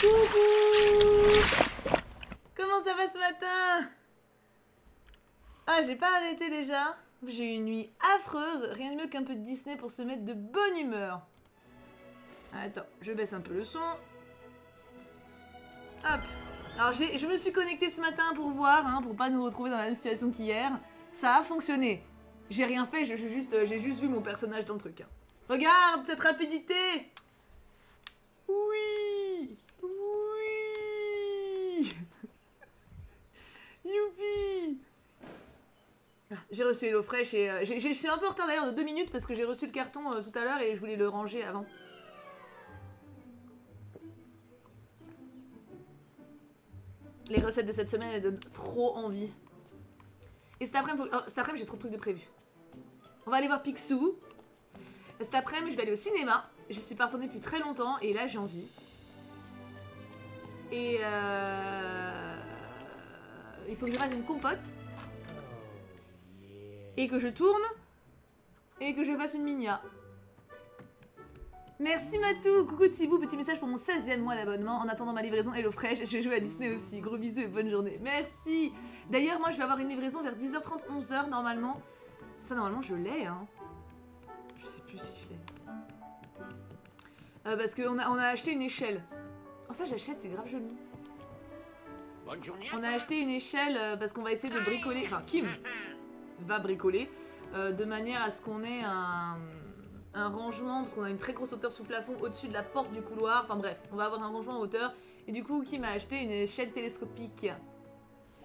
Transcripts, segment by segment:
Coucou! Comment ça va ce matin? Ah, j'ai pas arrêté déjà. J'ai eu une nuit affreuse. Rien de mieux qu'un peu de Disney pour se mettre de bonne humeur. Attends, je baisse un peu le son. Hop. Alors, je me suis connectée ce matin pour voir, hein, pour pas nous retrouver dans la même situation qu'hier. Ça a fonctionné. J'ai rien fait, j'ai juste vu mon personnage dans le truc. Hein. Regarde cette rapidité! Oui! Oui! Youpi! J'ai reçu Hello Fresh et je suis un peu en retard d'ailleurs de 2 minutes parce que j'ai reçu le carton tout à l'heure et je voulais le ranger avant. Les recettes de cette semaine, elles donnent trop envie. Et cet après-midi, j'ai trop de trucs de prévu. On va aller voir Pixou. Cet après-midi, je vais aller au cinéma. Je suis pas retournée depuis très longtemps et là, j'ai envie. Et il faut que je fasse une compote. Et que je tourne. Et que je fasse une migna. Merci Matou, coucou Tibou, petit message pour mon 16e mois d'abonnement. En attendant ma livraison Hello Fresh, je vais jouer à Disney aussi. Gros bisous et bonne journée. Merci. D'ailleurs, moi, je vais avoir une livraison vers 10h30, 11h normalement. Ça, normalement, je l'ai, hein. Je sais plus si je l'ai. Parce qu'on a acheté une échelle. Oh, ça, j'achète, c'est grave joli. Bonne journée. On a acheté une échelle parce qu'on va essayer de bricoler. Enfin, Kim va bricoler de manière à ce qu'on ait un rangement, parce qu'on a une très grosse hauteur sous plafond au-dessus de la porte du couloir, enfin bref, on va avoir un rangement en hauteur, et du coup Kim a acheté une échelle télescopique.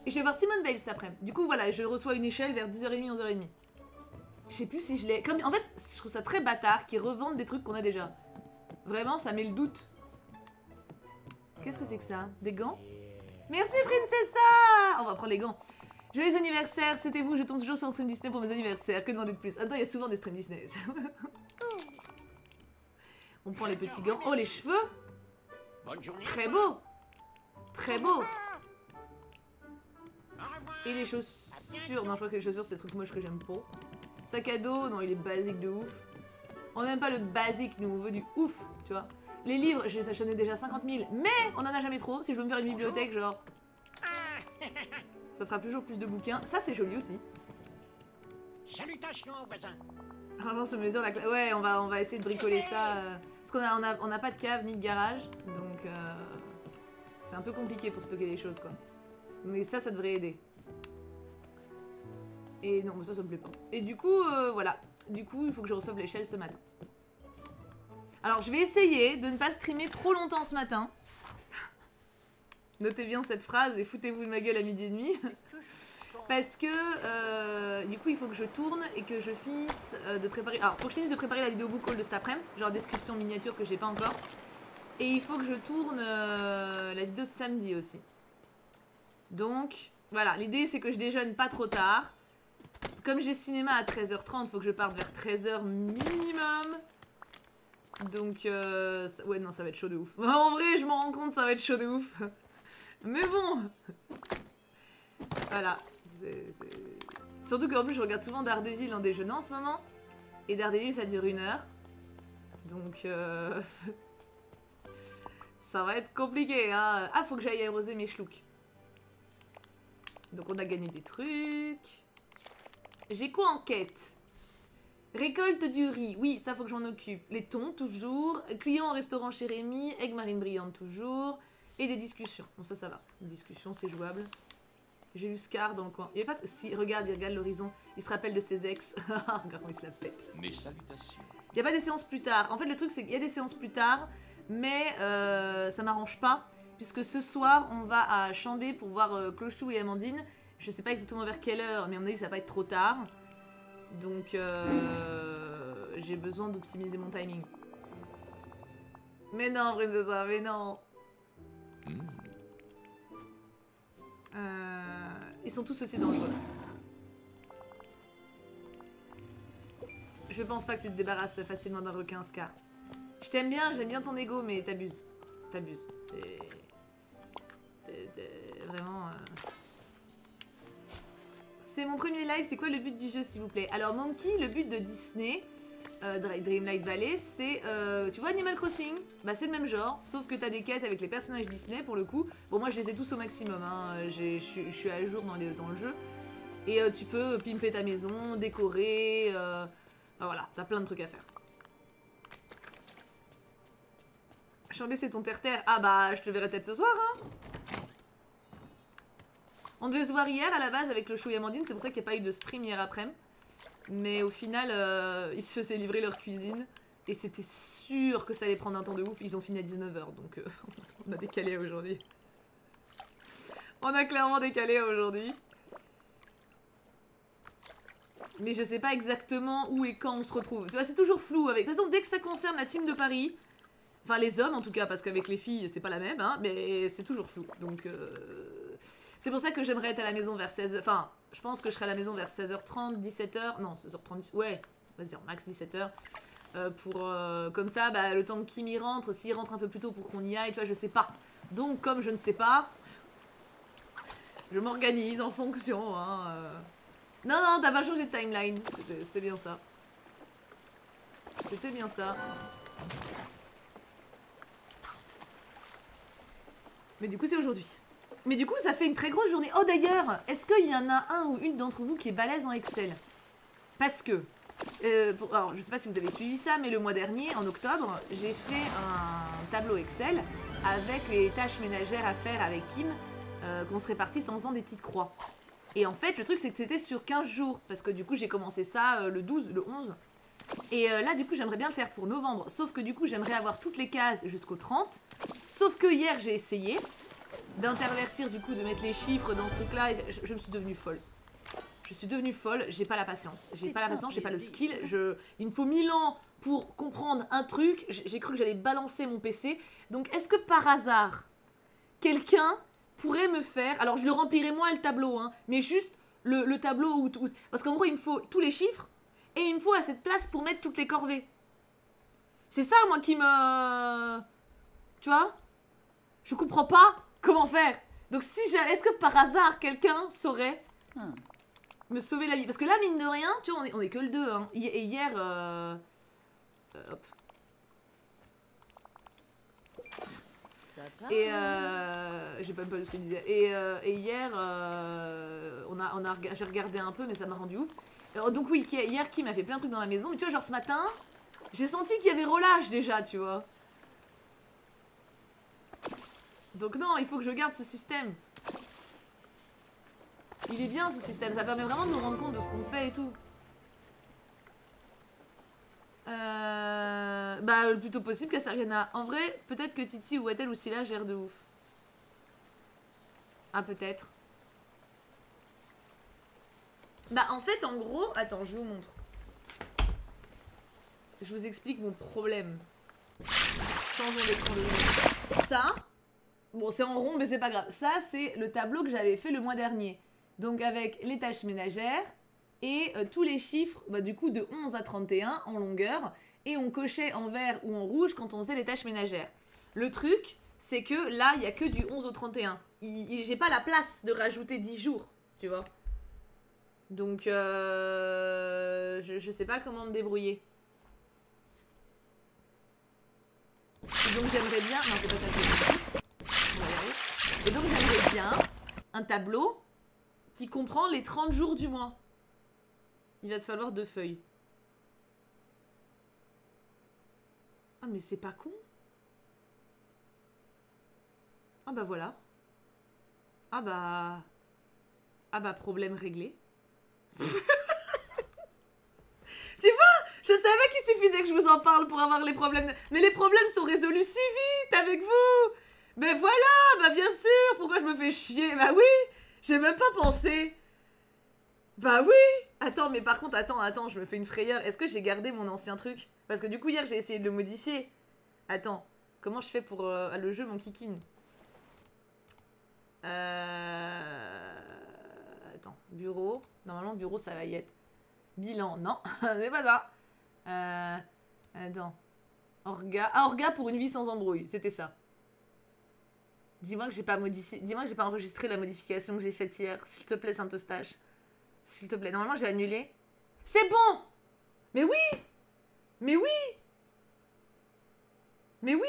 Et je vais voir Simon Bale cet après-midi. Du coup voilà, je reçois une échelle vers 10h30, 11h30. Je sais plus si je l'ai... Comme... En fait, je trouve ça très bâtard qu'ils revendent des trucs qu'on a déjà. Vraiment, ça met le doute. Qu'est-ce que c'est que ça? Des gants? Merci Princessa! On va prendre les gants. Joyeux anniversaire, c'était vous, je tombe toujours sur un stream Disney pour mes anniversaires, que demander de plus? En même temps, il y a souvent des streams Disney. On prend les petits gants. Oh, les cheveux! Très beau! Très beau! Et les chaussures. Non, je crois que les chaussures, c'est des trucs moches que j'aime pas. Sac à dos, non, il est basique de ouf. On n'aime pas le basique, nous, on veut du ouf, tu vois. Les livres, je les achetais déjà 50 000, mais on en a jamais trop. Si je veux me faire une bibliothèque, genre... Ça fera toujours plus de bouquins. Ça, c'est joli aussi. Salutations, voisin. L'argent se mesure la classe. Ouais, on va essayer de bricoler ça. Parce qu'on n'a pas de cave ni de garage. Donc, c'est un peu compliqué pour stocker des choses, quoi. Mais ça, ça devrait aider. Et non, mais ça me plaît pas. Et du coup, voilà. Du coup, il faut que je reçoive l'échelle ce matin. Alors, je vais essayer de ne pas streamer trop longtemps ce matin. Notez bien cette phrase et foutez-vous de ma gueule à midi et demi. Parce que du coup il faut que je tourne et que je finisse de préparer... Alors faut que je finisse de préparer la vidéo book haul de cet après-midi. Genre description miniature que j'ai pas encore. Et il faut que je tourne la vidéo de samedi aussi. Donc voilà, l'idée c'est que je déjeune pas trop tard. Comme j'ai cinéma à 13h30, faut que je parte vers 13h minimum. Donc ouais non ça va être chaud de ouf. En vrai je m'en rends compte, ça va être chaud de ouf. Mais bon. Voilà. Surtout qu'en plus je regarde souvent Daredevil en déjeunant en ce moment. Et Daredevil ça dure 1 heure. Donc ça va être compliqué hein. Ah faut que j'aille aéroser mes schlouks. Donc on a gagné des trucs. J'ai quoi en quête? Récolte du riz, oui ça faut que j'en occupe. Les thons toujours. Clients au restaurant chez Rémi. Egg marine brillante toujours. Et des discussions. Bon, ça va. Des discussions, c'est jouable. J'ai eu Scar dans le coin. Il y a pas... Si, regarde, il regarde l'horizon. Il se rappelle de ses ex. Regarde comment il se la pète. Mes salutations. Il n'y a pas des séances plus tard. En fait, le truc, c'est qu'il y a des séances plus tard, mais ça m'arrange pas, puisque ce soir, on va à Chambé pour voir Clochou et Amandine. Je sais pas exactement vers quelle heure, mais on a dit que ça va être trop tard. Donc, j'ai besoin d'optimiser mon timing. Mais non, Princessa, mais non. Ils sont tous aussi dangereux. Je pense pas que tu te débarrasses facilement d'un requin, Scar. Je t'aime bien, j'aime bien ton ego, mais t'abuses. T'abuses. Vraiment... C'est mon premier live, c'est quoi le but du jeu, s'il vous plaît? Alors, Monkey, le but de Disney... Dreamlight Valley, c'est, tu vois Animal Crossing, bah c'est le même genre, sauf que t'as des quêtes avec les personnages Disney pour le coup. Bon moi je les ai tous au maximum, hein. Je suis à jour dans le jeu. Et tu peux pimper ta maison, décorer, bah voilà, t'as plein de trucs à faire. Chambé c'est ton terre-terre, ah bah je te verrai peut-être ce soir hein. On devait se voir hier à la base avec le chou et Amandine, c'est pour ça qu'il n'y a pas eu de stream hier après-midi. Mais au final, ils se faisaient livrer leur cuisine et c'était sûr que ça allait prendre un temps de ouf. Ils ont fini à 19 h, donc on a décalé aujourd'hui. On a clairement décalé aujourd'hui. Mais je sais pas exactement où et quand on se retrouve. Tu vois, c'est toujours flou avec. De toute façon, dès que ça concerne la team de Paris, enfin les hommes en tout cas, parce qu'avec les filles c'est pas la même, hein, mais c'est toujours flou. Donc c'est pour ça que j'aimerais être à la maison vers 16 h. Enfin, je pense que je serai à la maison vers 16 h 30, 17 h. Non, 16 h 30, ouais, on va dire max 17 h. Comme ça, bah, le temps que Kim y rentre, s'il rentre un peu plus tôt pour qu'on y aille, tu vois, je sais pas. Donc, comme je ne sais pas, je m'organise en fonction, hein. Non, non, t'as pas changé de timeline. C'était bien ça. C'était bien ça. Mais du coup, c'est aujourd'hui. Mais du coup, ça fait une très grosse journée. Oh d'ailleurs, est-ce qu'il y en a un ou une d'entre vous qui est balèze en Excel? Parce que, alors je sais pas si vous avez suivi ça, mais le mois dernier, en octobre, j'ai fait un tableau Excel avec les tâches ménagères à faire avec Kim, qu'on se répartisse en faisant des petites croix. Et en fait, le truc c'est que c'était sur 15 jours, parce que du coup j'ai commencé ça le 12, le 11. Et là du coup j'aimerais bien le faire pour novembre, sauf que du coup j'aimerais avoir toutes les cases jusqu'au 30. Sauf que hier j'ai essayé d'intervertir, du coup, de mettre les chiffres dans ce truc-là. Je me suis devenue folle. Je suis devenue folle, j'ai pas la patience. J'ai pas la patience, j'ai pas le skill. Il me faut 1000 ans pour comprendre un truc. J'ai cru que j'allais balancer mon PC. Donc, est-ce que par hasard, quelqu'un pourrait me faire... Alors, je le remplirai moins, le tableau, hein, mais juste le tableau où... Parce qu'en gros, il me faut tous les chiffres et il me faut à cette place pour mettre toutes les corvées. C'est ça, moi, qui me... Tu vois? Je comprends pas. Comment faire? Donc si j'avais... Est-ce que par hasard, quelqu'un saurait me sauver la vie? Parce que là, mine de rien, tu vois, on est que le 2, hein. Et hier... Hop. Et... J'ai même pas de ce que je disais. Et hier, j'ai regardé un peu, mais ça m'a rendu ouf. Alors, donc oui, hier, Kim a fait plein de trucs dans la maison. Mais tu vois, genre ce matin, j'ai senti qu'il y avait relâche déjà, tu vois. Donc non, il faut que je garde ce système. Il est bien ce système, ça permet vraiment de nous rendre compte de ce qu'on fait et tout. Bah le plus tôt possible qu'à Sargana. En vrai, peut-être que Titi ou Atel ou Silla gèrent de ouf. Ah peut-être. Bah en fait, en gros... Attends, je vous montre. Je vous explique mon problème. Changeons d'écran de jeu. Ça... Bon, c'est en rond, mais c'est pas grave. Ça, c'est le tableau que j'avais fait le mois dernier. Donc, avec les tâches ménagères et tous les chiffres, bah, du coup, de 11 à 31 en longueur. Et on cochait en vert ou en rouge quand on faisait les tâches ménagères. Le truc, c'est que là, il n'y a que du 11 au 31. J'ai pas la place de rajouter 10 jours, tu vois. Donc, je sais pas comment me débrouiller. Donc, j'aimerais bien... Non, c'est pas ça. Et donc j'aimerais bien un tableau qui comprend les 30 jours du mois. Il va te falloir 2 feuilles. Ah mais c'est pas con. Ah bah voilà. Ah bah... Ah bah problème réglé. Tu vois, je savais qu'il suffisait que je vous en parle pour avoir les problèmes. Mais les problèmes sont résolus si vite avec vous. Mais voilà, bah bien sûr, pourquoi je me fais chier? Bah oui, j'ai même pas pensé. Bah oui. Attends, mais par contre, attends, je me fais une frayeur. Est-ce que j'ai gardé mon ancien truc? Parce que du coup, hier, j'ai essayé de le modifier. Attends, comment je fais pour le jeu, mon kikine? Attends, bureau. Normalement, bureau, ça va y être. Bilan, non, c'est pas ça. Attends. Orga. Ah, Orga pour une vie sans embrouille, c'était ça. Dis-moi que j'ai pas modifié, dis-moi que j'ai pas enregistré la modification que j'ai faite hier, s'il te plaît Saint-Eustache. S'il te plaît, normalement j'ai annulé. C'est bon. Mais oui. Mais oui! Mais oui!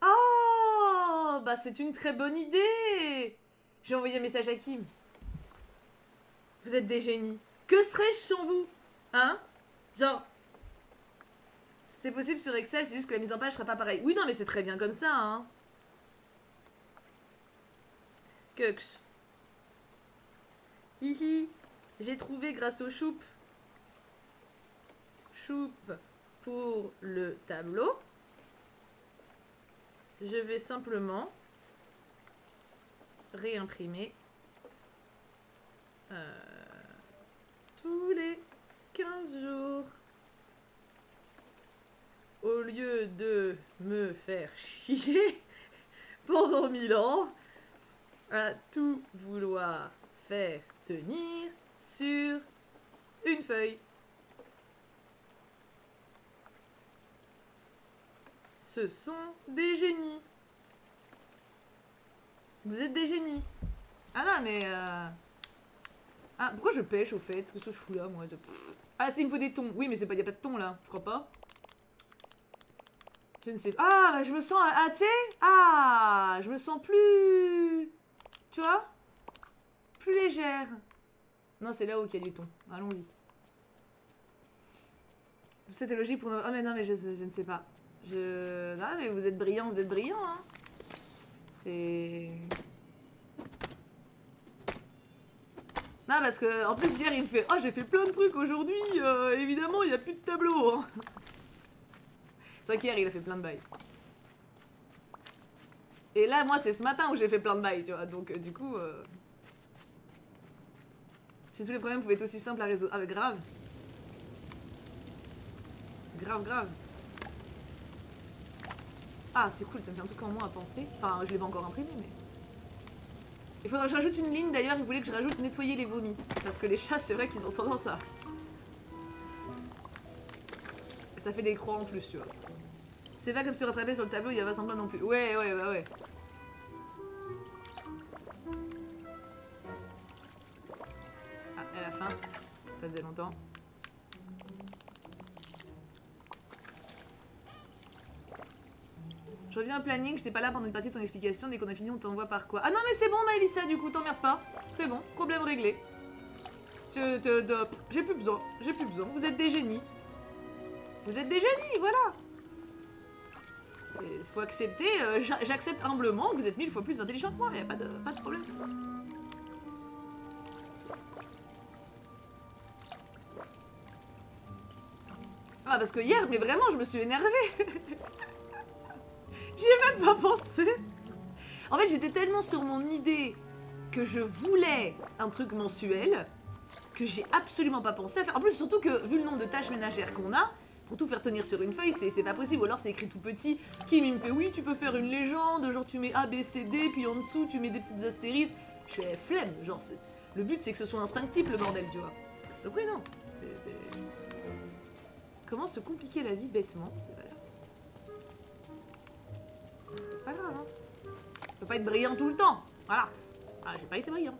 Oh! Bah c'est une très bonne idée! J'ai envoyé un message à Kim. Vous êtes des génies. Que serais-je sans vous? Hein? Genre... C'est possible sur Excel, c'est juste que la mise en page sera pas pareille. Oui, non, mais c'est très bien comme ça, hein. Kux. Hihi. J'ai trouvé grâce au choupe. Choupe pour le tableau. Je vais simplement réimprimer tous les 15 jours. Au lieu de me faire chier pendant 1000 ans, à tout vouloir faire tenir sur une feuille. Ce sont des génies. Vous êtes des génies. Ah non, mais... Ah, pourquoi je pêche au fait? Qu'est-ce que je fous là, moi? Ah, il me faut des tons. Oui, mais c'est pas... y a pas de tons là, je crois pas. Je ne sais pas. Ah, bah, je me sens... Ah, tu sais? Ah, je me sens plus... Tu vois? Plus légère. Non, c'est là-haut qu'il y a du ton. Allons-y. C'était logique pour... Ah, mais non, mais je ne sais pas. Non, mais vous êtes brillants, hein. C'est... Non, parce que... En plus, hier, il fait... Oh, j'ai fait plein de trucs aujourd'hui. Évidemment, il n'y a plus de tableau, hein. C'est vrai qu'hier, il a fait plein de bails. Et là, moi, c'est ce matin où j'ai fait plein de bails, tu vois. Donc, du coup... Si tous les problèmes pouvaient être aussi simples à résoudre. Ah, mais grave. Grave, grave. Ah, c'est cool, ça me fait un truc en moins à penser. Enfin, je l'ai pas encore imprimé, mais... Il faudrait que je rajoute une ligne, d'ailleurs. Il voulait que je rajoute nettoyer les vomis. Parce que les chats, c'est vrai qu'ils ont tendance à... Ça fait des croix en plus, tu vois. C'est pas comme si tu rattrapais sur le tableau, il y a pas semblant non plus. Ouais, ouais, bah ouais. Ah, elle a faim. Ça faisait longtemps. Je reviens au planning, j'étais pas là pendant une partie de ton explication. Dès qu'on a fini, on t'envoie par quoi? Ah non, mais c'est bon, Maëlissa, du coup, t'emmerdes pas. C'est bon, problème réglé. J'ai plus besoin, j'ai plus besoin. Vous êtes des génies. Vous êtes des génies, voilà. Il faut accepter, j'accepte humblement que vous êtes 1000 fois plus intelligent que moi, il n'y a pas de problème. Ah, parce que hier, mais vraiment, je me suis énervée. J'y ai même pas pensé. En fait, j'étais tellement sur mon idée que je voulais un truc mensuel que j'ai absolument pas pensé à faire. En plus, surtout que, vu le nombre de tâches ménagères qu'on a, pour tout faire tenir sur une feuille, c'est pas possible. Ou alors c'est écrit tout petit. Kim, il me fait, oui, tu peux faire une légende, genre tu mets A, B, C, D, puis en dessous tu mets des petites astérisques. Je fais flemme, genre le but c'est que ce soit instinctif le bordel, tu vois. Donc oui, non. Comment se compliquer la vie bêtement, c'est pas là. C'est pas grave, hein. Je peux pas être brillant tout le temps. Voilà. Ah, j'ai pas été brillante.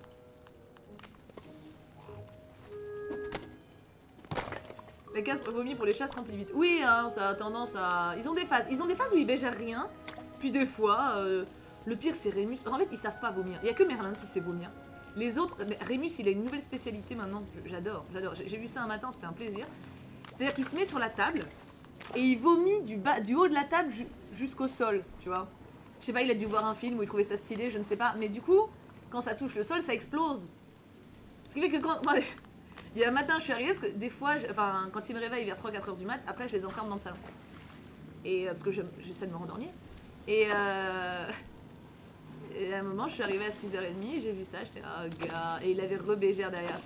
La case pour vomi pour les chats se remplit vite. Oui, hein, ça a tendance à... Ils ont des phases où ils bégèrent rien. Puis des fois, le pire c'est Rémus. En fait, ils savent pas vomir. Il y a que Merlin qui sait vomir. Les autres... Mais Rémus, il a une nouvelle spécialité maintenant. J'adore, j'adore. J'ai vu ça un matin, c'était un plaisir. C'est-à-dire qu'il se met sur la table et il vomit du haut de la table jusqu'au sol, tu vois. Je sais pas, il a dû voir un film où il trouvait ça stylé, je ne sais pas. Mais du coup, quand ça touche le sol, ça explose. Ce qui fait que quand... Ouais. Il y a un matin, je suis arrivée parce que des fois, enfin, quand ils me réveillent vers 3-4 heures du mat, après je les enferme dans le salon. Et parce que j'essaie de me rendormir. Et à un moment, je suis arrivée à 6h30, j'ai vu ça, j'étais oh gars, et il avait rebégère derrière.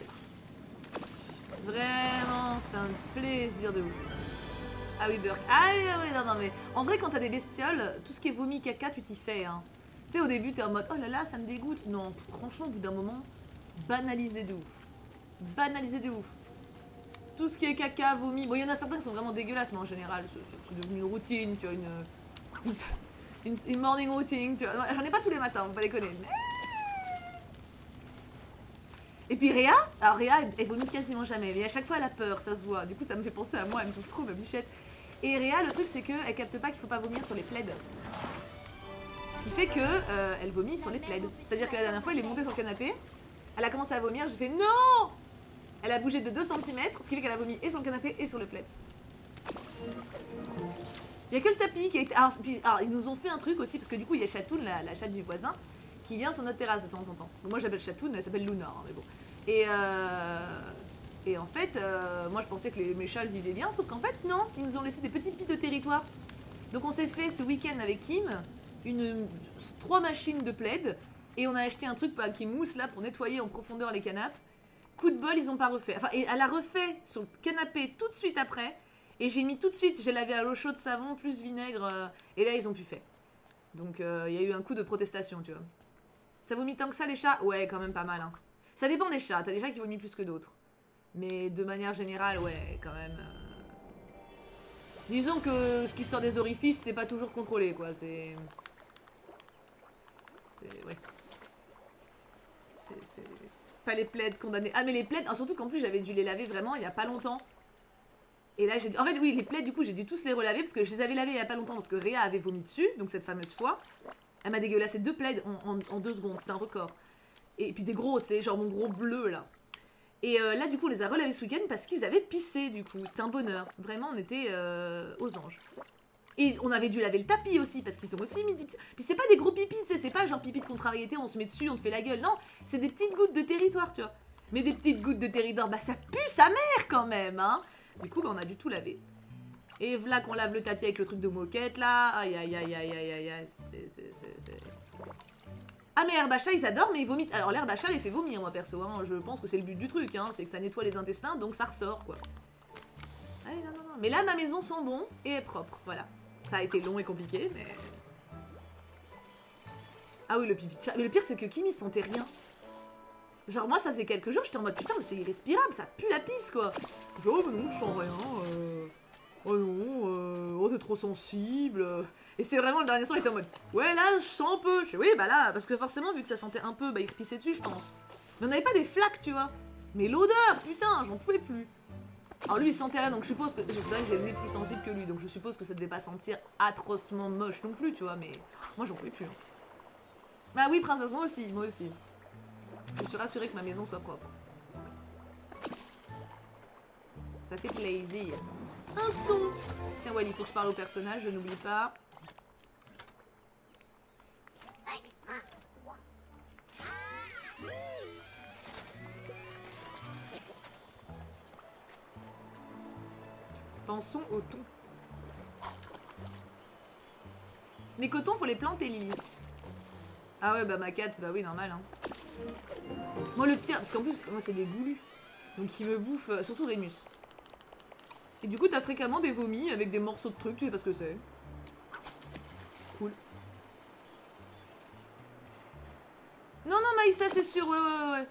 Vraiment, c'était un plaisir de vous. Ah oui, Burke. Ah oui, non, non, mais en vrai, quand t'as des bestioles, tout ce qui est vomi, caca, tu t'y fais. Hein. Tu sais, au début, t'es en mode oh là là, ça me dégoûte. Non, franchement, au bout d'un moment, banalisé de ouf. Banalisé de ouf. Tout ce qui est caca, vomi. Bon, il y en a certains qui sont vraiment dégueulasses, mais en général, c'est devenu une routine, tu vois, une morning routine, tu vois. J'en ai pas tous les matins, faut pas déconner. Et puis Réa, alors Réa, elle vomit quasiment jamais, mais à chaque fois elle a peur, ça se voit. Du coup, ça me fait penser à moi, elle me touche trop, ma bichette. Et Réa, le truc, c'est qu'elle capte pas qu'il faut pas vomir sur les plaids. Ce qui fait qu'elle vomit sur les plaids. C'est-à-dire que la dernière fois, elle est montée sur le canapé, elle a commencé à vomir, j'ai fait non! Elle a bougé de 2 cm, ce qui fait qu'elle a vomi et sur le canapé et sur le plaid. Il n'y a que le tapis qui a été... Alors, ils nous ont fait un truc aussi, parce que du coup, il y a Chatoun, la chatte du voisin, qui vient sur notre terrasse de temps en temps. Bon, moi, j'appelle Chatoun, elle s'appelle Luna, hein, mais bon. Et en fait, moi, je pensais que mes chats vivaient bien, sauf qu'en fait, non, ils nous ont laissé des petits pits de territoire. Donc, on s'est fait ce week-end avec Kim, 3 machines de plaid, et on a acheté un truc qui mousse, là, pour nettoyer en profondeur les canapes. Coup de bol, ils n'ont pas refait. Enfin, elle a refait sur le canapé tout de suite après. Et j'ai mis tout de suite, j'ai lavé à l'eau chaude, savon, plus vinaigre. Et là, ils ont pu faire. Donc, il y a eu un coup de protestation, tu vois. Ça vomit tant que ça, les chats? Ouais, quand même pas mal. Hein. Ça dépend des chats. T'as des chats qui vomit plus que d'autres. Mais de manière générale, ouais, quand même. Disons que ce qui sort des orifices, c'est pas toujours contrôlé, quoi. Ouais. Pas les plaides condamnées. Ah mais les plaides, surtout qu'en plus j'avais dû les laver vraiment il n'y a pas longtemps. Et là j'ai... En fait oui, les plaides du coup j'ai dû tous les relaver parce que je les avais lavés il n'y a pas longtemps parce que Réa avait vomi dessus, donc cette fameuse fois. Elle m'a dégueulassé 2 plaides en 2 secondes, c'était un record. Et puis des gros, tu sais, genre mon gros bleu là. Et là du coup on les a relavés ce week-end parce qu'ils avaient pissé du coup, c'était un bonheur. Vraiment on était aux anges. Et on avait dû laver le tapis aussi, parce qu'ils ont aussi mis des... Puis c'est pas des gros pipis, tu sais, c'est pas genre pipi de contrariété, on se met dessus, on te fait la gueule, non. C'est des petites gouttes de territoire, tu vois. Mais des petites gouttes de territoire, bah ça pue sa mère quand même, hein. Du coup, bah, on a dû tout laver. Et voilà qu'on lave le tapis avec le truc de moquette, là. Aïe, aïe, aïe, aïe, aïe, aïe, aïe. Ah mais l'herbe à chat, ils adorent, mais ils vomitent. Alors l'herbe à chat les fait vomir, moi, perso, hein. Je pense que c'est le but du truc, hein. C'est que ça nettoie les intestins, donc ça ressort, quoi. Allez, non, non, non. Mais là, ma maison sent bon et est propre, voilà. Ça a été long et compliqué, mais... Ah oui, le pipi de chat. Mais le pire, c'est que Kim, il sentait rien. Genre, moi, ça faisait quelques jours, j'étais en mode, putain, mais c'est irrespirable, ça pue la pisse, quoi. Genre, oh, mais non, je sens rien. Oh non, oh, t'es trop sensible. Et c'est vraiment, le dernier soir, il était en mode, ouais, là, je sens un peu. Je fais, oui, bah là, parce que forcément, vu que ça sentait un peu, bah, il repissait dessus, je pense. Mais on n'avait pas des flaques, tu vois. Mais l'odeur, putain, j'en pouvais plus. Alors lui il sentait rien, donc je suppose que... C'est vrai que j'ai le nez plus sensible que lui, donc je suppose que ça devait pas sentir atrocement moche non plus, tu vois, mais... Moi j'en pouvais plus. Hein. Bah oui, princesse, moi aussi, moi aussi. Je suis rassurée que ma maison soit propre. Ça fait plaisir. Un ton. Tiens, Wally, il faut que je parle au personnage, je n'oublie pas. Pensons au thon. Les cotons, faut les planter, Lily. Ah ouais, bah ma cat, bah oui, normal. Hein. Moi, le pire, parce qu'en plus, moi, c'est des goulus. Donc, ils me bouffent, surtout Rémus. Et du coup, t'as fréquemment des vomis avec des morceaux de trucs, tu sais pas ce que c'est. Cool. Non, non, Maïssa, c'est sûr, ouais, ouais, ouais.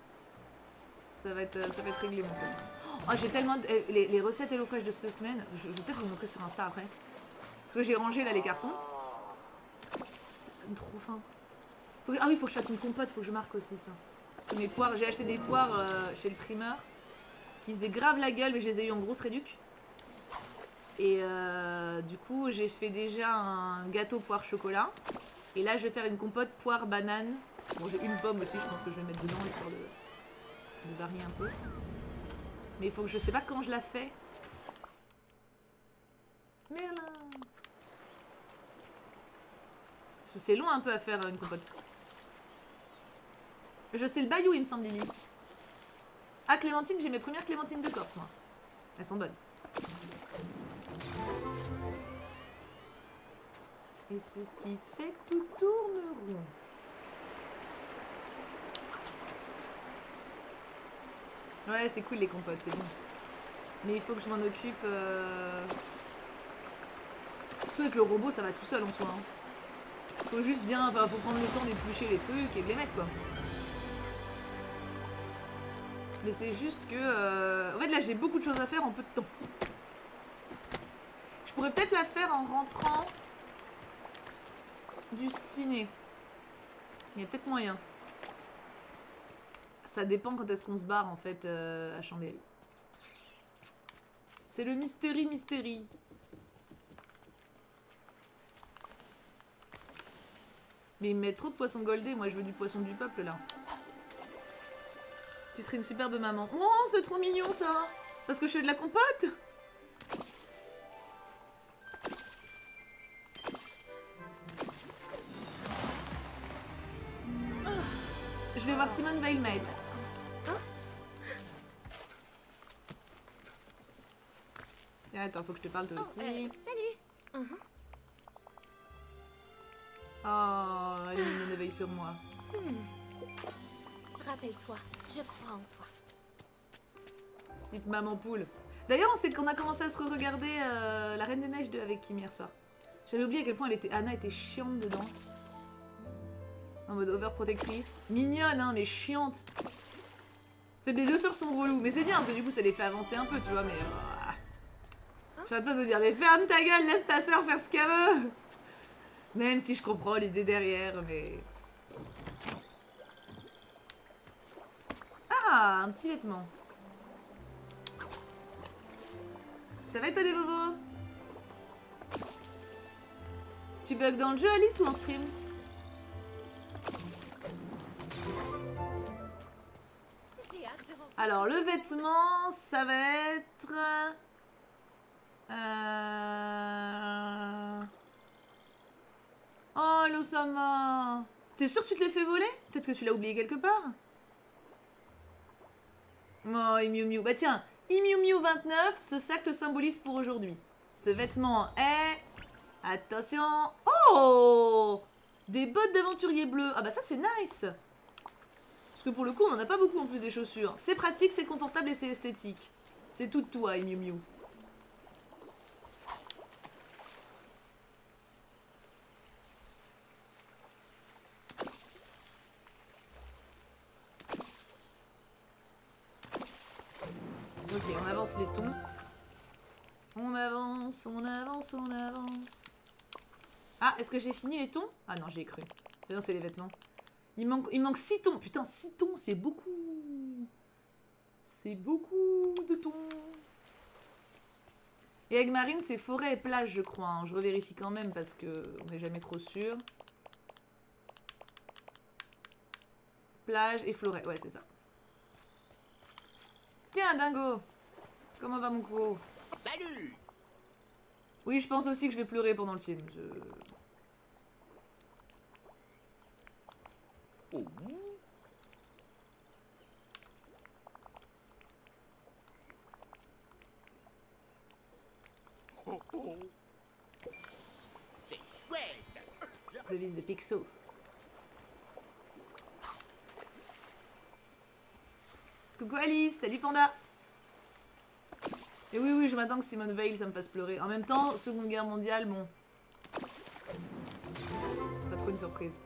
Ça va être réglé, mon truc. Oh, j'ai tellement... Les recettes Hello Fresh de cette semaine, je vais peut-être vous montrer sur Insta après. Parce que j'ai rangé là les cartons. Ça donne trop faim. Faut que... Ah oui, faut que je fasse une compote, faut que je marque aussi ça. Parce que mes poires, j'ai acheté des poires chez le primeur. Qui faisaient grave la gueule, mais je les ai eu en grosse réduc. Et du coup, j'ai fait déjà un gâteau poire chocolat. Et là, je vais faire une compote poire banane. Bon, j'ai une pomme aussi, je pense que je vais mettre dedans histoire de varier un peu. Mais il faut que je sais pas quand je la fais. Merlin. C'est long un peu à faire une compote. Je sais le Bayou, il me semble, Lily. Ah, clémentine, j'ai mes premières clémentines de Corse, moi. Elles sont bonnes. Et c'est ce qui fait que tout tourne rond. Ouais, c'est cool les compotes, c'est bon. Mais il faut que je m'en occupe. Surtout avec le robot, ça va tout seul en soi. Hein. Faut juste bien. Enfin, faut prendre le temps d'éplucher les trucs et de les mettre, quoi. Mais c'est juste que. En fait, là, j'ai beaucoup de choses à faire en peu de temps. Je pourrais peut-être la faire en rentrant du ciné. Il y a peut-être moyen. Ça dépend quand est-ce qu'on se barre en fait à Chambé. C'est le mystérie. Mais ils mettent trop de poissons goldés, moi je veux du poisson du peuple là. Tu serais une superbe maman. Oh, c'est trop mignon ça! Parce que je fais de la compote! Je vais voir Simon Bale m'aide. Attends, faut que je te parle toi aussi. Salut! Oh, elle a une éveil sur moi. Rappelle-toi, je crois en toi. Petite maman poule. D'ailleurs, on sait qu'on a commencé à se re-regarder La Reine des Neiges 2 avec Kim hier soir. J'avais oublié à quel point elle était... Anna était chiante dedans. En mode overprotectrice. Mignonne, hein, mais chiante. En fait, les deux sœurs sont reloues. Mais c'est bien, parce que du coup, ça les fait avancer un peu, tu vois, mais... J'arrête pas de dire, mais ferme ta gueule, laisse ta sœur faire ce qu'elle veut. Même si je comprends l'idée derrière, mais... Ah, un petit vêtement. Ça va être toi des bobos? Tu bugs dans le jeu, Alice, ou en stream? Alors, le vêtement, ça va être... Oh, l'Osama! T'es sûr que tu te l'es fait voler? Peut-être que tu l'as oublié quelque part? Oh, Imiumiu. Bah tiens, Imiumiu29, ce sac te symbolise pour aujourd'hui. Ce vêtement est... Attention! Oh! Des bottes d'aventurier bleu. Ah bah ça, c'est nice! Parce que pour le coup, on en a pas beaucoup en plus des chaussures. C'est pratique, c'est confortable et c'est esthétique. C'est tout de toi, Imiumiu. Ok, on avance les tons. On avance. Ah, est-ce que j'ai fini les tons? Ah non, j'ai cru. Sinon, c'est les vêtements. Il manque 6 tons. Putain, 6 tons, c'est beaucoup. C'est beaucoup de tons. Et avec Marine, c'est forêt et plage, je crois. Hein. Je revérifie quand même parce qu'on n'est jamais trop sûr. Plage et forêt. Ouais, c'est ça. Tiens, dingo! Comment va mon croc? Salut! Oui, je pense aussi que je vais pleurer pendant le film. Oh. Oh. C'est chouette! Devise de Pixou. Coucou Alice, salut Panda. Et oui, je m'attends que Simone Veil, ça me fasse pleurer. En même temps, Seconde Guerre mondiale, bon... C'est pas trop une surprise.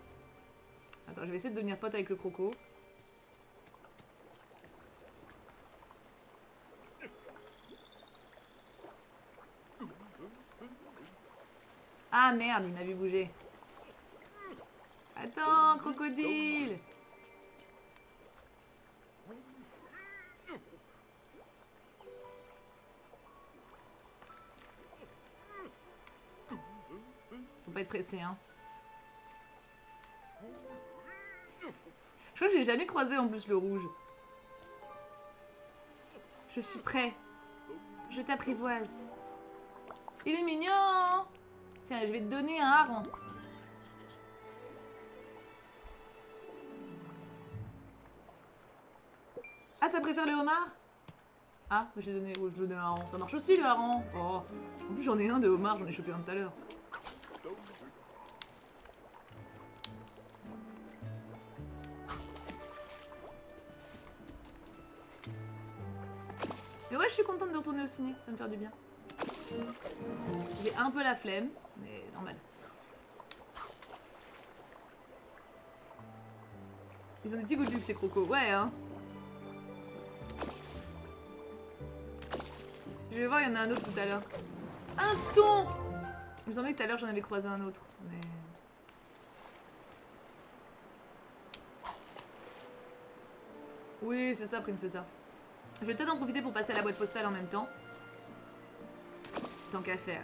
Attends, je vais essayer de devenir pote avec le croco. Ah merde, il m'a vu bouger. Attends, crocodile! Pas être pressé, hein. Je crois que j'ai jamais croisé en plus le rouge. Je suis prêt. Je t'apprivoise. Il est mignon. Tiens, je vais te donner un hareng. Ah, ça préfère le homard? Ah, mais je lui ai donné un hareng. Ça marche aussi le hareng. Oh. En plus, j'en ai un de homard, j'en ai chopé un tout à l'heure. Mais ouais, je suis contente de retourner au ciné, ça me fait du bien. J'ai un peu la flemme, mais normal. Ils ont des petits goûts de luxe, ces crocos. Ouais, hein. Je vais voir, il y en a un autre tout à l'heure. Un ton! Il me semblait que tout à l'heure, j'en avais croisé un autre, mais... Oui, c'est ça, Princessa. Je vais peut-être en profiter pour passer à la boîte postale en même temps. Tant qu'à faire.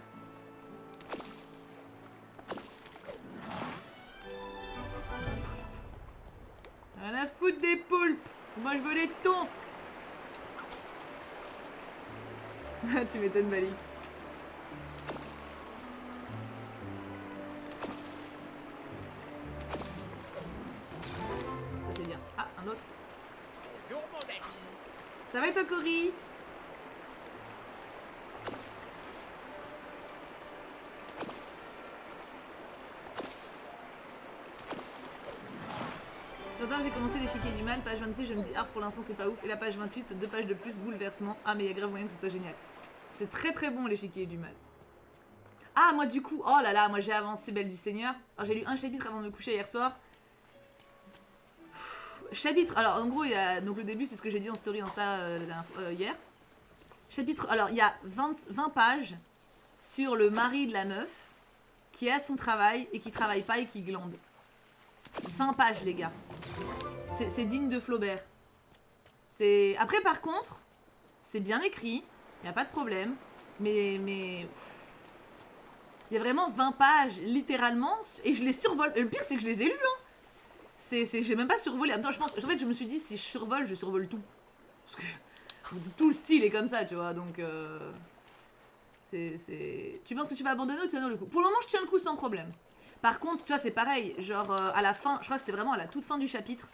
Rien à foutre des poulpes. Moi, je veux les thons. Tu m'étonnes, Malik. C'est bien. Ah, un autre. Ça va être Cory. Ce matin, j'ai commencé l'échiquier du mal. Page 26, je me dis, ah, pour l'instant, c'est pas ouf. Et la page 28, c'est 2 pages de plus, bouleversement. Ah, mais il y a grave moyen que ce soit génial. C'est très très bon, l'échiquier du mal. Ah, moi, du coup, oh là là, moi, j'ai avancé Belle du Seigneur. Alors, j'ai lu un chapitre avant de me coucher hier soir. Chapitre, alors en gros, il y a, donc le début, c'est ce que j'ai dit en story Insta hier. Chapitre, alors il y a 20 pages sur le mari de la meuf qui a son travail et qui travaille pas et qui glande. 20 pages, les gars. C'est digne de Flaubert. Après, par contre, c'est bien écrit, il n'y a pas de problème, mais... Il y a vraiment 20 pages, littéralement, et je les survole. Le pire, c'est que je les ai lues, hein. J'ai même pas survolé. En même temps, je pense, en fait, je me suis dit, si je survole tout. Parce que tout le style est comme ça, tu vois. Donc, tu penses que tu vas abandonner ou tu tiens le coup? Pour le moment, je tiens le coup sans problème. Par contre, tu vois, c'est pareil. Genre, à la fin, je crois que c'était vraiment à la toute fin du chapitre.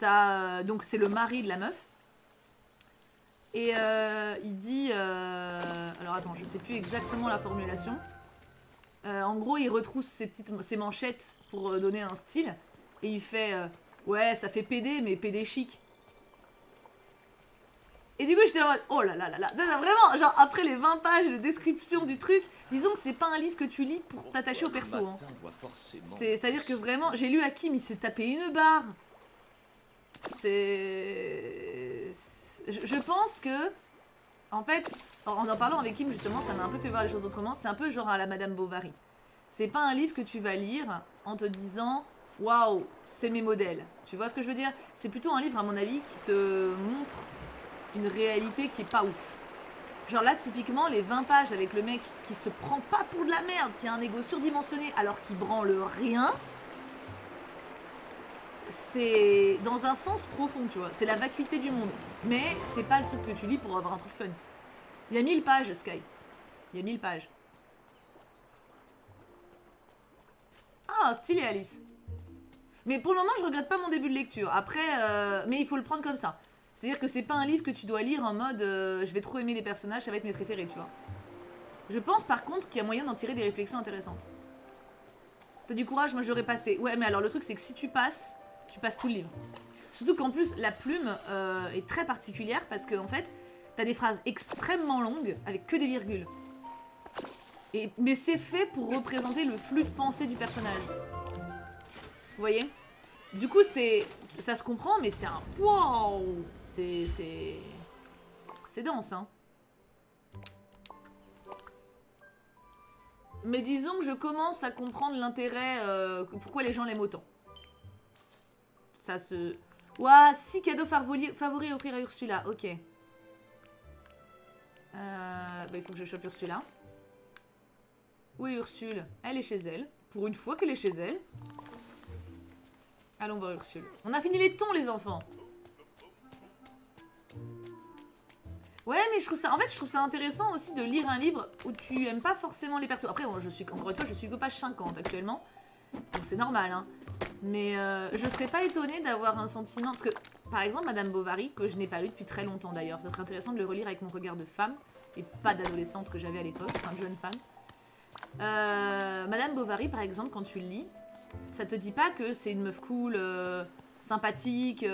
T'as, donc, c'est le mari de la meuf. Et il dit... alors, attends, je sais plus exactement la formulation. En gros, il retrousse ses manchettes pour donner un style. Et il fait ouais, ça fait PD, mais PD chic. Et du coup, j'étais en mode oh là là là là. Vraiment, genre après les 20 pages de description du truc, disons que c'est pas un livre que tu lis pour t'attacher au perso. Hein. C'est-à-dire que vraiment, j'ai lu à Kim, il s'est tapé une barre. Je pense que. En fait, en parlant avec Kim, justement, ça m'a un peu fait voir les choses autrement. C'est un peu genre à la Madame Bovary. C'est pas un livre que tu vas lire en te disant. Waouh, c'est mes modèles. Tu vois ce que je veux dire? C'est plutôt un livre, à mon avis, qui te montre une réalité qui est pas ouf. Genre là, typiquement, les 20 pages avec le mec qui se prend pas pour de la merde, qui a un ego surdimensionné alors qu'il branle rien, c'est dans un sens profond, tu vois. C'est la vacuité du monde. Mais c'est pas le truc que tu lis pour avoir un truc fun. Il y a 1000 pages, Sky. Il y a 1000 pages. Ah, stylé, Alice. Mais pour le moment, je regrette pas mon début de lecture. Après, mais il faut le prendre comme ça. C'est-à-dire que c'est pas un livre que tu dois lire en mode je vais trop aimer les personnages, ça va être mes préférés, tu vois. Je pense par contre qu'il y a moyen d'en tirer des réflexions intéressantes. T'as du courage, moi j'aurais passé. Ouais, mais alors le truc c'est que si tu passes tout le livre. Surtout qu'en plus, la plume est très particulière parce que en fait, t'as des phrases extrêmement longues avec que des virgules. Mais c'est fait pour représenter le flux de pensée du personnage. Vous voyez? Du coup, ça se comprend, mais c'est un... Wow! C'est dense, hein. Mais disons que je commence à comprendre l'intérêt... pourquoi les gens l'aiment autant. Ça se... Ouah, 6 cadeaux favoris à offrir à Ursula. Ok. Bah, il faut que je chope Ursula. Où est Ursule? Elle est chez elle. Pour une fois qu'elle est chez elle... Allons voir Ursule. On a fini les tons, les enfants. Ouais, mais je trouve ça... En fait, je trouve ça intéressant aussi de lire un livre où tu aimes pas forcément les persos. Après, bon, encore une fois, je suis que page 50 actuellement. Donc c'est normal, hein. Mais je serais pas étonnée d'avoir un sentiment... Parce que, par exemple, Madame Bovary, que je n'ai pas lu depuis très longtemps d'ailleurs. Ça serait intéressant de le relire avec mon regard de femme. Et pas d'adolescente que j'avais à l'époque. Enfin, de jeune femme. Madame Bovary, par exemple, quand tu le lis... Ça te dit pas que c'est une meuf cool, sympathique,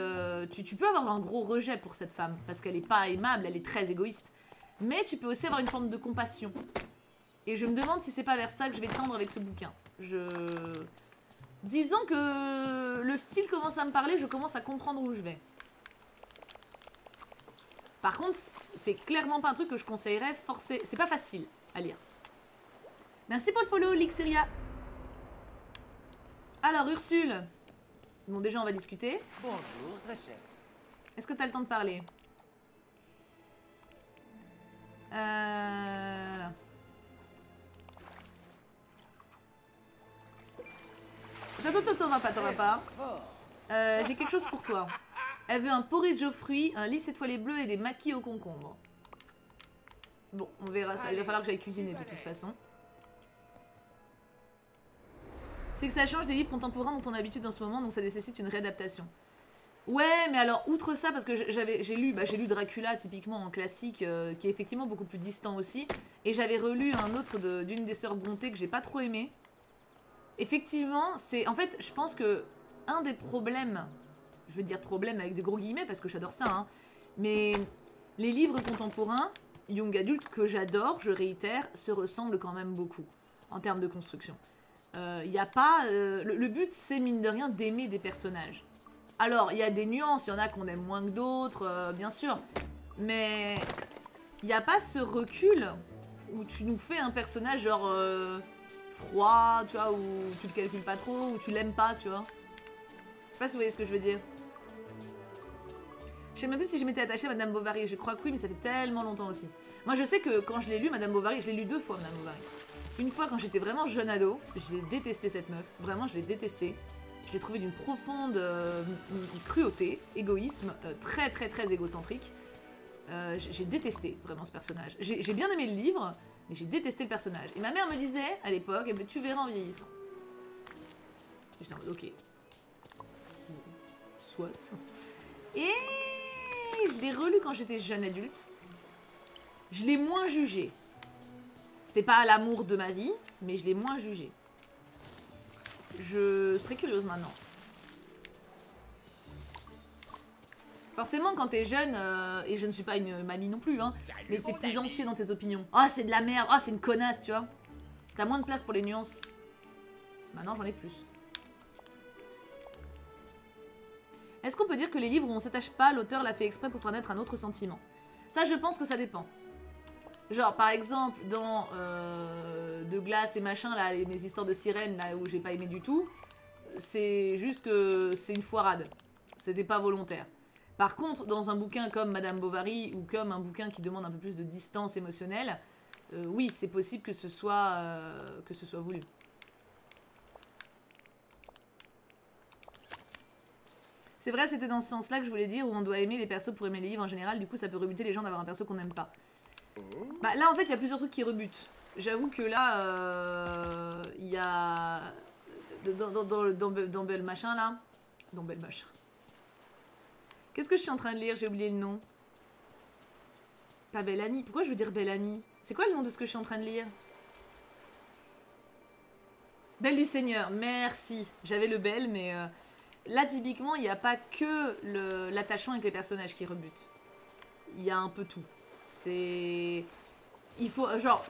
tu peux avoir un gros rejet pour cette femme, parce qu'elle est pas aimable, elle est très égoïste. Mais tu peux aussi avoir une forme de compassion. Et je me demande si c'est pas vers ça que je vais tendre avec ce bouquin. Disons que le style commence à me parler, je commence à comprendre où je vais. Par contre, c'est clairement pas un truc que je conseillerais forcément. C'est pas facile à lire. Merci pour le follow, Lixeria. Alors Ursule, bon déjà on va discuter. Bonjour très cher. Est-ce que t'as le temps de parler? Attends, t'en vas pas. J'ai quelque chose pour toi. Elle veut un porridge aux fruits, un lisse étoilé bleu et des maquis au concombre. Bon, on verra ça. Il va falloir que j'aille cuisiner de toute façon. C'est que ça change des livres contemporains dont on a l'habitude en ce moment, donc ça nécessite une réadaptation. Ouais, mais alors, outre ça, parce que j'ai lu Dracula, typiquement, en classique, qui est effectivement beaucoup plus distant aussi, et j'avais relu un autre d'une des sœurs Brontë que j'ai pas trop aimé. Effectivement, c'est... En fait, je pense que un des problèmes... Je veux dire problème avec des gros guillemets, parce que j'adore ça, hein, mais les livres contemporains, young adultes, que j'adore, je réitère, se ressemblent quand même beaucoup, en termes de construction. Y a pas... le but, c'est, mine de rien, d'aimer des personnages. Alors, il y a des nuances, il y en a qu'on aime moins que d'autres, bien sûr. Mais il n'y a pas ce recul où tu nous fais un personnage genre froid, tu vois, où tu le calcules pas trop, où tu l'aimes pas, tu vois. Je sais pas si vous voyez ce que je veux dire. Je sais même plus si je m'étais attachée à Madame Bovary, je crois que oui, mais ça fait tellement longtemps aussi. Moi je sais que quand je l'ai lu, Madame Bovary, je l'ai lu 2 fois, Madame Bovary. Une fois quand j'étais vraiment jeune ado, j'ai détesté cette meuf, vraiment je l'ai détestée. Je l'ai trouvé d'une profonde cruauté, égoïsme, très très très égocentrique. J'ai détesté vraiment ce personnage. J'ai bien aimé le livre, mais j'ai détesté le personnage. Et ma mère me disait à l'époque, eh ben, tu verras en vieillissant. J'étais en mode ok. Soit. Et je l'ai relu quand j'étais jeune adulte. Je l'ai moins jugé. C'était pas l'amour de ma vie, mais je l'ai moins jugé. Je serais curieuse maintenant. Forcément, quand t'es jeune, et je ne suis pas une mamie non plus, hein, mais t'es plus entier dans tes opinions. Ah, c'est de la merde, ah, c'est une connasse, tu vois. T'as moins de place pour les nuances. Maintenant, j'en ai plus. Est-ce qu'on peut dire que les livres où on s'attache pas, l'auteur l'a fait exprès pour faire naître un autre sentiment? Ça, je pense que ça dépend. Genre, par exemple, dans... de glace et machin, là, mes histoires de sirènes, là, où j'ai pas aimé du tout, c'est juste que c'est une foirade. C'était pas volontaire. Par contre, dans un bouquin comme Madame Bovary, ou comme un bouquin qui demande un peu plus de distance émotionnelle, oui, c'est possible que ce soit voulu. C'est vrai, c'était dans ce sens-là que je voulais dire, où on doit aimer les persos pour aimer les livres en général, du coup ça peut rebuter les gens d'avoir un perso qu'on n'aime pas. Bah là, en fait, il y a plusieurs trucs qui rebutent. J'avoue que là, il y a... Dans Belle Machin, là. Dans Belle Machin. Qu'est-ce que je suis en train de lire? J'ai oublié le nom. Pas Belle Amie. Pourquoi je veux dire Belle Amie? C'est quoi le nom de ce que je suis en train de lire? Belle du Seigneur. Merci. J'avais le Belle, mais... là, typiquement, il n'y a pas que l'attachement avec les personnages qui rebutent. Il y a un peu tout. C'est... Il faut... Genre...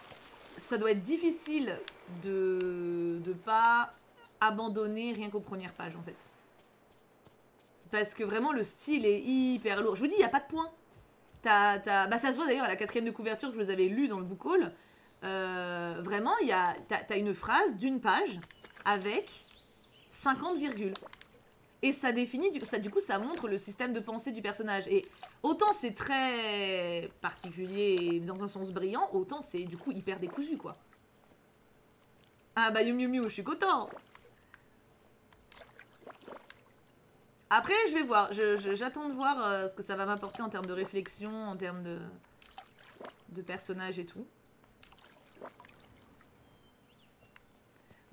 Ça doit être difficile de pas abandonner rien qu'aux premières pages, en fait. Parce que vraiment, le style est hyper lourd. Je vous dis, il n'y a pas de point. Bah, ça se voit d'ailleurs à la 4e de couverture que je vous avais lue dans le book haul. Vraiment, t'as une phrase d'une page avec 50 virgules. Et ça définit, du coup, ça montre le système de pensée du personnage. Et autant c'est très particulier et dans un sens brillant, autant c'est du coup hyper décousu, quoi. Ah bah je suis content. Après, je vais voir. J'attends de voir ce que ça va m'apporter en termes de réflexion, en termes de personnages et tout.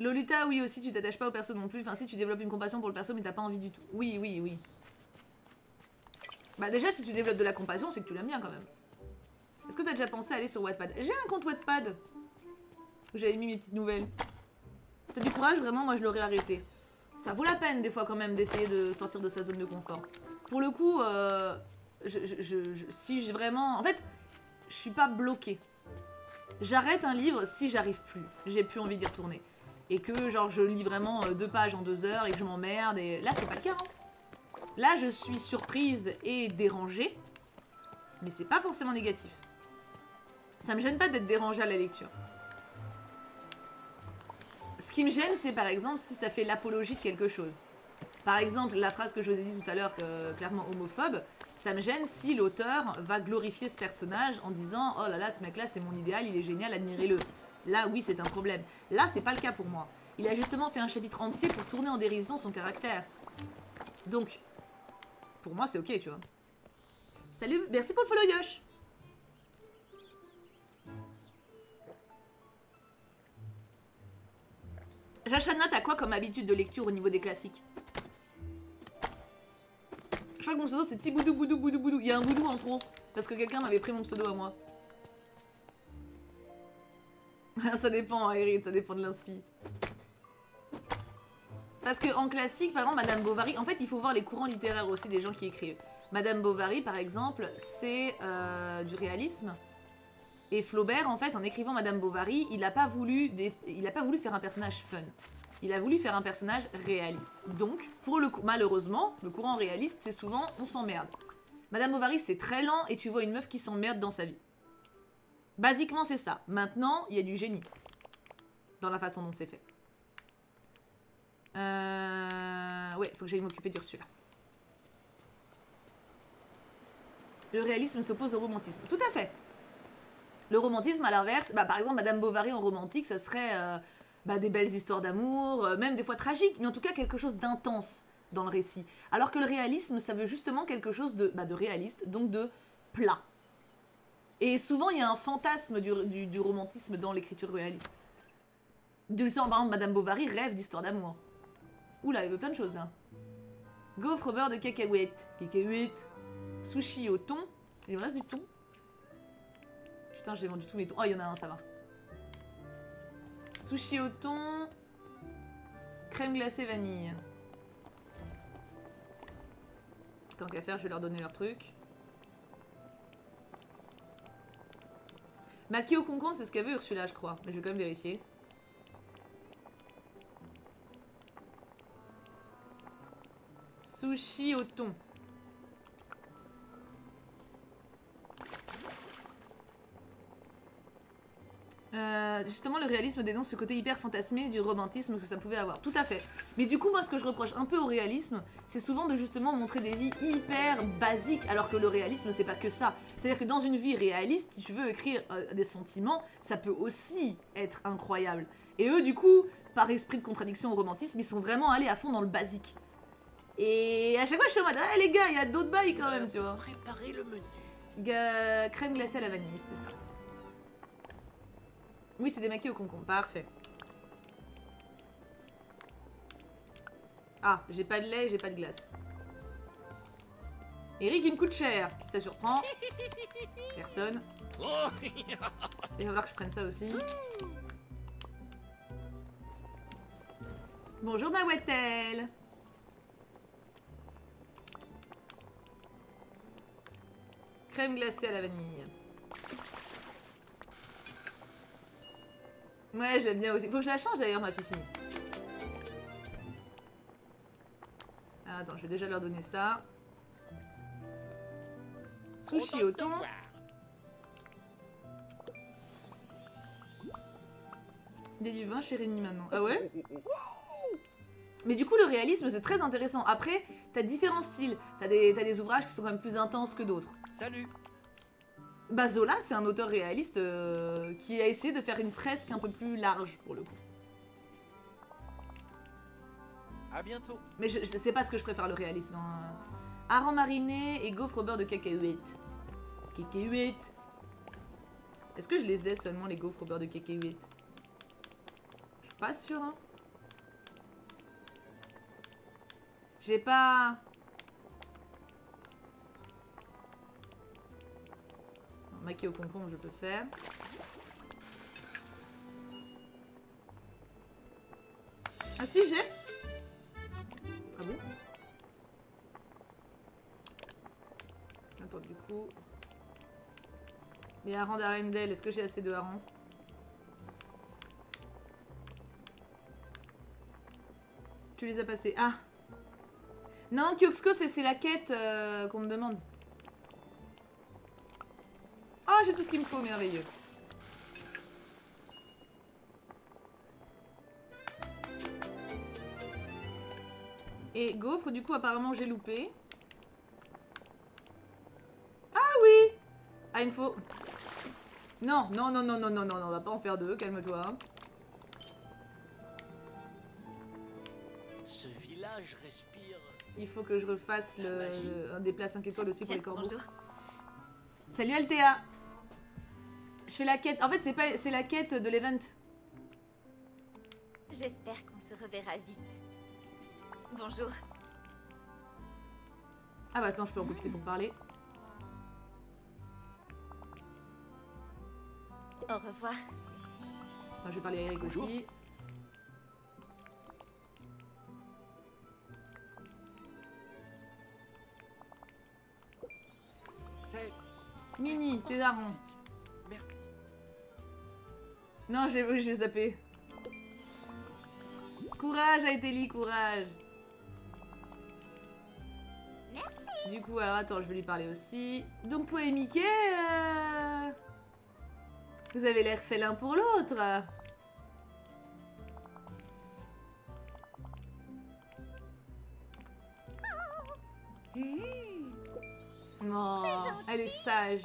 Lolita, oui aussi, tu t'attaches pas au perso non plus. Enfin, si tu développes une compassion pour le perso, mais t'as pas envie du tout. Oui, oui, oui. Bah déjà, si tu développes de la compassion, c'est que tu l'aimes bien quand même. Est-ce que t'as déjà pensé à aller sur Wattpad? J'ai un compte Wattpad où j'avais mis mes petites nouvelles. T'as du courage, vraiment, moi je l'aurais arrêté. Ça vaut la peine des fois quand même d'essayer de sortir de sa zone de confort. Pour le coup, si vraiment... En fait, je suis pas bloquée. J'arrête un livre si j'arrive plus. J'ai plus envie d'y retourner. Et que genre je lis vraiment 2 pages en 2 heures et que je m'emmerde et... Là c'est pas le cas, hein. Là je suis surprise et dérangée, mais c'est pas forcément négatif. Ça me gêne pas d'être dérangée à la lecture. Ce qui me gêne, c'est par exemple si ça fait l'apologie de quelque chose. Par exemple la phrase que je vous ai dit tout à l'heure, clairement homophobe, Ça me gêne si l'auteur va glorifier ce personnage en disant « Oh là là, ce mec-là, c'est mon idéal, il est génial, admirez-le ». Là, oui, c'est un problème. Là, c'est pas le cas pour moi. Il a justement fait un chapitre entier pour tourner en dérision son caractère. Donc, pour moi, c'est ok, tu vois. Salut, merci pour le follow, Yosh. Jachana, t'as quoi comme habitude de lecture au niveau des classiques? Je crois que mon pseudo c'est petit boudou boudou boudou boudou. Il y a un boudou en trop. Parce que quelqu'un m'avait pris mon pseudo à moi. Ça dépend, Eric, ça dépend de l'inspi. Parce que en classique, par exemple, Madame Bovary. En fait, il faut voir les courants littéraires aussi des gens qui écrivent. Madame Bovary, par exemple, c'est du réalisme. Et Flaubert, en fait, en écrivant Madame Bovary, il n'a pas voulu faire un personnage fun. Il a voulu faire un personnage réaliste. Donc, malheureusement, le courant réaliste, c'est souvent on s'emmerde. Madame Bovary, c'est très lent et tu vois une meuf qui s'emmerde dans sa vie. Basiquement, c'est ça. Maintenant, il y a du génie dans la façon dont c'est fait. Ouais, faut que j'aille m'occuper d'Ursula. Le réalisme s'oppose au romantisme. Tout à fait. Le romantisme, à l'inverse, bah, par exemple, Madame Bovary en romantique, ça serait des belles histoires d'amour, même des fois tragiques, mais en tout cas quelque chose d'intense dans le récit. Alors que le réalisme, ça veut justement quelque chose de réaliste, donc de plat. Et souvent, il y a un fantasme du romantisme dans l'écriture réaliste. Du sens, par exemple, Madame Bovary rêve d'histoires d'amour. Oula, il veut plein de choses, là. Gaufre au beurre de cacahuètes. Cacahuètes. Sushi au thon. Il me reste du thon. Putain, j'ai vendu tous mes thons. Oh, il y en a un, ça va. Sushi au thon. Crème glacée vanille. Tant qu'à faire, je vais leur donner leur truc. Maquis au concombre, c'est ce qu'elle veut Ursula, je crois. Mais je vais quand même vérifier. Sushi au thon. Justement, le réalisme dénonce ce côté hyper fantasmé du romantisme que ça pouvait avoir. Tout à fait. Mais du coup, moi, ce que je reproche un peu au réalisme, c'est souvent de justement montrer des vies hyper basiques, alors que le réalisme, c'est pas que ça. C'est-à-dire que dans une vie réaliste, si tu veux écrire des sentiments, ça peut aussi être incroyable. Et eux, du coup, par esprit de contradiction au romantisme, ils sont vraiment allés à fond dans le basique. Et à chaque fois, je suis en mode, ah les gars, il y a d'autres bails quand même, tu vois. Préparer le menu. Crème glacée à la vanille, c'était ça. Oui, c'est des maquis au concombre. Parfait. Ah, j'ai pas de lait, j'ai pas de glace. Eric, il me coûte cher. Ça surprend. Personne. Il va falloir que je prenne ça aussi. Bonjour, ma Wattpad. Crème glacée à la vanille. Ouais, j'aime bien aussi. Faut que je la change d'ailleurs, ma fifi. Ah, attends, je vais déjà leur donner ça. Sushi au thon. Il y a du vin chez Rémi maintenant. Ah ouais? Mais du coup, le réalisme, c'est très intéressant. Après, t'as différents styles. T'as des ouvrages qui sont quand même plus intenses que d'autres. Salut! Bah Zola, c'est un auteur réaliste qui a essayé de faire une fresque un peu plus large, pour le coup. À bientôt. Mais je sais pas ce que je préfère, le réalisme. Hein. Hareng mariné et gaufre au beurre de cacahuètes. Cacahuètes. Est-ce que je les ai seulement, les gaufres au beurre de cacahuètes? Je suis pas sûre, hein. J'ai pas... Maquis au concombre, je peux faire. Ah si, j'ai. Ah bon? Attends, du coup... Les harengs d'Arendelle, est-ce que j'ai assez de harengs? Tu les as passés. Ah! Non, Kyoxko, c'est la quête qu'on me demande. Oh, j'ai tout ce qu'il me faut, merveilleux. Et gaufre, du coup, apparemment, j'ai loupé. Ah, il me faut... Non, non, non, non, non, non, non, on va pas en faire deux, calme-toi. Ce village respire... Il faut que je refasse un des plats 5 étoiles aussi pour les corbeaux. Bonjour. Salut Altea. Je fais la quête... En fait, c'est la quête de l'event. J'espère qu'on se reverra vite. Bonjour. Ah bah attends, je peux en profiter pour parler. Au revoir. Enfin, je vais parler à Eric Bonjour. Aussi. Mini, t'es daron. Merci. Non, j'ai zappé. Courage, Aeteli, courage. Merci. Du coup, alors attends, je vais lui parler aussi. Donc toi et Mickey, vous avez l'air fait l'un pour l'autre. Non, elle est sage.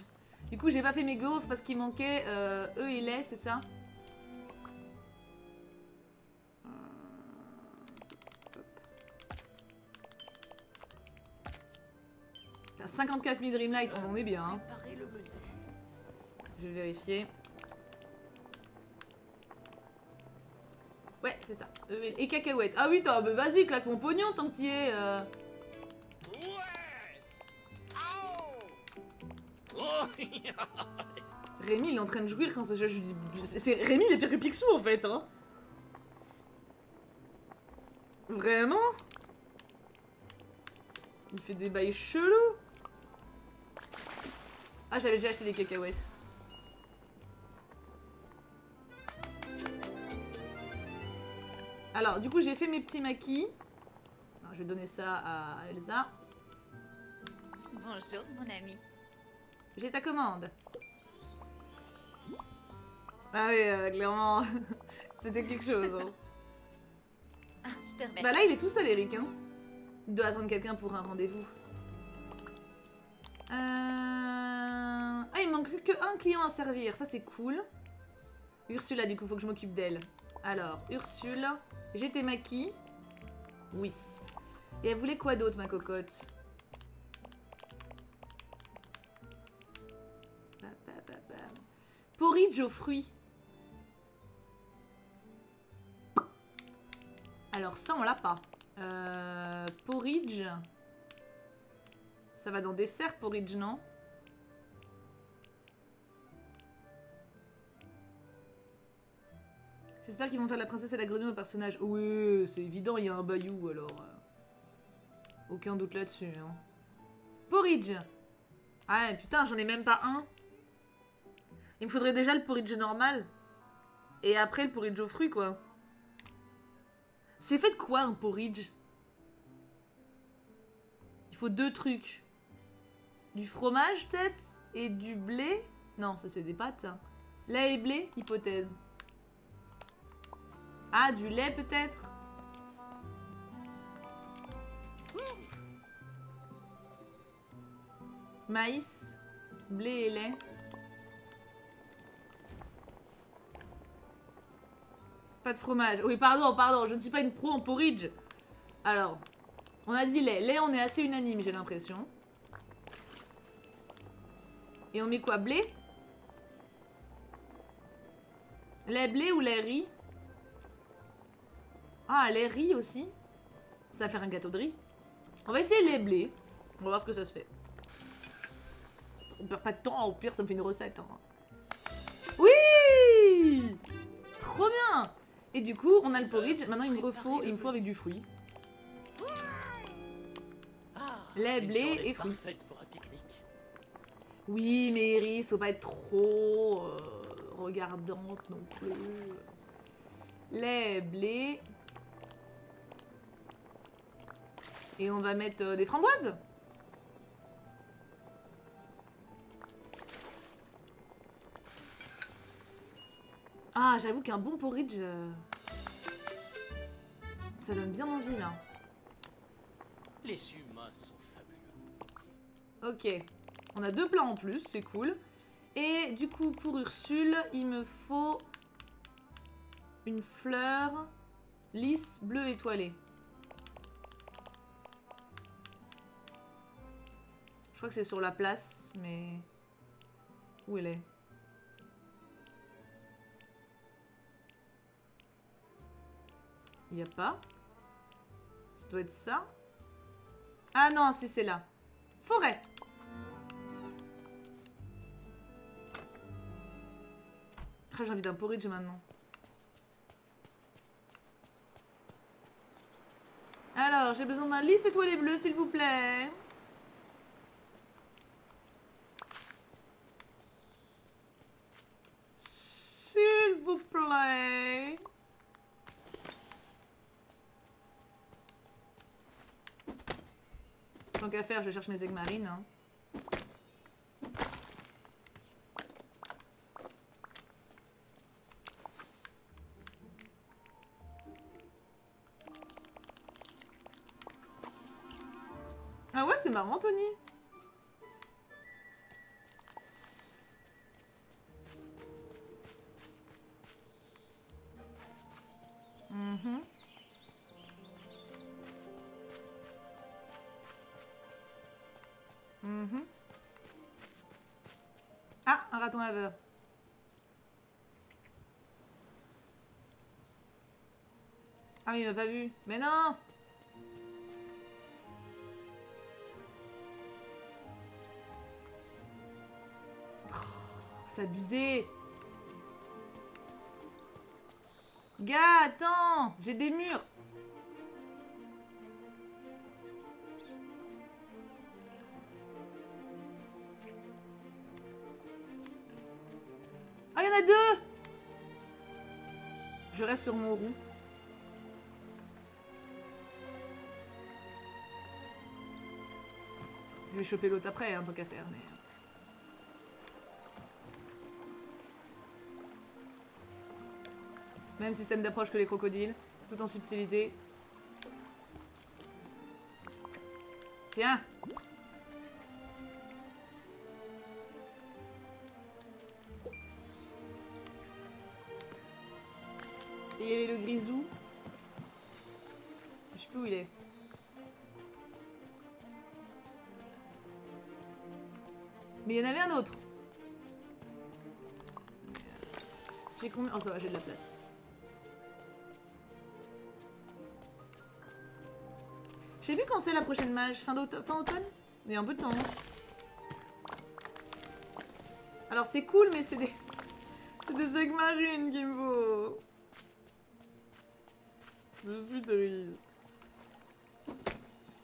Du coup, j'ai pas fait mes gaufres parce qu'il manquait eux et lait, c'est ça? T'as 54 000 Dreamlight, on en est bien. Hein. Je vais vérifier. Ouais, c'est ça. Et cacahuètes. Ah oui, bah vas-y, claque mon pognon tant que t'y es. Rémi, il est en train de jouir quand ce jeu. Rémi, il est pire que Pixou en fait, hein. Vraiment? Il fait des bails chelous. Ah, j'avais déjà acheté des cacahuètes. Alors, du coup, j'ai fait mes petits maquis. Non, je vais donner ça à Elsa. Bonjour, mon ami. J'ai ta commande. Ah oui, clairement, c'était quelque chose. Hein. Ah, je te remercie. Bah là, il est tout seul, Eric. Hein. Il doit attendre quelqu'un pour un rendez-vous. Ah, il manque que un client à servir. Ça, c'est cool. Ursula, du coup, faut que je m'occupe d'elle. Alors, Ursula, j'ai tes maquis. Oui. Et elle voulait quoi d'autre, ma cocotte? Porridge aux fruits. Alors ça on l'a pas. Porridge. Ça va dans dessert porridge, non? J'espère qu'ils vont faire la princesse et la grenouille au personnage. Oui, c'est évident, il y a un bayou alors. Aucun doute là-dessus. Hein. Porridge. Ah putain, j'en ai même pas un. Il me faudrait déjà le porridge normal. Et après le porridge aux fruits, quoi. C'est fait de quoi, un porridge? Il faut deux trucs. Du fromage, peut-être? Et du blé? Non, ça, c'est des pâtes, ça. Lait et blé, hypothèse. Ah, du lait, peut-être? Maïs, blé et lait. Pas de fromage. Oui, pardon, pardon, je ne suis pas une pro en porridge. Alors, on a dit lait. Lait, on est assez unanime, j'ai l'impression. Et on met quoi? Blé? Lait blé ou lait riz? Ah, lait riz aussi. Ça va faire un gâteau de riz. On va essayer lait blé. On va voir ce que ça se fait. On perd pas de temps, au pire, ça me fait une recette. Hein. Oui! Trop bien! Et du coup, on a le porridge. Maintenant, il me faut avec du fruit. Lait, blé et fruits. Oui, mais Iris, faut pas être trop regardante non plus. Lait, blé. Et on va mettre des framboises. Ah, j'avoue qu'un bon porridge... ça donne bien envie, là. Les humains sont fabuleux. Ok. On a deux plats en plus, c'est cool. Et du coup, pour Ursule, il me faut une fleur lisse, bleue étoilée. Je crois que c'est sur la place, mais... Où elle est? Il n'y a pas. Ça doit être ça. Ah non, si c'est là. Forêt. Ah, j'ai envie d'un porridge maintenant. Alors, j'ai besoin d'un lisse étoilé bleu, s'il vous plaît. S'il vous plaît. Tant qu'à faire, je cherche mes aigues marines. Hein. Ah ouais, c'est marrant, Tony. Ah, un raton laveur. Ah mais il m'a pas vu. Mais non. C'est abusé. Gars, attends, j'ai des murs. Ah, il y en a deux. Je reste sur mon roux. Je vais choper l'autre après, hein, tant qu'à faire, mais... Même système d'approche que les crocodiles, tout en subtilité. Tiens! Et il y avait le grisou. Je sais plus où il est. Mais il y en avait un autre. J'ai combien? Oh ça va, j'ai de la place. Je sais plus quand c'est la prochaine mage, fin automne? Il y a un peu de temps. Alors c'est cool, mais c'est des... C'est des aigues marines qu'il me faut. Je suis triste.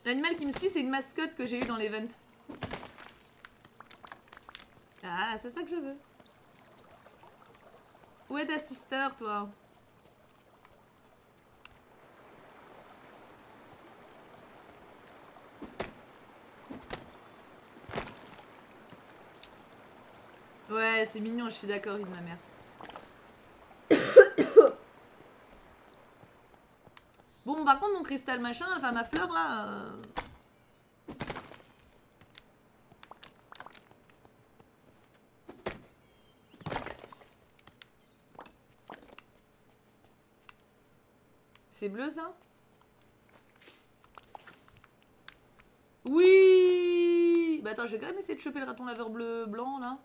L'animal qui me suit, c'est une mascotte que j'ai eue dans l'event. Ah, c'est ça que je veux. Où est ta sister, toi? Ouais, c'est mignon, je suis d'accord, vie de ma mère. Bon, par contre, mon cristal machin, enfin ma fleur là. C'est bleu ça? Oui! Bah attends, je vais quand même essayer de choper le raton laveur bleu blanc là.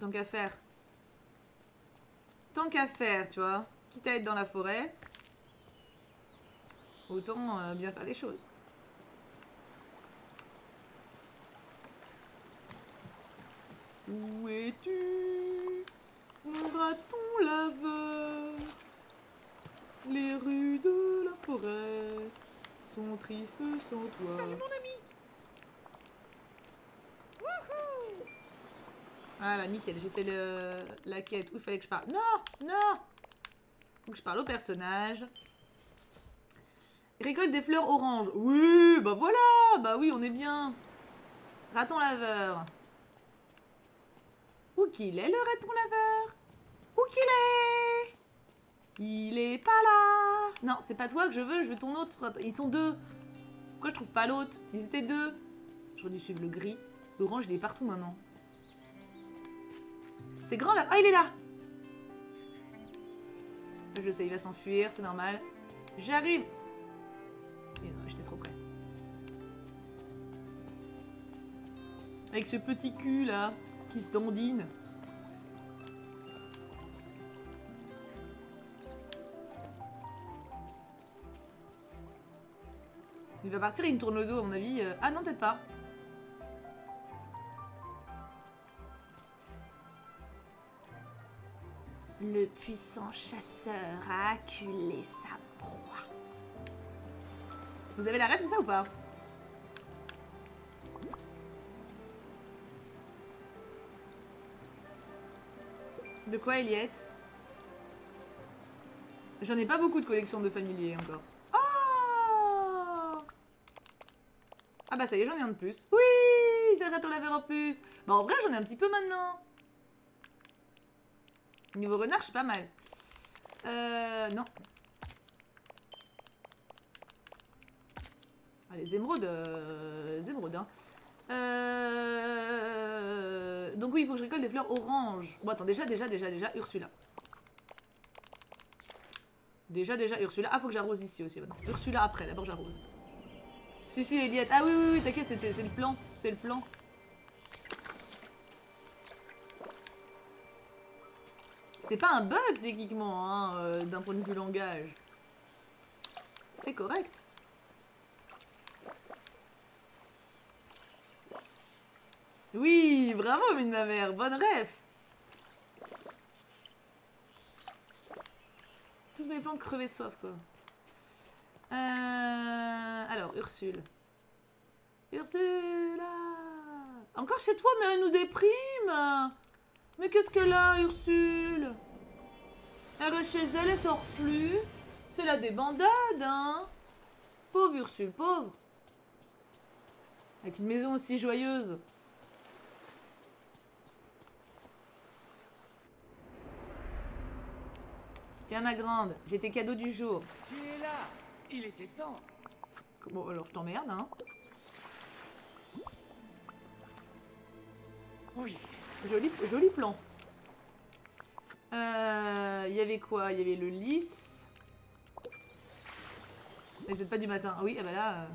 Tant qu'à faire. Tant qu'à faire, tu vois. Quitte à être dans la forêt, autant bien faire des choses. Où es-tu, mon raton laveur? Les rues de la forêt sont tristes sans toi. Salut mon ami. Voilà, nickel, j'ai fait la quête où il fallait que je parle. Non, non! Faut que je parle au personnage. Récolte des fleurs oranges. Oui, bah voilà! Bah oui, on est bien. Raton laveur. Où qu'il est, le raton laveur? Où qu'il est? Il est pas là! Non, c'est pas toi que je veux ton autre. Ils sont deux. Pourquoi je trouve pas l'autre? Ils étaient deux. J'aurais dû suivre le gris. L'orange, il est partout maintenant. C'est grand là. Ah, il est là. Je sais, il va s'enfuir, c'est normal. J'arrive. J'étais trop près. Avec ce petit cul là, qui se dandine. Il va partir, il me tourne le dos à mon avis. Ah non, peut-être pas. Le puissant chasseur a acculé sa proie. Vous avez la rêve de ça ou pas? De quoi, Eliette? J'en ai pas beaucoup de collections de familiers encore. Oh! Ah bah ça y est, j'en ai un de plus. Oui! C'est le raton laveur en plus. Bah en vrai, j'en ai un petit peu maintenant. Niveau renard, je suis pas mal. Non. Ah, les émeraudes... hein. Donc oui, il faut que je récolte des fleurs oranges. Bon, attends, déjà, Ursula. Déjà, Ursula. Ah, faut que j'arrose ici aussi. Maintenant. Ursula après, d'abord j'arrose. Si, si, Eliette. Ah oui, t'inquiète, c'est le plan. C'est le plan. C'est pas un bug techniquement, hein, d'un point de vue langage. C'est correct. Oui, bravo, mine ma mère, bonne ref. Tous mes plantes crevées de soif, quoi. Alors, Ursule. Ursula. Encore chez toi, mais elle nous déprime. Mais qu'est-ce qu'elle a, Ursule? Elle reste chez elle, elle sort plus. C'est la débandade, hein? Pauvre Ursule, pauvre. Avec une maison aussi joyeuse. Tiens, ma grande, j'ai tes cadeaux du jour. Tu es là, il était temps. Bon, alors je t'emmerde, hein? Oui. Joli, joli plan. Il y avait quoi? Il y avait le lys. Et vous êtes pas du matin. Ah oui, ah bah là...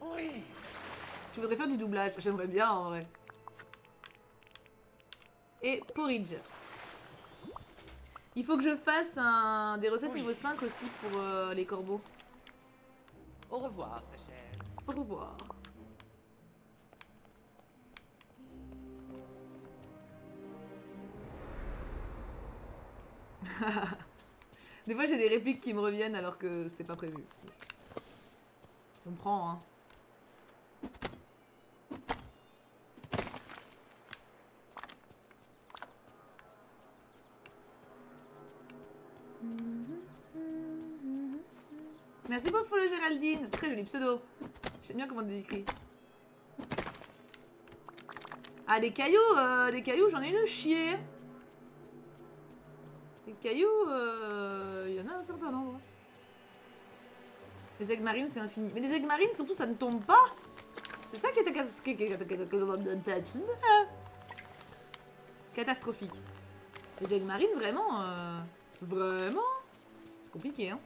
Oui. Tu voudrais faire du doublage? J'aimerais bien, en vrai. Et porridge. Il faut que je fasse des recettes niveau 5 aussi pour les corbeaux. Au revoir, ma chère. Au revoir. Des fois j'ai des répliques qui me reviennent alors que c'était pas prévu. On prend, hein. Merci pour le follow, Géraldine. Très joli pseudo. J'aime bien comment on écrit. Ah, des cailloux, j'en ai une chier. Les cailloux, il y en a un certain nombre. Les aigues marines, c'est infini. Mais les aigues marines, surtout, ça ne tombe pas. C'est ça qui est catastrophique. Les aigues marines, vraiment, c'est compliqué, hein.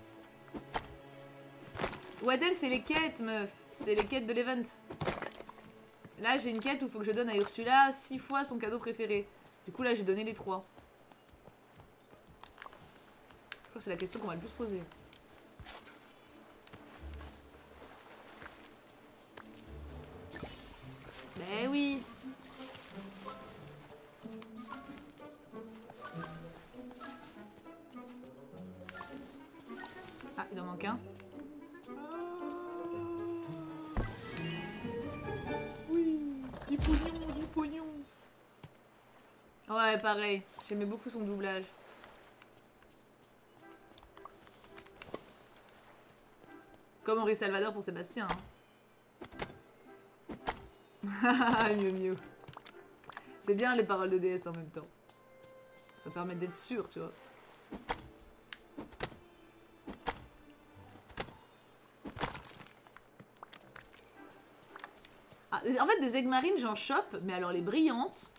Waddell, c'est les quêtes, meuf. C'est les quêtes de l'event. Là, j'ai une quête où il faut que je donne à Ursula 6 fois son cadeau préféré. Du coup, là, j'ai donné les 3. Je crois que c'est la question qu'on va le plus poser. Ben oui. Ah, il en manque un. Oui, du pognon, du pognon. Ouais, pareil. J'aimais beaucoup son doublage. Comme Henri Salvador pour Sébastien. Hein. Mieux, mieux. C'est bien les paroles de DS en même temps. Ça permet d'être sûr, tu vois. Ah, en fait, des aigues marines, j'en chope, mais alors les brillantes.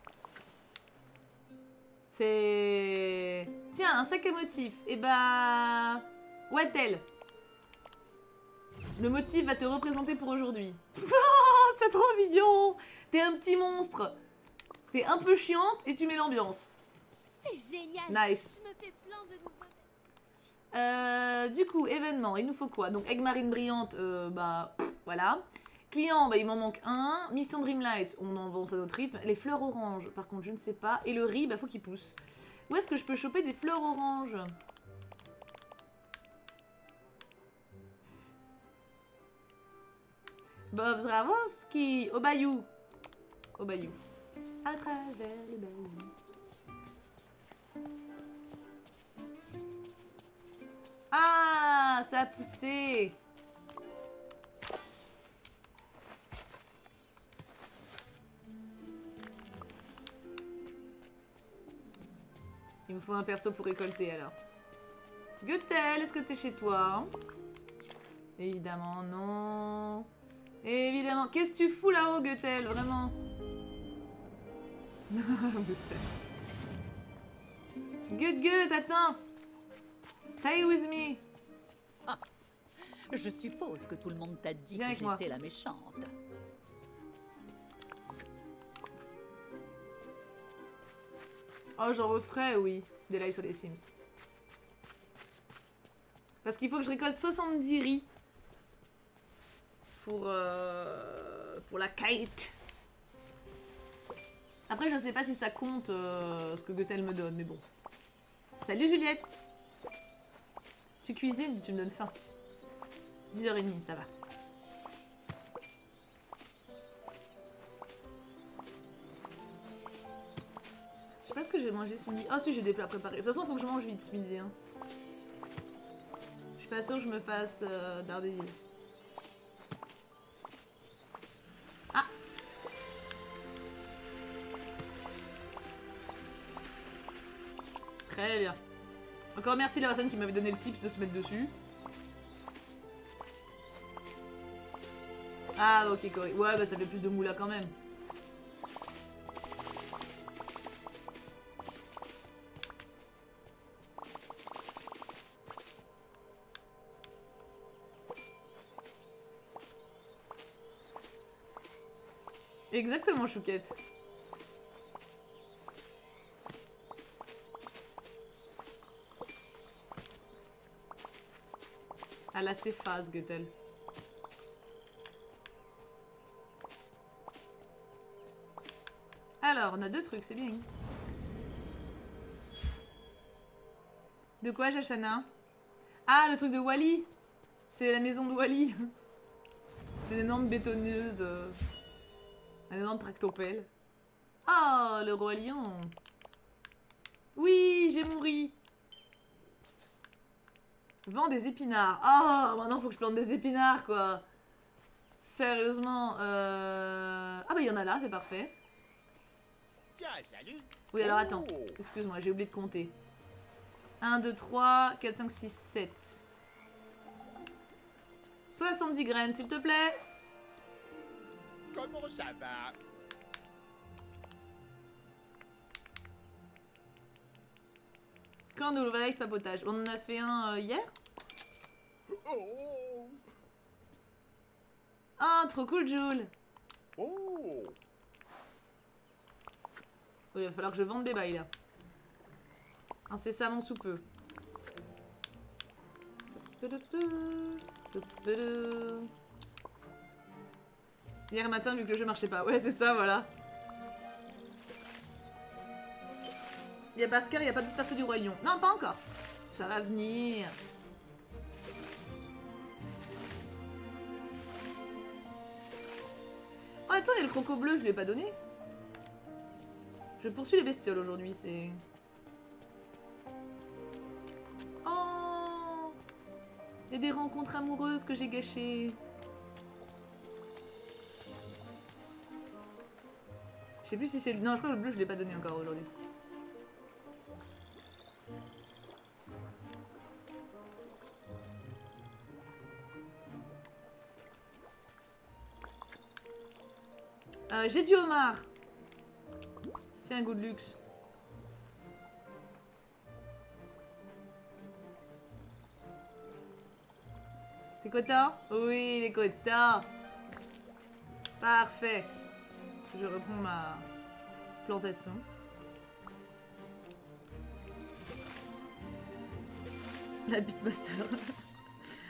C'est... Tiens, un sac à motifs. Eh bah... Wattpad. Le motif va te représenter pour aujourd'hui. Oh, c'est trop mignon. T'es un petit monstre. T'es un peu chiante et tu mets l'ambiance. C'est génial. Nice. Je me fais plein de nouveaux... du coup, événement. Il nous faut quoi? Donc, egg marine brillante, bah... Pff, voilà. Client, bah, il m'en manque un. Mission Dreamlight, on avance à notre rythme. Les fleurs oranges, par contre, je ne sais pas. Et le riz, bah, faut qu'il pousse. Où est-ce que je peux choper des fleurs oranges? Bob Zdravowski, au Bayou. Au Bayou. À travers les Bayou. Ah, ça a poussé. Il me faut un perso pour récolter alors. Gothel, est-ce que t'es chez toi? Évidemment, non. Évidemment. Qu'est-ce que tu fous là-haut, Gothel? Vraiment. Gothel, attends. Stay with me. Ah, je suppose que tout le monde t'a dit que j'étais la méchante. Oh, j'en referais, oui, des lives sur les Sims. Parce qu'il faut que je récolte 70 riz pour la kite. Après, je sais pas si ça compte ce que Gothel me donne, mais bon. Salut Juliette. Tu cuisines, tu me donnes faim. 10h30, ça va. Je sais pas ce que je vais manger ce midi. Ah si, j'ai des plats préparés. De toute façon, faut que je mange vite ce midi. Hein. Je suis pas sûre que je me fasse Daredevil. Ah. Très bien. Encore merci la personne qui m'avait donné le tips de se mettre dessus. Ah ok, correct. Ouais, bah ça fait plus de moula quand même. Exactement, Chouquette. À la céphase, Gothel. Alors, on a deux trucs, c'est bien. De quoi, Jashana? Ah, le truc de Wally. C'est la maison de Wally. C'est une énorme bétonneuse... Un énorme tractopelle. Oh, le Roi Lion. Oui, j'ai mon riz. Vends des épinards. Oh, maintenant, faut que je plante des épinards, quoi. Sérieusement. Ah bah, il y en a là, c'est parfait. Oui, alors attends. Excuse-moi, j'ai oublié de compter. 1, 2, 3, 4, 5, 6, 7. 70 graines, s'il te plaît. Comment ça va? Quand nous le valait papotage, on en a fait un hier. Oh, oh trop cool, Jules. Oh. Oui, il va falloir que je vende des bails là. Incessamment sous peu. Hier matin, vu que le jeu marchait pas. Ouais, c'est ça, voilà. Y'a pas Scar, y'a pas de perso du Roi Lion. Non, pas encore. Ça va venir. Oh, attends, y'a le croco bleu, je l'ai pas donné. Je poursuis les bestioles aujourd'hui, c'est... Oh, y'a des rencontres amoureuses que j'ai gâchées. Je sais plus si c'est... Non, je crois que le bleu, je l'ai pas donné encore aujourd'hui. J'ai du homard. Tiens, goût de luxe. T'es content? Oui, il est content. Parfait. Je reprends ma plantation. La beatmaster.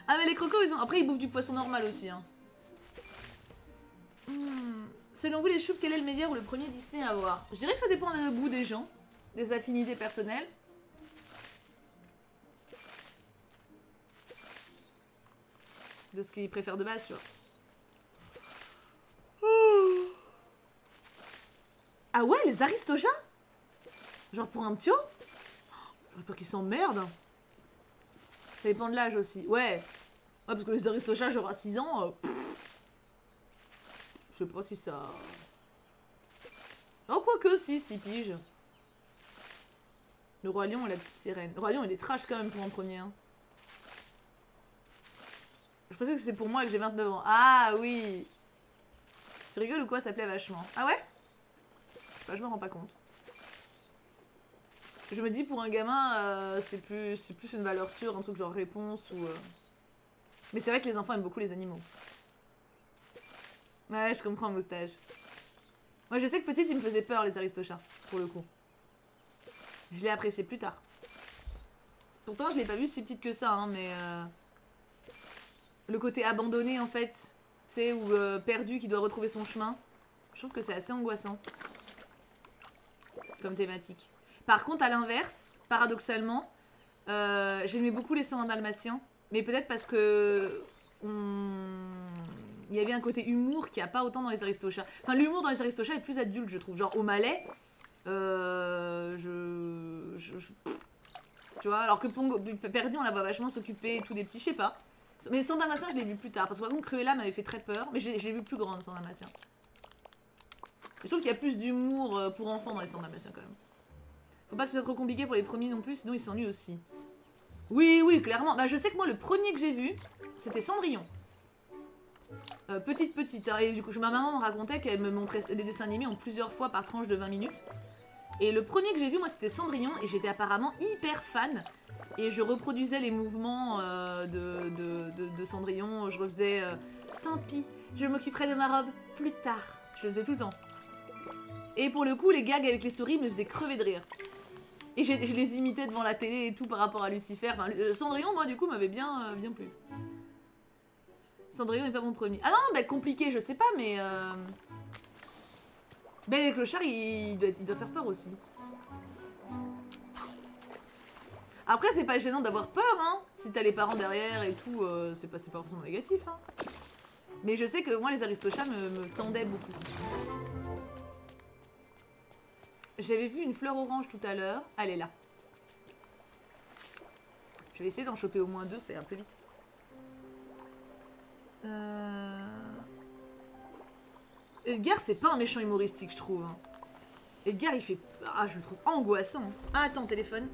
Ah mais les crocos, ils ont... Après ils bouffent du poisson normal aussi. Hein. Selon vous les choux, quel est le meilleur ou le premier Disney à avoir? Je dirais que ça dépend du goût des gens, des affinités personnelles. De ce qu'ils préfèrent de base, tu vois. Ouh. Ah ouais, les Aristochats? Genre pour un petit haut? J'aurais peur qu'ils s'emmerdent. Ça dépend de l'âge aussi. Ouais. Ouais, parce que les Aristochats, genre à 6 ans... Je sais pas si ça... Oh, quoique, si, 6 piges. Le Roi Lion et la petite sirène. Le Roi Lion, il est trash quand même pour en premier. Hein. Je pensais que c'est pour moi et que j'ai 29 ans. Ah oui. Tu rigoles ou quoi? Ça plaît vachement. Ah ouais? Enfin, je me rends pas compte. Je me dis pour un gamin, c'est plus une valeur sûre, un truc genre réponse ou... Mais c'est vrai que les enfants aiment beaucoup les animaux. Ouais, je comprends, moustache. Moi, je sais que petite, ils me faisaient peur, les Aristochats, pour le coup. Je l'ai apprécié plus tard. Pourtant, je l'ai pas vu si petite que ça, hein, mais... Le côté abandonné, en fait, tu sais, ou perdu, qui doit retrouver son chemin. Je trouve que c'est assez angoissant. Comme thématique. Par contre, à l'inverse, paradoxalement, j'aimais beaucoup les 101 Dalmatiens. Mais peut-être parce que... Il y avait un côté humour qu'il n'y a pas autant dans les Aristochats. Enfin, l'humour dans les Aristochats est plus adulte, je trouve. Genre, au Malais, tu vois, alors que Perdi, on la voit vachement s'occuper tout des petits, je sais pas. Mais sans Dalmatien, je l'ai vu plus tard. Parce que par exemple, Cruella m'avait fait très peur. Mais je l'ai vu plus grande, sans Dalmatien. Je trouve qu'il y a plus d'humour pour enfants dans les sans Dalmatiens, quand même. Faut pas que ce soit trop compliqué pour les premiers non plus, sinon ils s'ennuient aussi. Oui, oui, clairement. Bah, je sais que moi, le premier que j'ai vu, c'était Cendrillon. Petite hein. Et du coup ma maman me racontait qu'elle me montrait les dessins animés en plusieurs fois par tranche de 20 minutes et le premier que j'ai vu moi c'était Cendrillon et j'étais apparemment hyper fan et je reproduisais les mouvements de Cendrillon, je refaisais tant pis, je m'occuperai de ma robe plus tard, je le faisais tout le temps et pour le coup les gags avec les souris me faisaient crever de rire et je les imitais devant la télé et tout par rapport à Lucifer, enfin, Cendrillon moi du coup m'avait bien plu. Cendrillon n'est pas mon premier. Ah non, bah compliqué, je sais pas, mais... Belle et Clochard, il doit faire peur aussi. Après, c'est pas gênant d'avoir peur, hein. Si t'as les parents derrière et tout, c'est pas forcément négatif, hein. Mais je sais que moi, les Aristochats me tendaient beaucoup. J'avais vu une fleur orange tout à l'heure. Elle est là. Je vais essayer d'en choper au moins deux, ça ira plus vite. Edgar, c'est pas un méchant humoristique, je trouve. Edgar, il fait... Ah, je le trouve angoissant. Ah, attends, téléphone.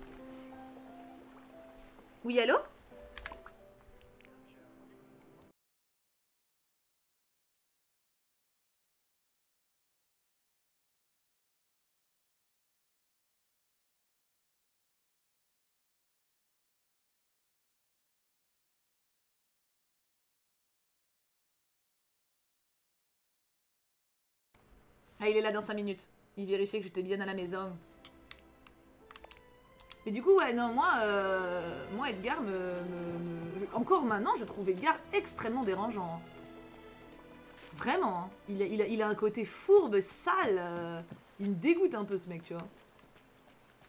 Oui, allô? Ah, il est là dans 5 minutes. Il vérifiait que j'étais bien à la maison. Mais du coup, ouais, non, moi Edgar Encore maintenant, je trouve Edgar extrêmement dérangeant. Vraiment. Hein. Il a un côté fourbe, sale. Il me dégoûte un peu, ce mec, tu vois.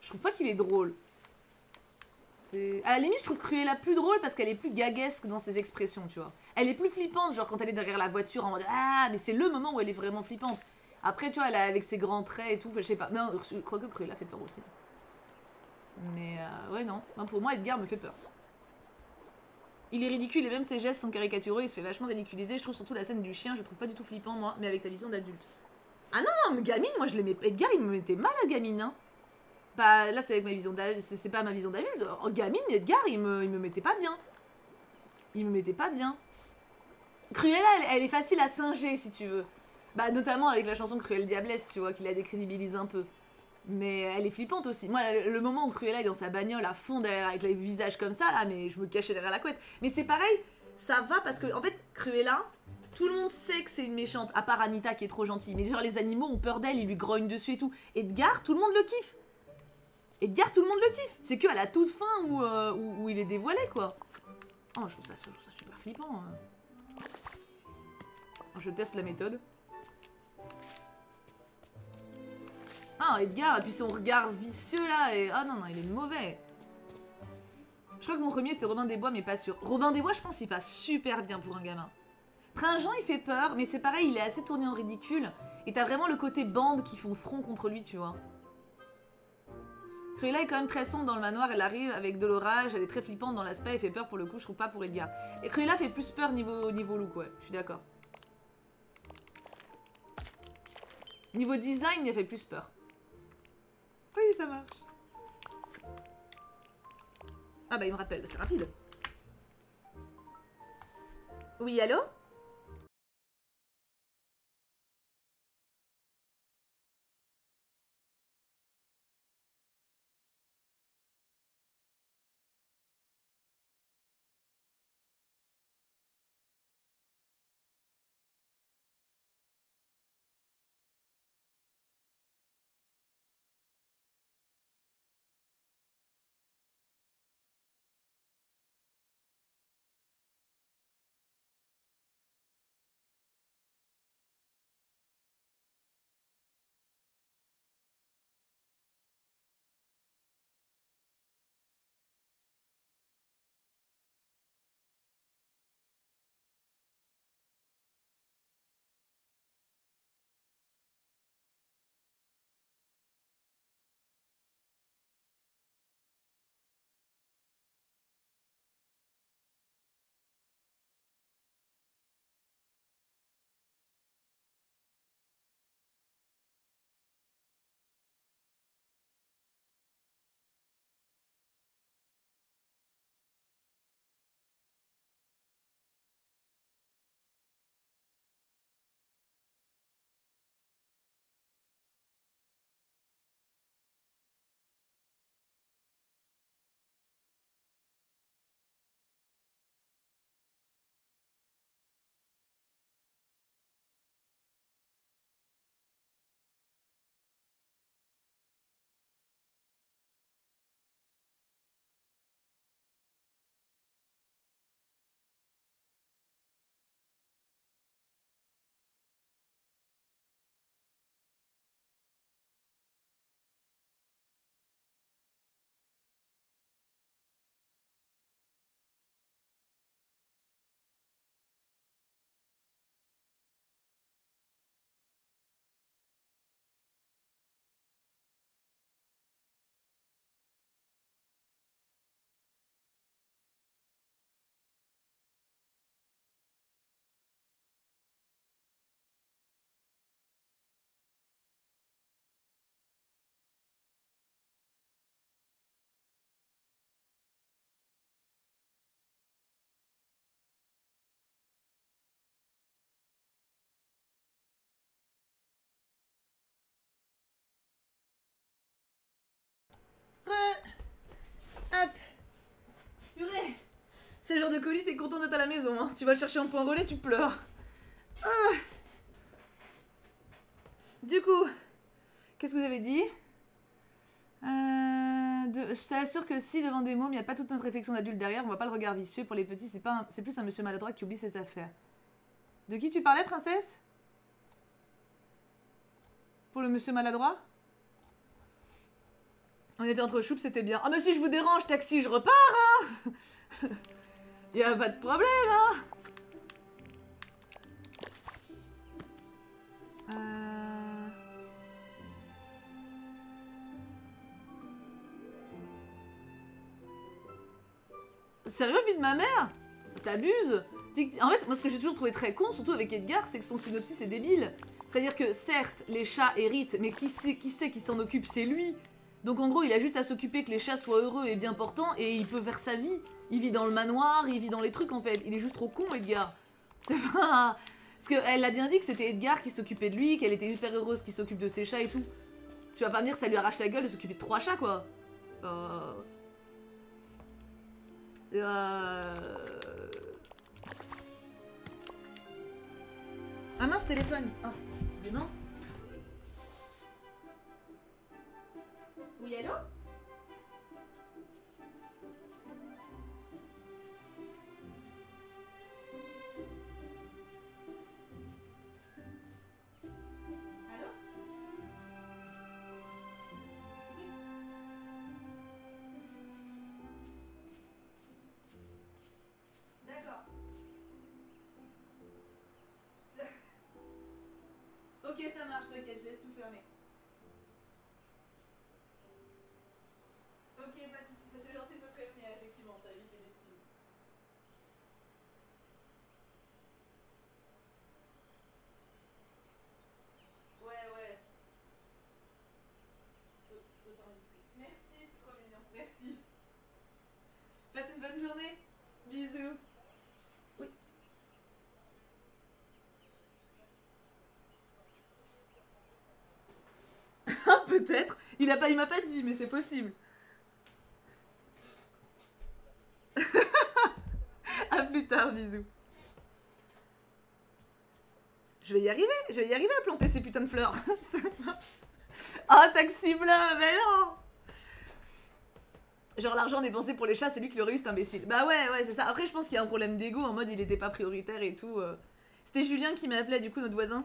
Je trouve pas qu'il est drôle. À la limite, je trouve Cruella plus drôle parce qu'elle est plus gaguesque dans ses expressions, tu vois. Elle est plus flippante, genre quand elle est derrière la voiture en mode « Ah !» Mais c'est le moment où elle est vraiment flippante. Après, tu vois, elle a, avec ses grands traits et tout, je sais pas. Non, je crois que Cruella fait peur aussi. Mais ouais, non. Enfin, pour moi, Edgar me fait peur. Il est ridicule et même ses gestes sont caricatureux. Il se fait vachement ridiculiser. Je trouve surtout la scène du chien, je trouve pas du tout flippant, moi. Mais avec ta vision d'adulte. Ah non, mais gamine, moi, je l'aimais. Edgar, il me mettait mal à gamine, hein. Bah, là, c'est avec ma vision d'adulte. C'est pas ma vision d'adulte. En gamine, Edgar, il me mettait pas bien. Il me mettait pas bien. Cruella, elle est facile à singer, si tu veux. Bah, notamment avec la chanson Cruelle Diablesse, tu vois, qui la décrédibilise un peu. Mais elle est flippante aussi. Moi, le moment où Cruella est dans sa bagnole à fond derrière, avec les visages comme ça, là, mais je me cachais derrière la couette. Mais c'est pareil, ça va parce que, en fait, Cruella, tout le monde sait que c'est une méchante, à part Anita qui est trop gentille. Mais genre, les animaux ont peur d'elle, ils lui grognent dessus et tout. Edgar, tout le monde le kiffe. Edgar, tout le monde le kiffe. C'est qu'à la toute fin où il est dévoilé, quoi. Oh, je trouve ça super flippant. Je teste la méthode. Ah, Edgar, et puis son regard vicieux, là, et... Ah non, non, il est mauvais. Je crois que mon premier, c'est Robin des Bois, mais pas sûr. Robin des Bois, je pense qu'il passe super bien pour un gamin. Pringeant, il fait peur, mais c'est pareil, il est assez tourné en ridicule. Et t'as vraiment le côté bande qui font front contre lui, tu vois. Cruella est quand même très sombre dans le manoir, elle arrive avec de l'orage, elle est très flippante dans l'aspect, elle fait peur pour le coup, je trouve pas pour Edgar. Et Cruella fait plus peur niveau look, ouais, je suis d'accord. Niveau design, elle fait plus peur. Oui, ça marche. Ah bah il me rappelle, c'est rapide. Oui, allô? Hop, purée. C'est le genre de colis, t'es content d'être à la maison, hein. Tu vas le chercher en point relais, tu pleures. Ah. Du coup, qu'est-ce que vous avez dit? Je t'assure que si devant des mômes, il n'y a pas toute notre réflexion d'adulte derrière, on voit pas le regard vicieux. Pour les petits, c'est plus un monsieur maladroit qui oublie ses affaires. De qui tu parlais, princesse? Pour le monsieur maladroit? On était entre choups, c'était bien. Ah, mais si je vous dérange, taxi, je repars, hein. Y'a pas de problème, hein. Sérieux, vie de ma mère? T'abuses? En fait, moi, ce que j'ai toujours trouvé très con, surtout avec Edgar, c'est que son synopsis est débile. C'est-à-dire que, certes, les chats héritent, mais qui s'en occupe? C'est lui. Donc en gros, il a juste à s'occuper que les chats soient heureux et bien portants, et il peut faire sa vie. Il vit dans le manoir, il vit dans les trucs en fait. Il est juste trop con, Edgar. C'est pas... Parce qu'elle a bien dit que c'était Edgar qui s'occupait de lui, qu'elle était hyper heureuse qu'il s'occupe de ses chats et tout. Tu vas pas me dire que ça lui arrache la gueule de s'occuper de 3 chats, quoi. Ah mince, téléphone. Ah, c'est non. Oui, allô? T'inquiète, je laisse tout fermer. Ok, pas de soucis, c'est gentil de me prévenir, effectivement, ça évite les bêtises. Ouais, ouais. Merci, t'es trop mignon, merci. Passe une bonne journée, bisous. Peut-être. Il m'a pas dit, mais c'est possible. À plus tard, bisous. Je vais y arriver. Je vais y arriver à planter ces putains de fleurs. Ah, oh, taxi bleu, mais non. Genre l'argent dépensé pour les chats, c'est lui qui l'aurait eu, cet imbécile. Bah ouais, ouais, c'est ça. Après, je pense qu'il y a un problème d'ego, en mode il était pas prioritaire et tout. C'était Julien qui m'appelait, du coup, notre voisin,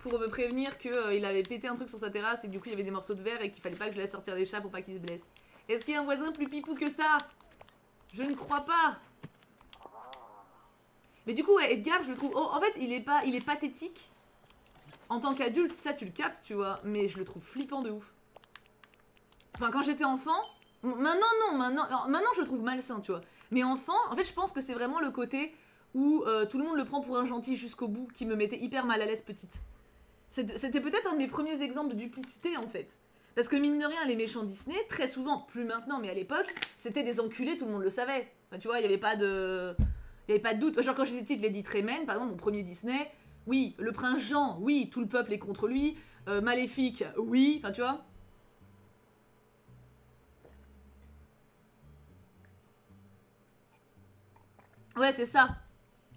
pour me prévenir qu'il avait pété un truc sur sa terrasse et du coup il y avait des morceaux de verre et qu'il fallait pas que je laisse sortir les chats pour pas qu'ils se blessent. Est-ce qu'il y a un voisin plus pipou que ça? Je ne crois pas. Mais du coup ouais, Edgar, je le trouve... Oh, en fait il est pathétique. En tant qu'adulte, ça tu le captes, tu vois. Mais je le trouve flippant de ouf. Enfin quand j'étais enfant... Maintenant non, maintenant je le trouve malsain, tu vois. Mais enfant, en fait je pense que c'est vraiment le côté où tout le monde le prend pour un gentil jusqu'au bout qui me mettait hyper mal à l'aise petite. C'était peut-être un de mes premiers exemples de duplicité, en fait. Parce que mine de rien, les méchants Disney, très souvent, plus maintenant, mais à l'époque, c'était des enculés, tout le monde le savait. Enfin, tu vois, il n'y avait pas de... Il n'y avait pas de doute. Genre quand j'étais petite, Lady Tremaine, par exemple, mon premier Disney, oui, le prince Jean, oui, tout le peuple est contre lui, Maléfique, oui, enfin, tu vois. Ouais, c'est ça.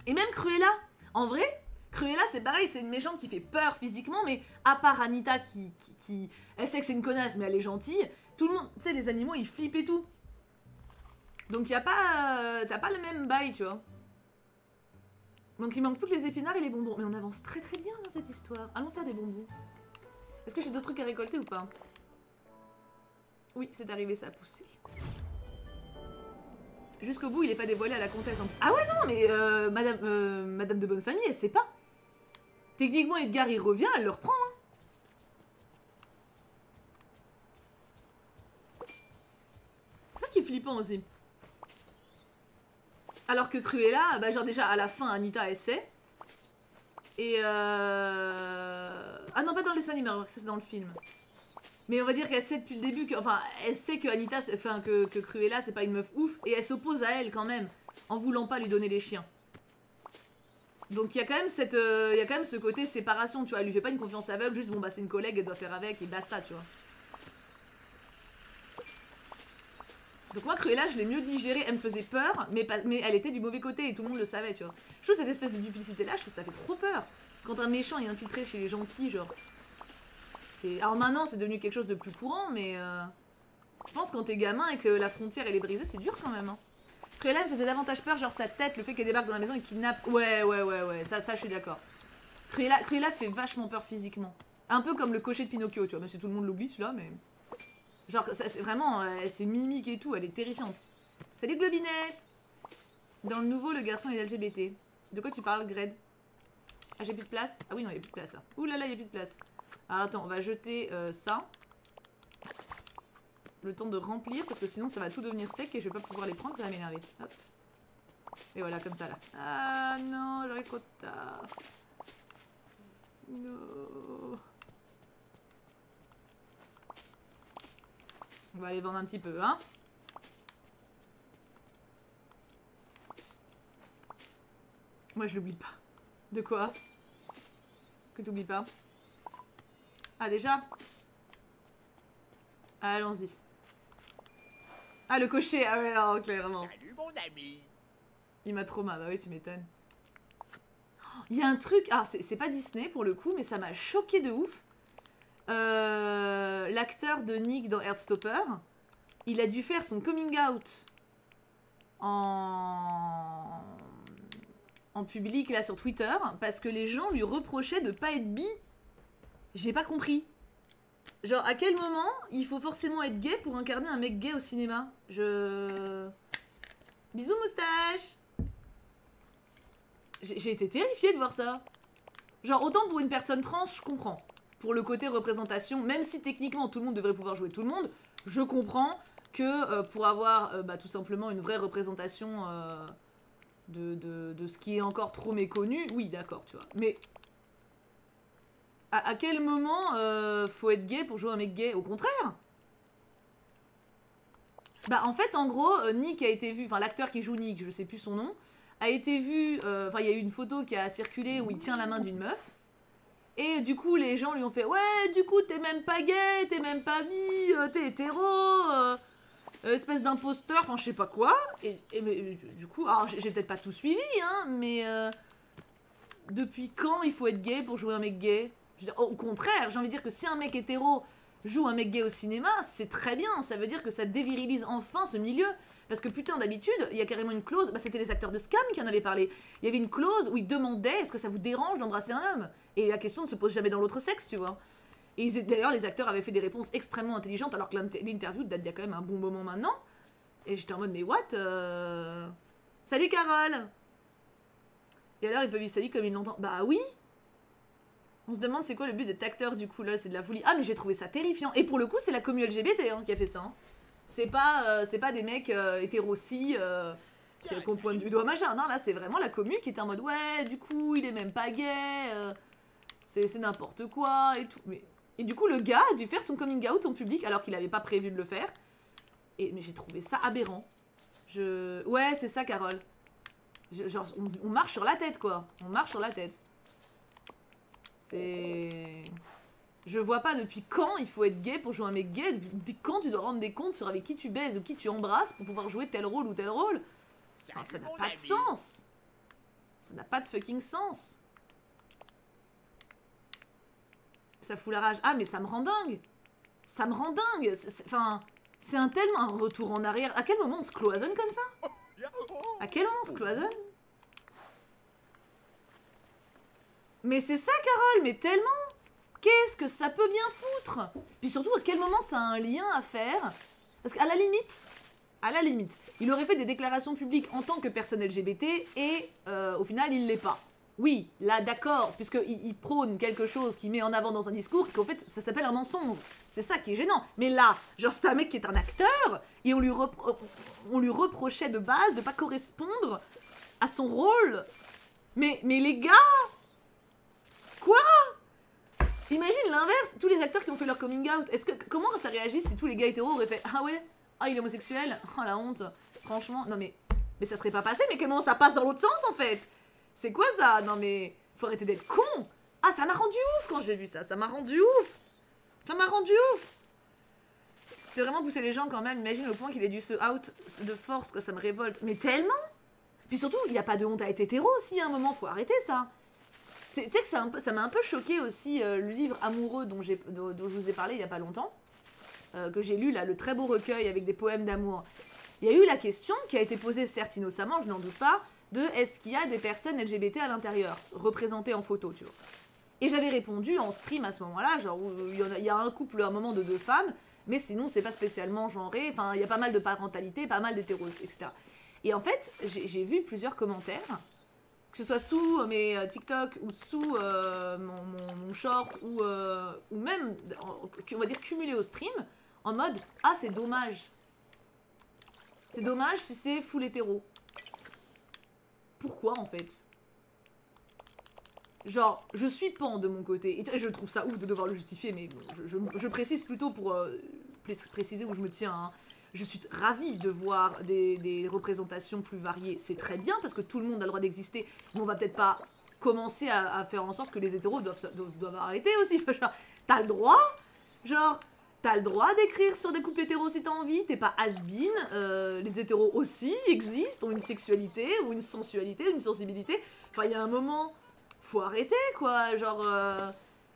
Et même Cruella, en vrai... Cruella, c'est pareil, c'est une méchante qui fait peur physiquement, mais à part Anita qui elle sait que c'est une connasse, mais elle est gentille, tout le monde, tu sais, les animaux, ils flippent et tout. Donc, t'as pas le même bail, tu vois. Donc, il manque plus que les épinards et les bonbons. Mais on avance très très bien dans cette histoire. Allons faire des bonbons. Est-ce que j'ai d'autres trucs à récolter ou pas? Oui, c'est arrivé, ça a poussé. Jusqu'au bout, il est pas dévoilé à la comtesse. Ah ouais, non, mais Madame de Bonne Famille, elle sait pas. Techniquement, Edgar, il revient, elle le reprend. Hein. C'est ça qui est flippant aussi. Alors que Cruella, bah genre déjà, à la fin, Anita essaie. Et Ah non, pas dans le dessin animé, c'est dans le film. Mais on va dire qu'elle sait depuis le début que... Enfin, elle sait que Anita, enfin, que Cruella, c'est pas une meuf ouf. Et elle s'oppose à elle, quand même, en voulant pas lui donner les chiens. Donc il y a quand même cette, il y a quand même ce côté séparation, tu vois. Elle lui fait pas une confiance aveugle, juste bon bah c'est une collègue, elle doit faire avec et basta, tu vois. Donc moi Cruella, je l'ai mieux digérée, elle me faisait peur, mais elle était du mauvais côté et tout le monde le savait, tu vois. Je trouve cette espèce de duplicité là, je trouve que ça fait trop peur. Quand un méchant est infiltré chez les gentils, genre. Alors maintenant c'est devenu quelque chose de plus courant, mais je pense quand t'es gamin et que la frontière elle est brisée, c'est dur quand même. Hein. Cruella me faisait davantage peur, genre sa tête, le fait qu'elle débarque dans la maison et kidnappe. Ouais, ouais, ouais, ouais, ça je suis d'accord. Cruella fait vachement peur physiquement. Un peu comme le cocher de Pinocchio, tu vois, même si tout le monde l'oublie celui-là, mais... Genre, c'est vraiment, c'est mimique et tout, elle est terrifiante. Salut Globinette. Dans le nouveau, le garçon est LGBT. De quoi tu parles, Gred? Ah, j'ai plus de place. Ah oui, non, il n'y a plus de place là. Ouh là là, il n'y a plus de place. Alors attends, on va jeter ça. Le temps de remplir parce que sinon ça va tout devenir sec et je vais pas pouvoir les prendre, ça va m'énerver. Hop. Et voilà, comme ça là. Ah non, j'aurais trop tard. Non. On va aller vendre un petit peu, hein. Moi je l'oublie pas. De quoi? Que t'oublies pas? Ah déjà? Allons-y. Ah, le cocher! Ah ouais, non, clairement. Salut, mon ami. Il m'a trop marre, bah oui, tu m'étonnes. Oh, Il y a un truc... Ah, c'est pas Disney pour le coup, mais ça m'a choqué de ouf. L'acteur de Nick dans Heartstopper, il a dû faire son coming out en public, là, sur Twitter, parce que les gens lui reprochaient de pas être bi. J'ai pas compris. Genre, à quel moment il faut forcément être gay pour incarner un mec gay au cinéma? Bisous, moustache. J'ai été terrifiée de voir ça. Genre, autant pour une personne trans, je comprends. Pour le côté représentation, même si techniquement tout le monde devrait pouvoir jouer tout le monde, je comprends que pour avoir tout simplement une vraie représentation de ce qui est encore trop méconnu, oui, d'accord, tu vois. Mais à quel moment faut être gay pour jouer un mec gay? Au contraire. Bah, en fait, en gros, Nick a été vu, enfin, l'acteur qui joue Nick, je sais plus son nom, a été vu, enfin, il y a eu une photo qui a circulé où il tient la main d'une meuf. Et du coup, les gens lui ont fait « Ouais, du coup, t'es même pas gay, t'es même pas bi, t'es hétéro, espèce d'imposteur, enfin, je sais pas quoi. » Et du coup, alors, j'ai peut-être pas tout suivi, hein, mais depuis quand il faut être gay pour jouer un mec gay? Je veux dire, au contraire, j'ai envie de dire que si un mec hétéro joue un mec gay au cinéma, c'est très bien, ça veut dire que ça dévirilise enfin ce milieu. Parce que putain, d'habitude, il y a carrément une clause, bah, c'était les acteurs de Scam qui en avaient parlé, il y avait une clause où ils demandaient « Est-ce que ça vous dérange d'embrasser un homme ?» Et la question ne se pose jamais dans l'autre sexe, tu vois. Et d'ailleurs, les acteurs avaient fait des réponses extrêmement intelligentes, alors que l'interview date d'il y a quand même un bon moment maintenant. Et j'étais en mode « Mais what Salut Carole !» Et alors, ils peuvent vivre sa vie comme ils l'entendent. Bah oui. On se demande c'est quoi le but d'être acteur du coup, là, c'est de la folie. Ah, mais j'ai trouvé ça terrifiant. Et pour le coup, c'est la commu LGBT hein, qui a fait ça. Hein. C'est pas des mecs hétéro-ci qu'on pointe du doigt machin. Non, là, c'est vraiment la commu qui est en mode « Ouais, du coup, il est même pas gay, c'est n'importe quoi et tout. » Et du coup, le gars a dû faire son coming out en public alors qu'il n'avait pas prévu de le faire. Et, mais j'ai trouvé ça aberrant. Ouais, c'est ça, Carole. Genre, on marche sur la tête, quoi. On marche sur la tête. C'est... Je vois pas depuis quand il faut être gay pour jouer un mec gay, depuis quand tu dois rendre des comptes sur avec qui tu baises ou qui tu embrasses pour pouvoir jouer tel rôle ou tel rôle. Enfin, ça n'a pas de sens. Ça n'a pas de fucking sens. Ça fout la rage. Ah, mais ça me rend dingue. Ça me rend dingue. Enfin, c'est un tellement un retour en arrière. À quel moment on se cloisonne comme ça? À quel moment on se cloisonne? Mais c'est ça, Carole, mais tellement. Qu'est-ce que ça peut bien foutre? Puis surtout, à quel moment ça a un lien à faire? Parce qu'à la limite, il aurait fait des déclarations publiques en tant que personne LGBT et au final, il l'est pas. Oui, là, d'accord, puisqu'il prône quelque chose qu'il met en avant dans un discours, qu'en fait, ça s'appelle un mensonge. C'est ça qui est gênant. Mais là, genre, c'est un mec qui est un acteur et on lui reprochait de base de pas correspondre à son rôle. Mais les gars, quoi? Imagine l'inverse, tous les acteurs qui ont fait leur coming out, comment ça réagit si tous les gars hétéros auraient fait « Ah ouais, ah il est homosexuel, oh la honte, franchement, non mais ça serait pas passé, mais comment ça passe dans l'autre sens en fait? C'est quoi ça? Non mais, faut arrêter d'être con. Ah ça m'a rendu ouf quand j'ai vu ça, ça m'a rendu ouf. C'est vraiment pousser les gens quand même, imagine au point qu'il ait dû se out de force, quoi, ça me révolte, mais tellement. Puis surtout, il n'y a pas de honte à être hétéro aussi, à un moment, faut arrêter ça. Tu sais que ça m'a un peu choqué aussi le livre amoureux dont je vous ai parlé il n'y a pas longtemps, que j'ai lu là, le très beau recueil avec des poèmes d'amour. Il y a eu la question qui a été posée, certes innocemment, je n'en doute pas, de est-ce qu'il y a des personnes LGBT à l'intérieur, représentées en photo, tu vois. Et j'avais répondu en stream à ce moment-là, genre il y a un couple à un moment de deux femmes, mais sinon c'est pas spécialement genré, enfin il y a pas mal de parentalité, pas mal d'hétéros, etc. Et en fait, j'ai vu plusieurs commentaires. Que ce soit sous mes TikTok ou sous mon short ou même, on va dire, cumulé au stream, en mode « Ah, c'est dommage. C'est dommage si c'est full hétéro. » Pourquoi, en fait? Genre, je suis pan de mon côté. Et je trouve ça ouf de devoir le justifier, mais bon, je précise plutôt pour préciser où je me tiens, hein. Je suis ravie de voir des représentations plus variées. C'est très bien parce que tout le monde a le droit d'exister. Mais on va peut-être pas commencer à faire en sorte que les hétéros doivent arrêter aussi. T'as le droit, genre, t'as le droit d'écrire sur des couples hétéros si t'as envie. T'es pas has-been. Les hétéros aussi existent, ont une sexualité, ou une sensualité, une sensibilité. Enfin, il y a un moment faut arrêter quoi, genre...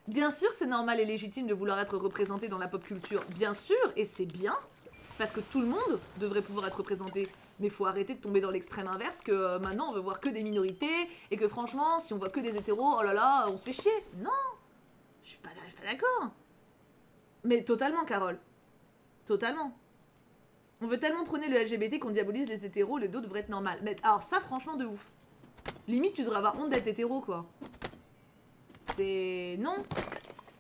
Bien sûr c'est normal et légitime de vouloir être représenté dans la pop culture, bien sûr, et c'est bien, parce que tout le monde devrait pouvoir être représenté. Mais faut arrêter de tomber dans l'extrême inverse que maintenant on veut voir que des minorités et que franchement si on voit que des hétéros, oh là là, on se fait chier. Non, je suis pas d'accord. Mais totalement Carole, totalement. On veut tellement prôner le LGBT qu'on diabolise les hétéros, les deux devraient être normales. Mais alors ça franchement de ouf. Limite tu devrais avoir honte d'être hétéro quoi. C'est... non.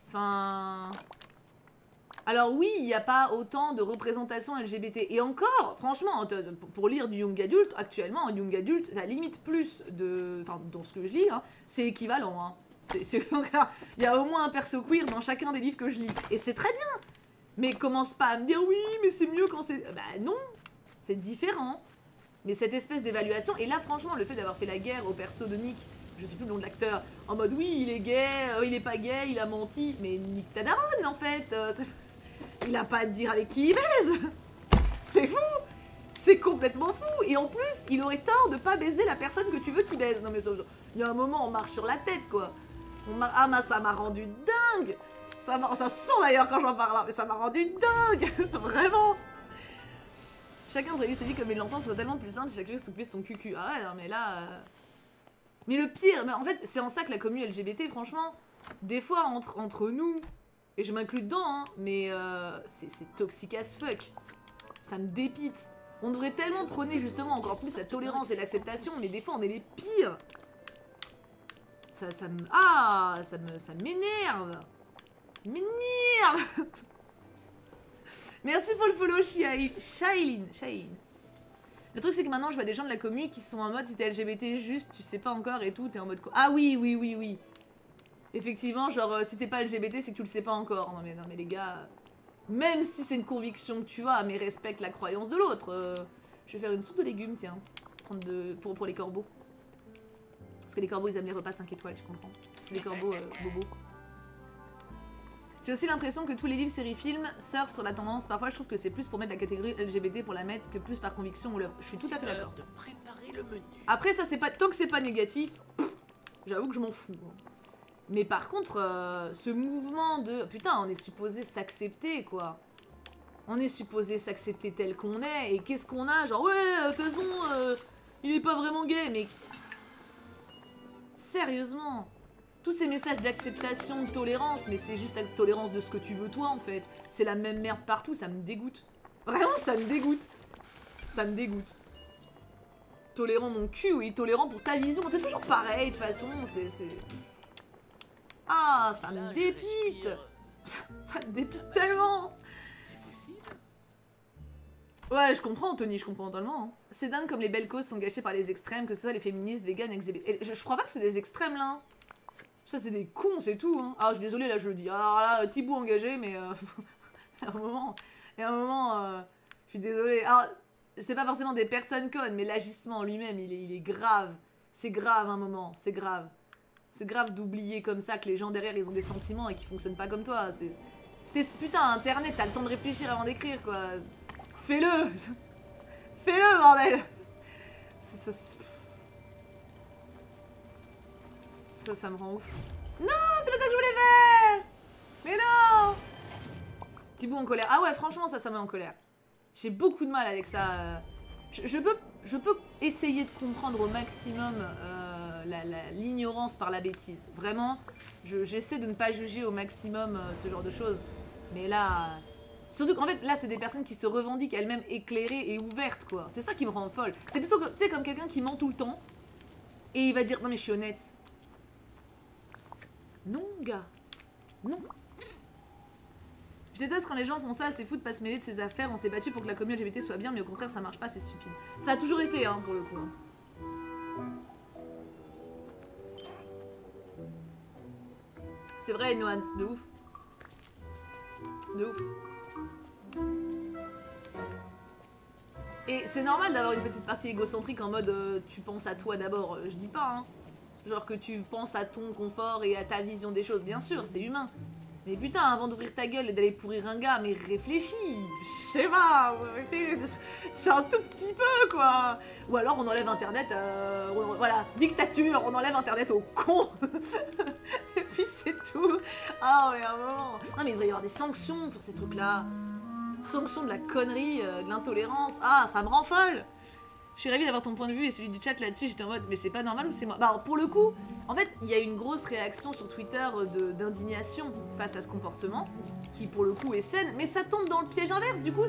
Enfin... Alors oui, il n'y a pas autant de représentations LGBT. Et encore, franchement, pour lire du young adulte, actuellement, un young adulte, ça limite plus de... Enfin, dans ce que je lis, hein, c'est équivalent. Hein. Il y a au moins un perso queer dans chacun des livres que je lis. Et c'est très bien. Mais commence pas à me dire, oui, mais c'est mieux quand c'est... Bah non, c'est différent. Mais cette espèce d'évaluation... Et là, franchement, le fait d'avoir fait la guerre au perso de Nick, je sais plus le nom de l'acteur, en mode, oui, il est gay, il est pas gay, il a menti. Mais Nick Tadaron, en fait il a pas à te dire avec qui il baise. C'est fou. C'est complètement fou. Et en plus, il aurait tort de pas baiser la personne que tu veux qu'il baise. Non mais il y a un moment, on marche sur la tête, quoi. Ah bah ça m'a rendu dingue. Ça se sent d'ailleurs quand j'en parle là. Mais ça m'a rendu dingue. Vraiment. Chacun se réalise ses vies comme il l'entend, c'est tellement plus simple si chacun se coupe de son cul-cul. Ah ouais, non mais là... Mais le pire, mais en fait, c'est en ça que la commu LGBT, franchement, des fois, entre nous... Et je m'inclus dedans, hein, mais c'est toxique as fuck. Ça me dépite. On devrait tellement prôner justement encore plus la tolérance et l'acceptation, mais des fois on est les pires. Ça me... Ah, ça m'énerve. M'énerve. Merci pour le follow, Shailin. Le truc c'est que maintenant je vois des gens de la commu qui sont en mode si t'es LGBT juste, tu sais pas encore et tout, t'es en mode quoi. Ah oui. Effectivement, genre, si t'es pas LGBT, c'est que tu le sais pas encore. Non mais les gars, même si c'est une conviction que tu as, mais respecte la croyance de l'autre. Je vais faire une soupe de légumes, tiens. Prendre pour les corbeaux. Parce que les corbeaux, ils aiment les repas 5 étoiles, je comprends. Les corbeaux, bobos. J'ai aussi l'impression que tous les livres, séries, films surfent sur la tendance. Parfois, je trouve que c'est plus pour mettre la catégorie LGBT pour la mettre que plus par conviction ou leur... Je suis tout à fait d'accord. Après, ça, c'est pas... tant que c'est pas négatif, j'avoue que je m'en fous. Mais par contre, ce mouvement de... Putain, on est supposé s'accepter, quoi. On est supposé s'accepter tel qu'on est. Et qu'est-ce qu'on a? Genre, ouais, de toute façon, il est pas vraiment gay, mais... Sérieusement. Tous ces messages d'acceptation, de tolérance, mais c'est juste la tolérance de ce que tu veux, toi, en fait. C'est la même merde partout, ça me dégoûte. Vraiment, ça me dégoûte. Ça me dégoûte. Tolérant mon cul, oui, tolérant pour ta vision. C'est toujours pareil, de toute façon, c'est... Ah, ça me dépite. Ça me dépite tellement. Ouais, je comprends, Anthony, je comprends totalement. Hein. C'est dingue comme les belles causes sont gâchées par les extrêmes, que ce soit les féministes, véganes, exhibées. Je crois pas que c'est des extrêmes, là. Ça, c'est des cons, c'est tout. Hein. Ah, je suis désolée, là, je le dis. Alors là, Thibaut engagé, mais... à un moment, je suis désolée. Alors, c'est pas forcément des personnes connes, mais l'agissement lui-même, il est grave. C'est grave, à un moment, c'est grave. C'est grave d'oublier comme ça que les gens derrière ils ont des sentiments et qu'ils fonctionnent pas comme toi. Putain, internet, t'as le temps de réfléchir avant d'écrire quoi. Fais-le. Fais-le, bordel. Ça me rend ouf. Non, c'est pas ça que je voulais faire. Mais non. Thibaut en colère. Ah ouais, franchement, ça me met en colère. J'ai beaucoup de mal avec ça. Je peux essayer de comprendre au maximum l'ignorance par la bêtise. Vraiment, j'essaie de ne pas juger au maximum ce genre de choses. Mais là... Surtout qu'en fait, là, c'est des personnes qui se revendiquent elles-mêmes éclairées et ouvertes, quoi. C'est ça qui me rend folle. C'est plutôt comme, tu sais, comme quelqu'un qui ment tout le temps et il va dire, non mais je suis honnête. Non, gars. Non. Je déteste quand les gens font ça, c'est fou de pas se mêler de ses affaires. On s'est battu pour que la commune LGBT soit bien, mais au contraire, ça marche pas, c'est stupide. Ça a toujours été, hein, pour le coup. C'est vrai, Noan, de ouf. De ouf. Et c'est normal d'avoir une petite partie égocentrique en mode tu penses à toi d'abord, je dis pas, hein. Genre que tu penses à ton confort et à ta vision des choses, bien sûr, c'est humain. Mais putain, avant d'ouvrir ta gueule et d'aller pourrir un gars, mais réfléchis. Je sais pas, c'est un tout petit peu, quoi. Ou alors on enlève Internet, voilà, dictature, on enlève Internet au con. Et puis c'est tout. Ah ouais, un moment. Non mais il devrait y avoir des sanctions pour ces trucs-là. Sanctions de la connerie, de l'intolérance. Ah, ça me rend folle. Je suis ravie d'avoir ton point de vue et celui du chat là-dessus, j'étais en mode mais c'est pas normal ou c'est moi. Bah pour le coup, en fait, il y a une grosse réaction sur Twitter d'indignation face à ce comportement, qui pour le coup est saine, mais ça tombe dans le piège inverse, du coup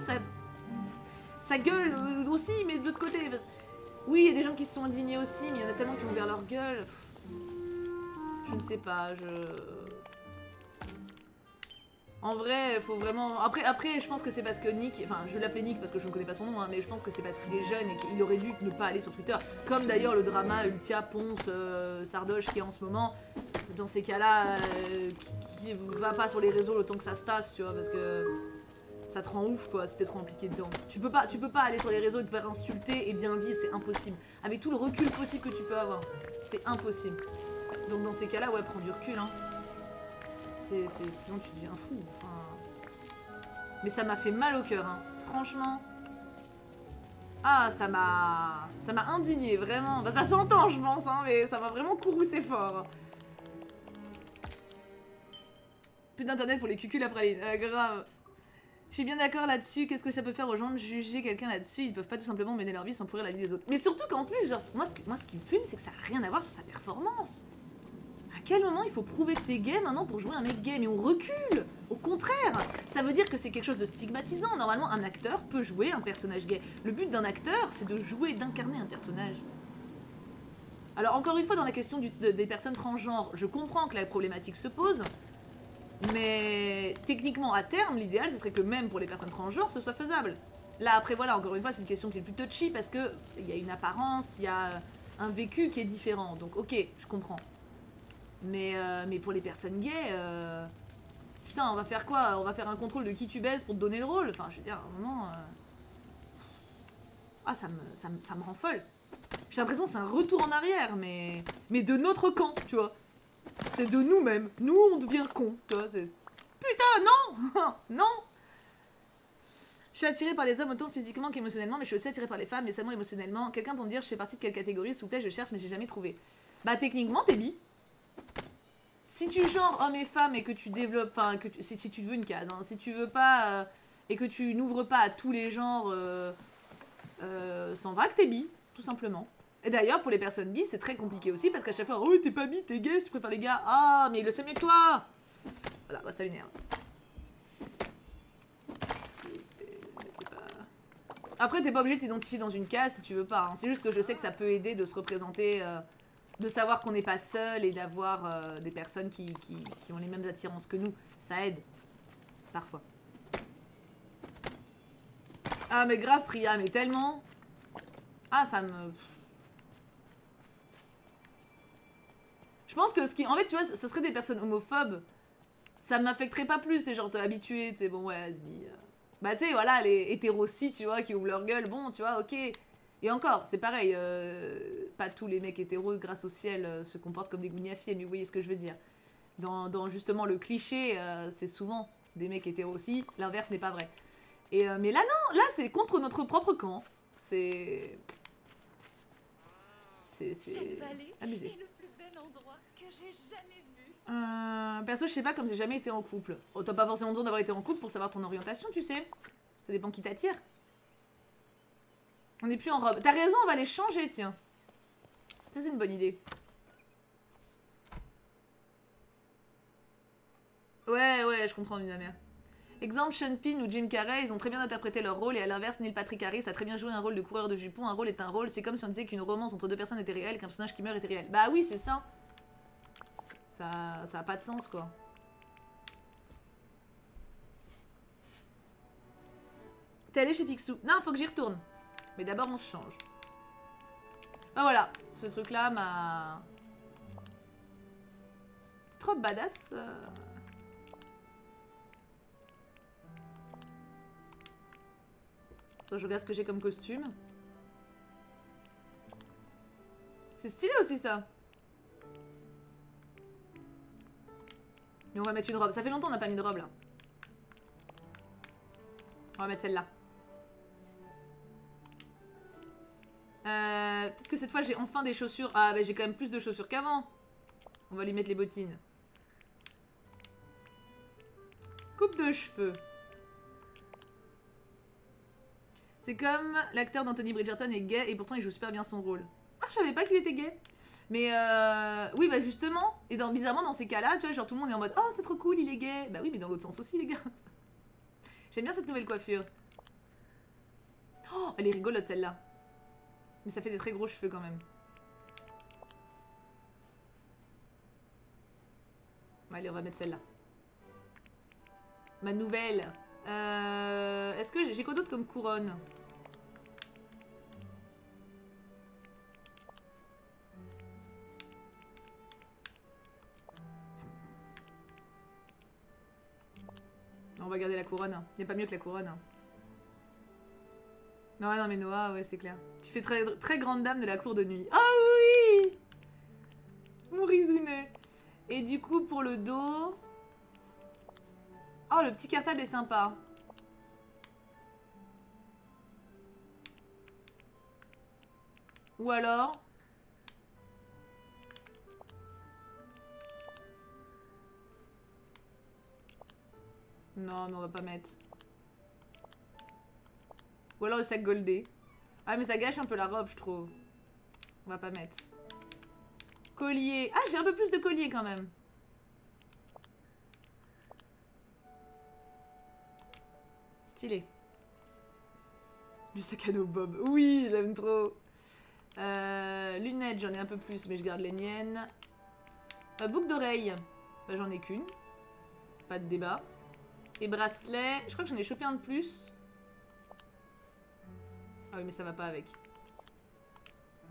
ça gueule aussi, mais de l'autre côté. Oui, il y a des gens qui se sont indignés aussi, mais il y en a tellement qui ont ouvert leur gueule. Je ne sais pas, En vrai, faut vraiment... Après, je pense que c'est parce que Nick... Enfin, je l'appelais Nick parce que je ne connais pas son nom, hein, mais je pense que c'est parce qu'il est jeune et qu'il aurait dû ne pas aller sur Twitter. Comme d'ailleurs le drama Ultia, Ponce, Sardoche qui est en ce moment, dans ces cas-là, qui va pas sur les réseaux le temps que ça se tasse, tu vois, parce que ça te rend ouf, quoi, si t'es trop impliqué dedans. Tu peux pas aller sur les réseaux et te faire insulter et bien vivre, c'est impossible. Avec tout le recul possible que tu peux avoir, c'est impossible. Donc dans ces cas-là, ouais, prends du recul, hein. Sinon tu deviens fou, enfin... Mais ça m'a fait mal au cœur, hein. Franchement. Ah, ça m'a indigné, vraiment. Bah, ça s'entend, je pense, hein, mais ça m'a vraiment courroucé fort. Plus d'internet pour les cucules après les... grave. Je suis bien d'accord là-dessus. Qu'est-ce que ça peut faire aux gens de juger quelqu'un là-dessus? Ils peuvent pas tout simplement mener leur vie sans pourrir la vie des autres. Mais surtout qu'en plus, genre, moi, ce qui me fume, c'est que ça n'a rien à voir sur sa performance. À quel moment il faut prouver que t'es gay maintenant pour jouer un mec gay? Mais on recule. Au contraire, ça veut dire que c'est quelque chose de stigmatisant. Normalement, un acteur peut jouer un personnage gay. Le but d'un acteur, c'est de jouer, d'incarner un personnage. Alors encore une fois, dans la question des personnes transgenres, je comprends que la problématique se pose, mais techniquement, à terme, l'idéal, ce serait que même pour les personnes transgenres, ce soit faisable. Là, après, voilà, encore une fois, c'est une question qui est plus touchy parce que il y a une apparence, il y a un vécu qui est différent. Donc, ok, je comprends. Mais pour les personnes gays, putain, on va faire quoi? On va faire un contrôle de qui tu baises pour te donner le rôle? Enfin, je veux dire, à un moment... Ah, ça me rend folle. J'ai l'impression que c'est un retour en arrière, mais de notre camp, tu vois. C'est de nous-mêmes. Nous, on devient cons, tu vois. Putain, non. Non. Je suis attirée par les hommes autant physiquement qu'émotionnellement, mais je suis aussi attirée par les femmes, mais seulement émotionnellement. Quelqu'un pour me dire, je fais partie de quelle catégorie? S'il vous plaît, je cherche, mais j'ai jamais trouvé. Bah, techniquement, t'es bi. Si tu genres hommes et femmes et que tu développes, enfin, si tu veux une case, hein, si tu veux pas, et que tu n'ouvres pas à tous les genres, s'en va que t'es bi, tout simplement. Et d'ailleurs, pour les personnes bi, c'est très compliqué aussi, parce qu'à chaque fois, oh, t'es pas bi, t'es gay, si tu préfères les gars, ah, mais il le sait mieux que toi. Voilà, bah, ça m'énerve. Après, t'es pas obligé de t'identifier dans une case si tu veux pas, hein. C'est juste que je sais que ça peut aider de se représenter... de savoir qu'on n'est pas seul et d'avoir des personnes qui ont les mêmes attirances que nous. Ça aide. Parfois. Ah mais grave, Priya, mais tellement. Ah, ça me... Je pense que ce qui... En fait, tu vois, ça serait des personnes homophobes. Ça ne m'affecterait pas plus, c'est genre t'es habitué, tu sais, bon, ouais, vas-y. Bah tu sais, voilà, les hétérocis, tu vois, qui ouvrent leur gueule, bon, tu vois, ok... Et encore, c'est pareil, pas tous les mecs hétéros, grâce au ciel, se comportent comme des gougnafiers, mais vous voyez ce que je veux dire. Dans justement le cliché, c'est souvent des mecs hétéros aussi, l'inverse n'est pas vrai. Et, mais là, non, là, c'est contre notre propre camp. Cette vallée abusé. Est le plus bel endroit que j'ai jamais vu. Perso, je sais pas, comme j'ai jamais été en couple. Oh, t'as pas forcément besoin d'avoir été en couple pour savoir ton orientation, tu sais. Ça dépend qui t'attire. On n'est plus en robe. T'as raison, on va les changer, tiens. Ça, c'est une bonne idée. Ouais, je comprends, ma mère. Exemple, Sean Penn ou Jim Carrey, ils ont très bien interprété leur rôle, et à l'inverse, Neil Patrick Harris a très bien joué un rôle de coureur de jupons. Un rôle est un rôle, c'est comme si on disait qu'une romance entre deux personnes était réelle, qu'un personnage qui meurt était réel. Bah oui, c'est ça. Ça a pas de sens, quoi. T'es allé chez Pixou? Non, faut que j'y retourne. Mais d'abord, on se change. Ben voilà, ce truc-là m'a... C'est trop badass. Donc, je regarde ce que j'ai comme costume. C'est stylé aussi, ça. Mais on va mettre une robe. Ça fait longtemps qu'on n'a pas mis de robe là. On va mettre celle-là. Peut-être que cette fois j'ai enfin des chaussures. Ah bah j'ai quand même plus de chaussures qu'avant. On va lui mettre les bottines. Coupe de cheveux. C'est comme l'acteur d'Anthony Bridgerton est gay et pourtant il joue super bien son rôle. Ah, je savais pas qu'il était gay. Mais oui, bah justement. Et dans, bizarrement, dans ces cas-là, tu vois, genre tout le monde est en mode oh, c'est trop cool, il est gay. Bah oui, mais dans l'autre sens aussi, les gars. J'aime bien cette nouvelle coiffure. Oh, elle est rigolote celle-là. Mais ça fait des très gros cheveux quand même. Allez, on va mettre celle-là. Ma nouvelle. Est-ce que j'ai quoi d'autre comme couronne? On va garder la couronne. Il n'y a pas mieux que la couronne. Non, non mais Noah, ouais c'est clair. Tu fais très, très grande dame de la cour de nuit. Ah oh, oui, mon risounet. Et du coup pour le dos... Oh, le petit cartable est sympa. Ou alors... Non, mais on va pas mettre. Ou alors le sac goldé. Ah, mais ça gâche un peu la robe, je trouve. On va pas mettre. Collier. Ah, j'ai un peu plus de collier quand même. Stylé. Le sac à dos Bob. Oui, je l'aime trop. Lunettes, j'en ai un peu plus, mais je garde les miennes. Boucle d'oreille. Bah, j'en ai qu'une. Pas de débat. Et bracelet, je crois que j'en ai chopé un de plus. Ah oui, mais ça va pas avec.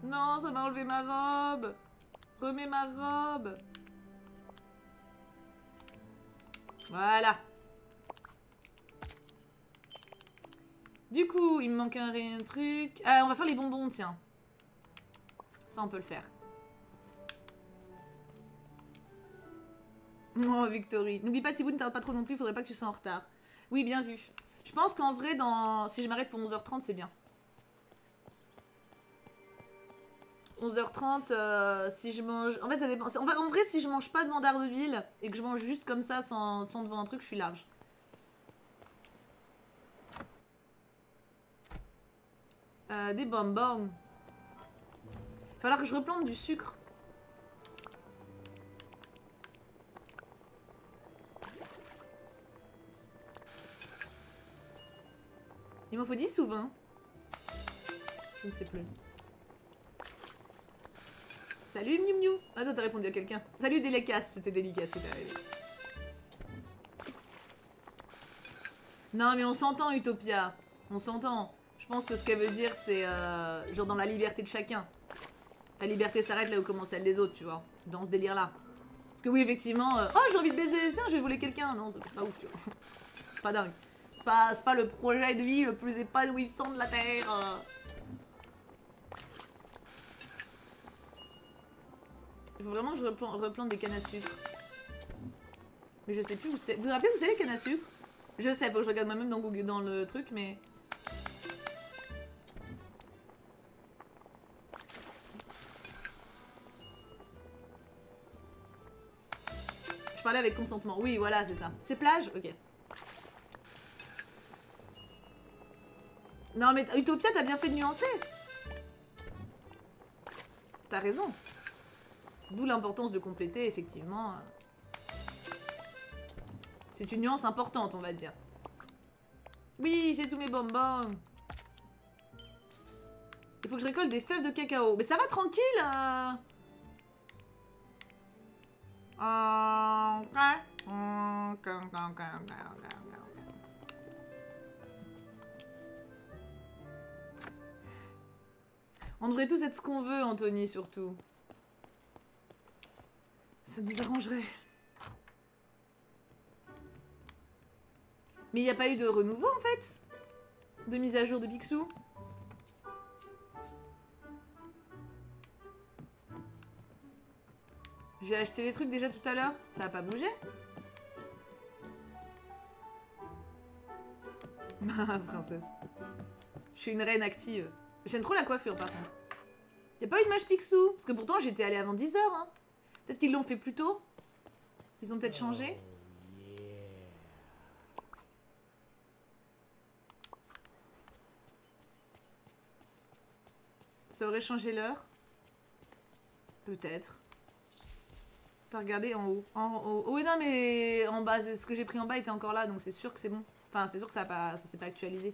Non, ça m'a enlevé ma robe. Remets ma robe. Voilà. Du coup, il me manque un truc. Ah, on va faire les bonbons, tiens. Ça, on peut le faire. Oh, Victory. N'oublie pas, Thibaut, ne tarde pas trop non plus, faudrait pas que tu sois en retard. Oui, bien vu. Je pense qu'en vrai, dans... si je m'arrête pour 11h30, c'est bien. 11h30, si je mange... En fait, ça dépend. En vrai, si je mange pas devant Daredevil et que je mange juste comme ça, sans devant un truc, je suis large. Des bonbons. Il va falloir que je replante du sucre. Il m'en faut 10 ou 20? Je ne sais plus. Salut Miu Miu. Ah toi t'as répondu à quelqu'un. Salut Délicace, c'était délicat ce qui t'est arrivé. Non mais on s'entend Utopia. On s'entend. Je pense que ce qu'elle veut dire c'est genre dans la liberté de chacun. Ta liberté s'arrête là où commence celle des autres, tu vois. Dans ce délire là. Parce que oui effectivement, oh j'ai envie de baiser, tiens je vais voler quelqu'un. Non c'est pas ouf tu vois. C'est pas dingue. C'est pas le projet de vie le plus épanouissant de la Terre. Il faut vraiment que je replante des cannes à sucre. Mais je sais plus où c'est. Vous vous rappelez où c'est les cannes à sucre? Je sais, faut que je regarde moi-même dans le truc, mais... Je parlais avec consentement. Oui, voilà, c'est ça. C'est plage? Ok. Non mais Utopia t'as bien fait de nuancer. T'as raison. D'où l'importance de compléter effectivement. C'est une nuance importante on va dire. Oui j'ai tous mes bonbons. Il faut que je récolte des fèves de cacao. Mais ça va tranquille On devrait tous être ce qu'on veut, Anthony, surtout. Ça nous arrangerait. Mais il n'y a pas eu de renouveau, en fait? De mise à jour de Pixou? J'ai acheté les trucs déjà tout à l'heure. Ça n'a pas bougé? Princesse. Je suis une reine active. J'aime trop la coiffure par contre. Y'a pas une mage Pixou? Parce que pourtant j'étais allée avant 10 h hein. Peut-être qu'ils l'ont fait plus tôt. Ils ont peut-être changé. Ça aurait changé l'heure? Peut-être. T'as regardé en haut. Oui, non, mais en bas, ce que j'ai pris en bas était encore là, donc c'est sûr que c'est bon. Enfin, c'est sûr que ça s'est pas actualisé.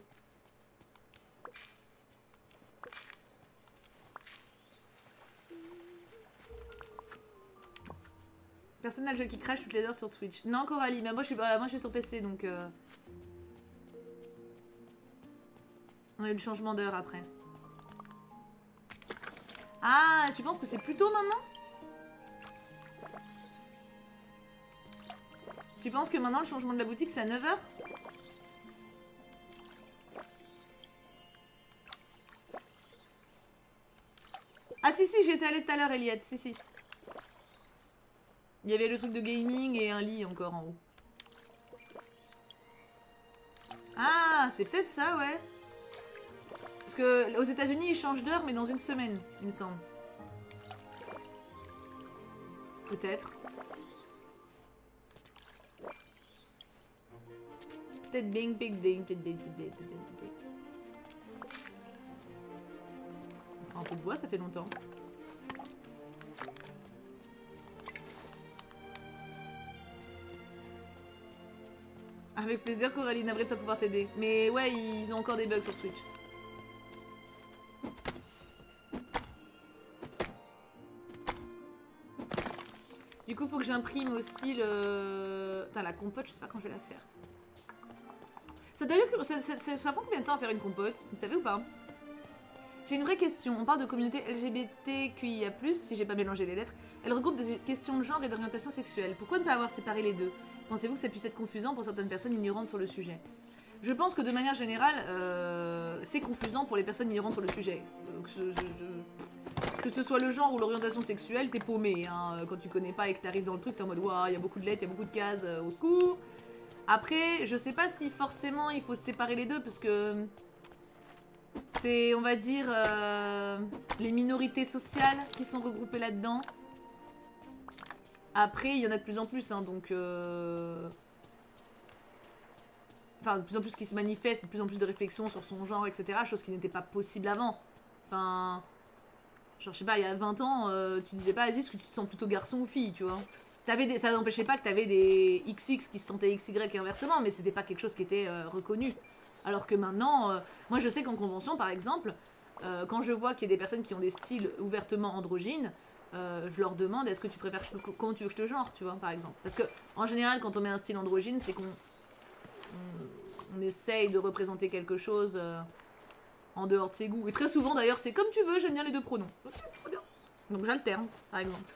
Personne n'a le jeu qui crache toutes les heures sur Twitch. Non, Coralie, mais moi je suis sur PC, donc... On a eu le changement d'heure après. Ah, tu penses que c'est plus tôt maintenant? Tu penses que maintenant le changement de la boutique c'est à 9 h? Ah si si, j'étais allée tout à l'heure Eliette, si si. Il y avait le truc de gaming et un lit encore en haut. Ah, c'est peut-être ça ouais. Parce que aux États-Unis ils changent d'heure mais dans une semaine, il me semble. Peut-être. Peut-être bing, bing, ding, on prend un peu de bois, ça fait longtemps. Avec plaisir Coralie, navré de pas pouvoir t'aider. Mais ouais, ils ont encore des bugs sur Switch. Du coup, faut que j'imprime aussi le... Putain, la compote, je sais pas quand je vais la faire. Ça prend combien de temps à faire une compote? Vous savez ou pas? J'ai une vraie question. On parle de communauté LGBTQIA+, si j'ai pas mélangé les lettres. Elle regroupe des questions de genre et d'orientation sexuelle. Pourquoi ne pas avoir séparé les deux? Pensez-vous que ça puisse être confusant pour certaines personnes ignorantes sur le sujet? Je pense que de manière générale, c'est confusant pour les personnes ignorantes sur le sujet. Que ce soit le genre ou l'orientation sexuelle, t'es paumé. Hein. Quand tu connais pas et que t'arrives dans le truc, t'es en mode « Waouh, il y a beaucoup de lettres, il y a beaucoup de cases, au secours !» Après, je sais pas si forcément il faut séparer les deux parce que c'est, on va dire, les minorités sociales qui sont regroupées là-dedans. Après, il y en a de plus en plus, hein, donc... Enfin, de plus en plus qui se manifestent, de plus en plus de réflexions sur son genre, etc. Chose qui n'était pas possible avant. Enfin... Genre, je sais pas, il y a 20 ans, tu disais pas, vas-y, est-ce que tu te sens plutôt garçon ou fille, tu vois ? Ça n'empêchait pas que t'avais des XX qui se sentaient XY et inversement, mais c'était pas quelque chose qui était reconnu. Alors que maintenant, moi je sais qu'en convention par exemple, quand je vois qu'il y a des personnes qui ont des styles ouvertement androgynes, je leur demande est-ce que tu préfères quand tu veux que je te genre, tu vois, par exemple. Parce que en général, quand on met un style androgyne, c'est qu'on essaye de représenter quelque chose en dehors de ses goûts. Et très souvent d'ailleurs, c'est comme tu veux, j'aime bien les deux pronoms. Donc j'alterne, par exemple.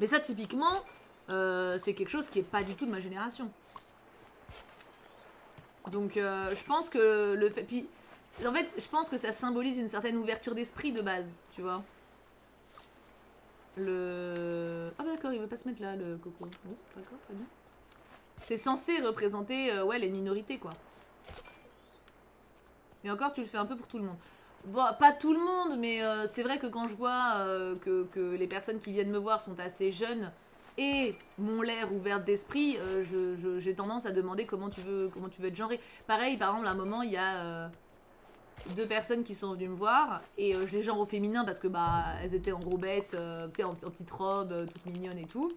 Mais ça, typiquement, c'est quelque chose qui n'est pas du tout de ma génération. Donc, je pense que le fait... Puis, en fait, je pense que ça symbolise une certaine ouverture d'esprit de base, tu vois. Le... Ah bah d'accord, il veut pas se mettre là, le coco. Bon, d'accord, très bien. C'est censé représenter, ouais, les minorités, quoi. Et encore, tu le fais un peu pour tout le monde. Bon, pas tout le monde, mais c'est vrai que quand je vois que les personnes qui viennent me voir sont assez jeunes et m'ont l'air ouverte d'esprit, j'ai tendance à demander comment tu veux être genré. Pareil, par exemple, à un moment, il y a deux personnes qui sont venues me voir et je les genre au féminin parce que bah elles étaient en gros bêtes, en petite robe, toutes mignonnes et tout.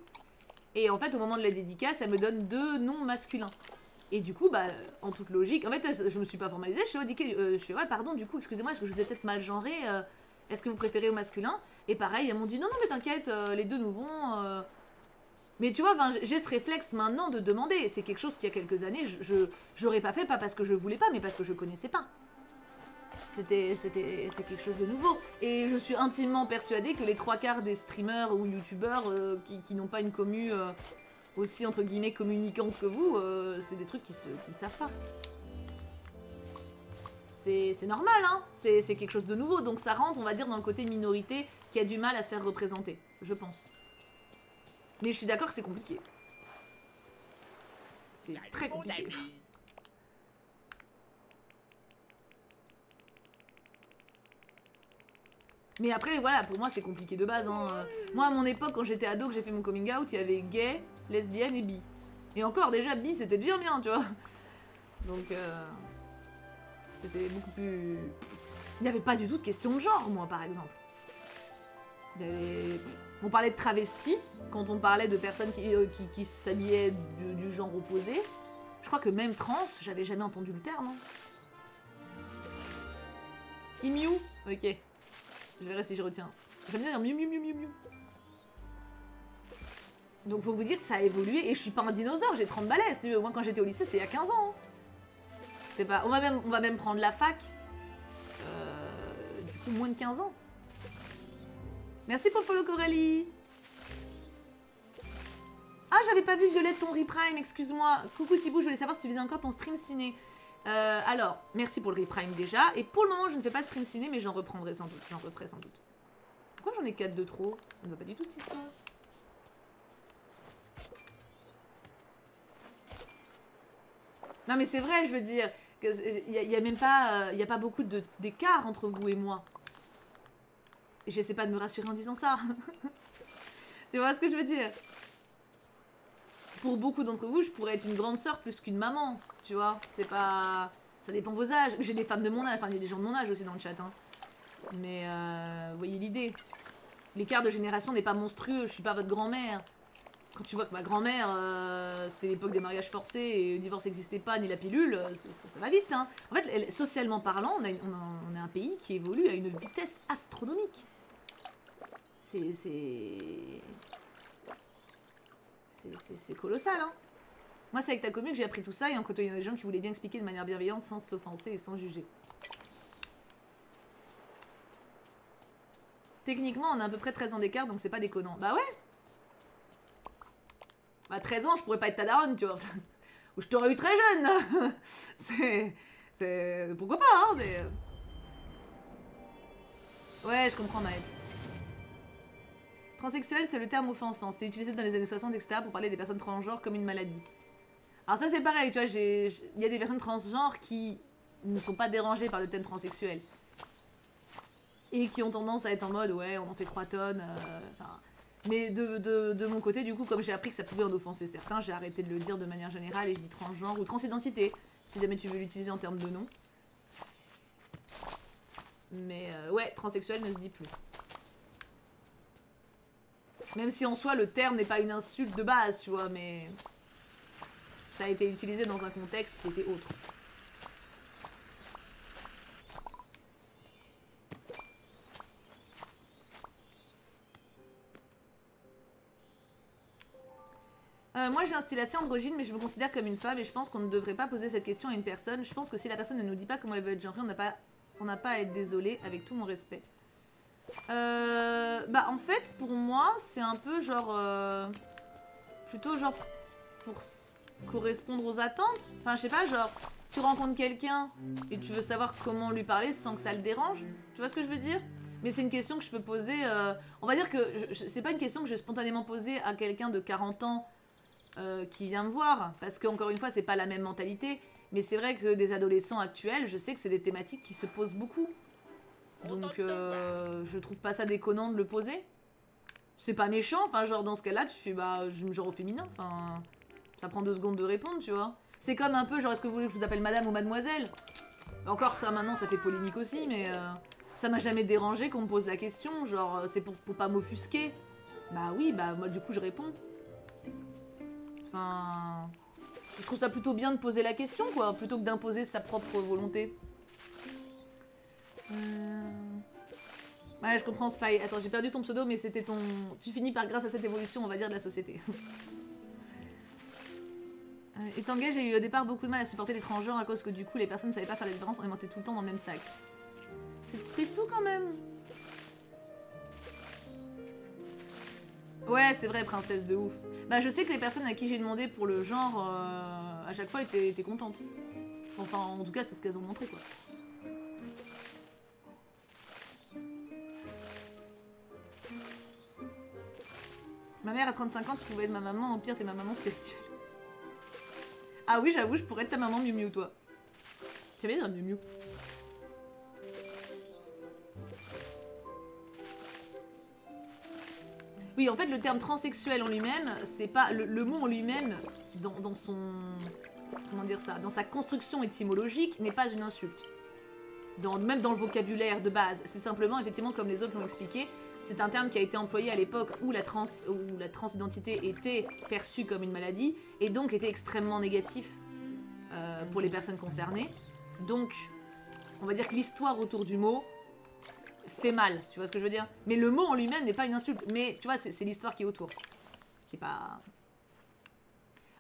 Et en fait, au moment de la dédicace, elle me donne deux noms masculins. Et du coup, bah, en toute logique, en fait, je me suis pas formalisée, je fais, ouais, pardon, du coup, excusez-moi, est-ce que je vous ai peut-être mal genré, est-ce que vous préférez au masculin? Et pareil, elles m'ont dit, non, non, mais t'inquiète, les deux nous vont... Mais tu vois, j'ai ce réflexe maintenant de demander, c'est quelque chose qu'il y a quelques années, j'aurais pas fait, pas parce que je voulais pas, mais parce que je connaissais pas. C'est quelque chose de nouveau. Et je suis intimement persuadée que les 3 quarts des streamers ou youtubeurs qui n'ont pas une commu... aussi entre guillemets communicantes que vous, c'est des trucs qui ne savent pas. C'est normal, hein, c'est quelque chose de nouveau, donc ça rentre, on va dire, dans le côté minorité qui a du mal à se faire représenter, je pense. Mais je suis d'accord que c'est compliqué. C'est très compliqué. Mais après, voilà, pour moi, c'est compliqué de base. Hein. Moi, à mon époque, quand j'étais ado, que j'ai fait mon coming out, il y avait gay, lesbienne et bi. Et encore, déjà, bi, c'était bien bien, tu vois. Donc, c'était beaucoup plus... Il n'y avait pas du tout de question de genre, moi, par exemple. Il y avait... On parlait de travestis, quand on parlait de personnes qui s'habillaient du genre opposé. Je crois que même trans, j'avais jamais entendu le terme. Hein. Imiou. Ok. Je verrai si je retiens. J'aime bien dire miou miou miou miou miou. Donc faut vous dire que ça a évolué et je suis pas un dinosaure, j'ai 30 balais. Moi quand j'étais au lycée, c'était il y a 15 ans. Hein. C'est pas... on va même prendre la fac. Du coup, moins de 15 ans. Merci pour le follow, Coralie. Ah, j'avais pas vu Violette ton reprime, excuse-moi. Coucou Thibou, je voulais savoir si tu faisais encore ton stream ciné. Alors, merci pour le reprime déjà. Et pour le moment, je ne fais pas stream ciné, mais j'en reprendrai sans doute. J'en referai sans doute. Pourquoi j'en ai 4 de trop? Ça ne va pas du tout, cette histoire. Non, mais c'est vrai, je veux dire. Il n'y a pas beaucoup d'écart entre vous et moi. Et j'essaie pas de me rassurer en disant ça. Tu vois ce que je veux dire? Pour beaucoup d'entre vous, je pourrais être une grande sœur plus qu'une maman, tu vois. C'est pas... Ça dépend de vos âges. J'ai des femmes de mon âge, enfin, il y a des gens de mon âge aussi dans le chat, hein. Mais, vous voyez l'idée. L'écart de génération n'est pas monstrueux, je suis pas votre grand-mère. Quand tu vois que ma grand-mère, c'était l'époque des mariages forcés et le divorce n'existait pas, ni la pilule, ça va vite, hein. En fait, socialement parlant, on a un pays qui évolue à une vitesse astronomique. C'est colossal, hein. Moi, c'est avec ta commune que j'ai appris tout ça et en côtoyant des gens qui voulaient bien expliquer de manière bienveillante sans s'offenser et sans juger. Techniquement, on a à peu près 13 ans d'écart, donc c'est pas déconnant. Bah ouais. Bah 13 ans, je pourrais pas être ta daronne, tu vois. Ou je t'aurais eu très jeune. Pourquoi pas, hein, mais... Ouais, je comprends, Maët. Transsexuel, c'est le terme offensant. C'était utilisé dans les années 60, etc. pour parler des personnes transgenres comme une maladie. Alors ça, c'est pareil, tu vois, il y a des personnes transgenres qui ne sont pas dérangées par le thème transsexuel. Et qui ont tendance à être en mode, ouais, on en fait 3 tonnes. Mais de mon côté, du coup, comme j'ai appris que ça pouvait en offenser certains, j'ai arrêté de le dire de manière générale et je dis transgenre ou transidentité, si jamais tu veux l'utiliser en termes de nom. Mais ouais, transsexuel ne se dit plus. Même si en soi, le terme n'est pas une insulte de base, tu vois, mais... Ça a été utilisé dans un contexte qui était autre. Moi, j'ai un style assez androgyne, mais je me considère comme une femme, et je pense qu'on ne devrait pas poser cette question à une personne. Je pense que si la personne ne nous dit pas comment elle veut être genrée, on n'a pas à être désolé, avec tout mon respect. Bah en fait pour moi c'est un peu genre plutôt genre pour correspondre aux attentes, enfin je sais pas, genre tu rencontres quelqu'un et tu veux savoir comment lui parler sans que ça le dérange, tu vois ce que je veux dire? Mais c'est une question que je peux poser, on va dire que c'est pas une question que je vais spontanément poser à quelqu'un de 40 ans qui vient me voir, parce que encore une fois c'est pas la même mentalité, mais c'est vrai que des adolescents actuels, je sais que c'est des thématiques qui se posent beaucoup. Donc, je trouve pas ça déconnant de le poser. C'est pas méchant, enfin, genre, dans ce cas-là, tu fais, bah, je me genre au féminin, enfin... Ça prend 2 secondes de répondre, tu vois. C'est comme un peu, genre, est-ce que vous voulez que je vous appelle madame ou mademoiselle? Encore, ça, maintenant, ça fait polémique aussi, mais... ça m'a jamais dérangé qu'on me pose la question, genre, c'est pour pas m'offusquer. Bah oui, bah, moi, du coup, je réponds. Enfin... Je trouve ça plutôt bien de poser la question, quoi, plutôt que d'imposer sa propre volonté. Ouais, je comprends Spy. Attends, j'ai perdu ton pseudo, mais c'était ton... Tu finis par grâce à cette évolution, on va dire, de la société. Étant gay, j'ai eu au départ beaucoup de mal à supporter les transgenres à cause que du coup, les personnes ne savaient pas faire la différence, on les mettait tout le temps dans le même sac. C'est tristou quand même. Ouais, c'est vrai, princesse de ouf. Bah, je sais que les personnes à qui j'ai demandé pour le genre, à chaque fois, étaient contentes. Enfin, en tout cas, c'est ce qu'elles ont montré, quoi. Ma mère à 35 ans, tu pouvais être ma maman, au pire t'es ma maman spirituelle. Ah oui, j'avoue, je pourrais être ta maman Miu Miu, toi. Tu avais dit un Miu Miu. Oui, en fait, le terme transsexuel en lui-même, c'est pas... Le mot en lui-même, dans son... Comment dire ça? Dans sa construction étymologique, n'est pas une insulte. Même dans le vocabulaire de base. C'est simplement, effectivement, comme les autres l'ont expliqué, c'est un terme qui a été employé à l'époque où la transidentité était perçue comme une maladie, et donc était extrêmement négatif pour les personnes concernées. Donc, on va dire que l'histoire autour du mot fait mal, tu vois ce que je veux dire? Mais le mot en lui-même n'est pas une insulte, mais tu vois, c'est l'histoire qui est autour. Qui est pas...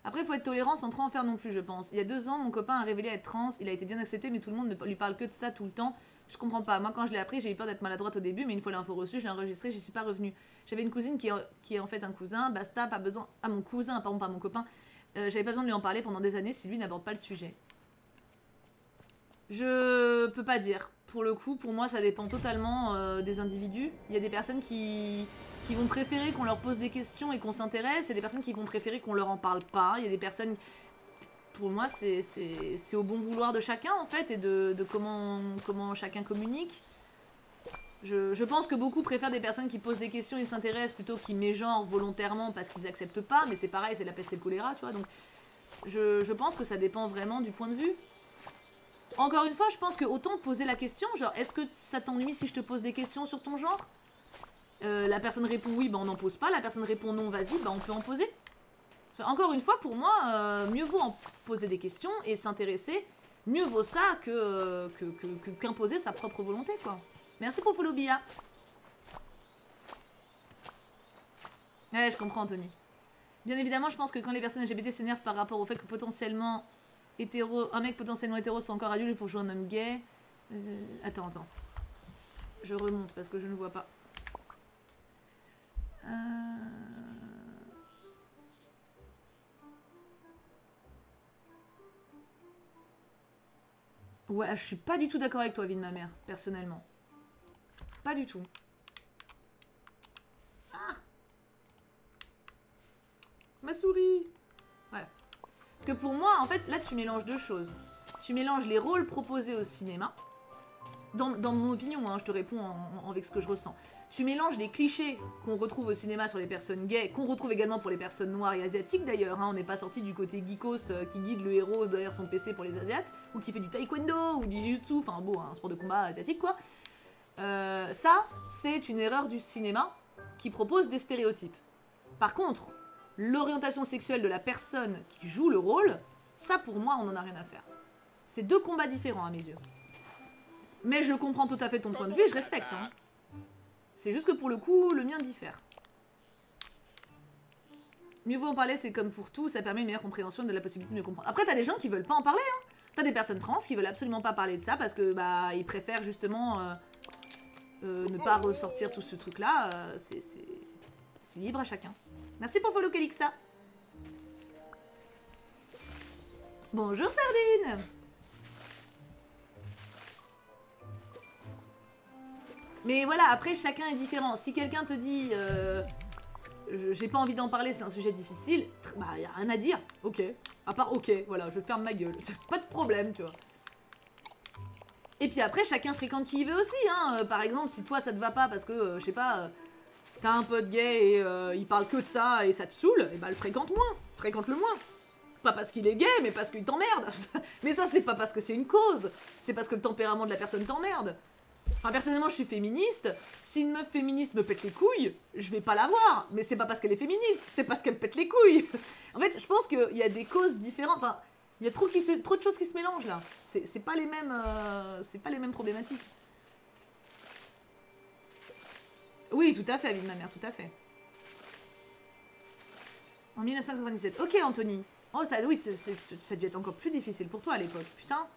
Après, il faut être tolérant sans trop en faire non plus, je pense. Il y a 2 ans, mon copain a révélé être trans, il a été bien accepté, mais tout le monde ne lui parle que de ça tout le temps. Je comprends pas. Moi, quand je l'ai appris, j'ai eu peur d'être maladroite au début, mais une fois l'info reçue, je l'ai enregistré, j'y suis pas revenue. J'avais une cousine qui est en fait un cousin, basta, pas besoin... Ah, mon cousin, pardon, pas mon copain. J'avais pas besoin de lui en parler pendant des années si lui n'aborde pas le sujet. Je peux pas dire. Pour le coup, pour moi, ça dépend totalement des individus. Il y a des personnes qui vont préférer qu'on leur pose des questions et qu'on s'intéresse. Il y a des personnes qui vont préférer qu'on leur en parle pas. Il y a des personnes... Pour moi, c'est au bon vouloir de chacun, en fait, et de comment chacun communique. Je pense que beaucoup préfèrent des personnes qui posent des questions et s'intéressent plutôt qu'ils mégenrent volontairement parce qu'ils acceptent pas. Mais c'est pareil, c'est la peste et le choléra, tu vois. Donc, je pense que ça dépend vraiment du point de vue. Encore une fois, je pense que autant poser la question, genre est-ce que ça t'ennuie si je te pose des questions sur ton genre? La personne répond oui, bah on n'en pose pas. La personne répond non, vas-y, bah on peut en poser. Encore une fois, pour moi, mieux vaut en poser des questions et s'intéresser. Mieux vaut ça qu'imposer sa propre volonté, quoi. Merci pour le follow, Bia. Ouais, je comprends, Anthony. Bien évidemment, je pense que quand les personnes LGBT s'énervent par rapport au fait que potentiellement... hétéro, un mec potentiellement hétéro sont encore adultes pour jouer un homme gay. Attends. Je remonte parce que je ne vois pas. Ouais, je suis pas du tout d'accord avec toi, vie de ma mère, personnellement. Pas du tout. Ah! Ma souris! Voilà. Parce que pour moi, en fait, là, tu mélanges 2 choses. Tu mélanges les rôles proposés au cinéma, dans mon opinion, hein, je te réponds avec ce que je ressens. Tu mélanges les clichés qu'on retrouve au cinéma sur les personnes gays, qu'on retrouve également pour les personnes noires et asiatiques d'ailleurs. Hein, on n'est pas sorti du côté geekos qui guide le héros derrière son PC pour les asiates, ou qui fait du taekwondo, ou du jiu-jitsu, enfin bon, un sport de combat asiatique, quoi. Ça, c'est une erreur du cinéma qui propose des stéréotypes. Par contre... l'orientation sexuelle de la personne qui joue le rôle, ça pour moi on en a rien à faire. C'est 2 combats différents à mes yeux. Mais je comprends tout à fait ton point de vue et je respecte. Hein. C'est juste que pour le coup, le mien diffère. Mieux vaut en parler, c'est comme pour tout, ça permet une meilleure compréhension de la possibilité de mieux comprendre. Après t'as des gens qui veulent pas en parler, hein. T'as des personnes trans qui veulent absolument pas parler de ça parce que bah ils préfèrent justement ne pas ressortir tout ce truc là, c'est libre à chacun. Merci pour follow, Calixa. Bonjour, Sardine. Mais voilà, après, chacun est différent. Si quelqu'un te dit « j'ai pas envie d'en parler, c'est un sujet difficile », bah, y a rien à dire. Ok. À part « ok, voilà, je ferme ma gueule. » Pas de problème, tu vois. Et puis après, chacun fréquente qui il veut aussi, hein. Par exemple, si toi, ça te va pas parce que, je sais pas... t'as un pote gay et il parle que de ça et ça te saoule, et bah le fréquente moins, fréquente-le moins. Pas parce qu'il est gay, mais parce qu'il t'emmerde. Mais ça, c'est pas parce que c'est une cause, c'est parce que le tempérament de la personne t'emmerde. Enfin, personnellement, je suis féministe, si une meuf féministe me pète les couilles, je vais pas la voir, mais c'est pas parce qu'elle est féministe, c'est parce qu'elle pète les couilles. En fait, je pense qu'il y a des causes différentes, enfin, il y a trop de choses qui se mélangent, là. C'est pas les mêmes, c'est pas les mêmes problématiques. Oui, tout à fait, la vie de ma mère, tout à fait. En 1997. Ok, Anthony. Oh, ça, oui, ça a dû être encore plus difficile pour toi à l'époque. Putain,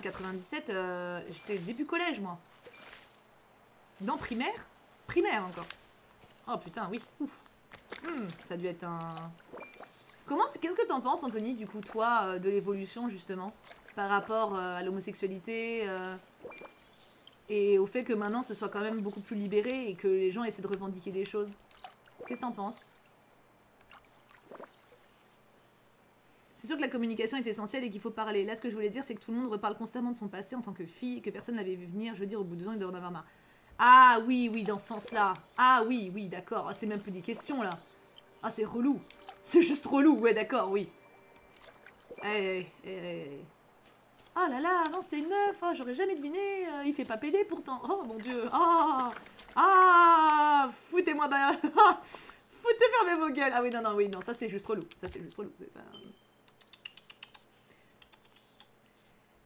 97, j'étais début collège, moi. Non, primaire? Primaire, encore. Oh, putain, oui. Ouf. Ça a dû être un... Qu'est-ce que t'en penses, Anthony, du coup, toi, de l'évolution, justement, par rapport à l'homosexualité et au fait que maintenant ce soit quand même beaucoup plus libéré et que les gens essaient de revendiquer des choses. Qu'est-ce que t'en penses? C'est sûr que la communication est essentielle et qu'il faut parler. Là, ce que je voulais dire, c'est que tout le monde reparle constamment de son passé en tant que fille, que personne ne l'avait vu venir. Je veux dire, au bout de 2 ans, il doit en avoir marre. Ah oui, oui, dans ce sens-là. Ah oui, oui, d'accord. Ah, c'est même plus des questions, là. Ah, c'est relou. C'est juste relou, ouais, d'accord, oui. Ah là là, avant c'était une meuf, oh, j'aurais jamais deviné. Il fait pas pédé pourtant. Oh mon dieu. Ah, ah, foutez-moi, bah... foutez fermez vos gueules. Ah oui, non, non, oui, non, ça c'est juste relou. Ça c'est juste relou. Pas...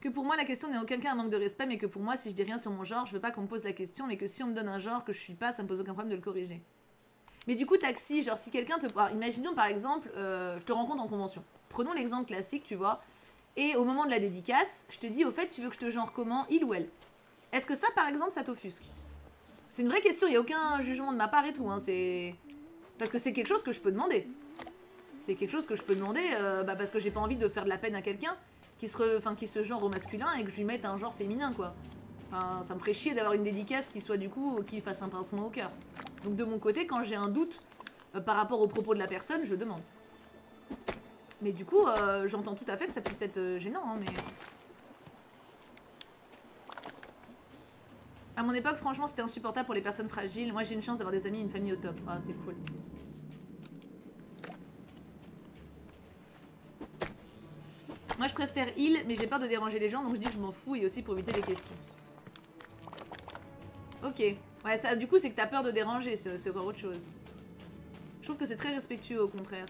Que pour moi, la question n'est en aucun cas un manque de respect, mais que pour moi, si je dis rien sur mon genre, je veux pas qu'on me pose la question, mais que si on me donne un genre que je suis pas, ça me pose aucun problème de le corriger. Mais du coup, taxi, genre si quelqu'un te... Alors, imaginons par exemple, je te rencontre en convention. Prenons l'exemple classique, tu vois. Et au moment de la dédicace, je te dis, au fait, tu veux que je te genre comment, il ou elle? Est-ce que ça, par exemple, ça t'offusque? C'est une vraie question, il n'y a aucun jugement de ma part et tout. Hein, parce que c'est quelque chose que je peux demander. C'est quelque chose que je peux demander bah, parce que j'ai pas envie de faire de la peine à quelqu'un qui se genre au masculin et que je lui mette un genre féminin, quoi. Enfin, ça me ferait chier d'avoir une dédicace qui soit du coup, qui fasse un pincement au cœur. Donc de mon côté, quand j'ai un doute par rapport aux propos de la personne, je demande. Mais du coup, j'entends tout à fait que ça puisse être gênant, hein, mais... À mon époque, franchement, c'était insupportable pour les personnes fragiles. Moi, j'ai une chance d'avoir des amis et une famille au top. Ah, c'est cool. Moi, je préfère il, mais j'ai peur de déranger les gens, donc je dis que je m'en fous, et aussi pour éviter les questions. Ok. Ouais, ça, du coup, c'est que t'as peur de déranger, c'est encore autre chose. Je trouve que c'est très respectueux, au contraire.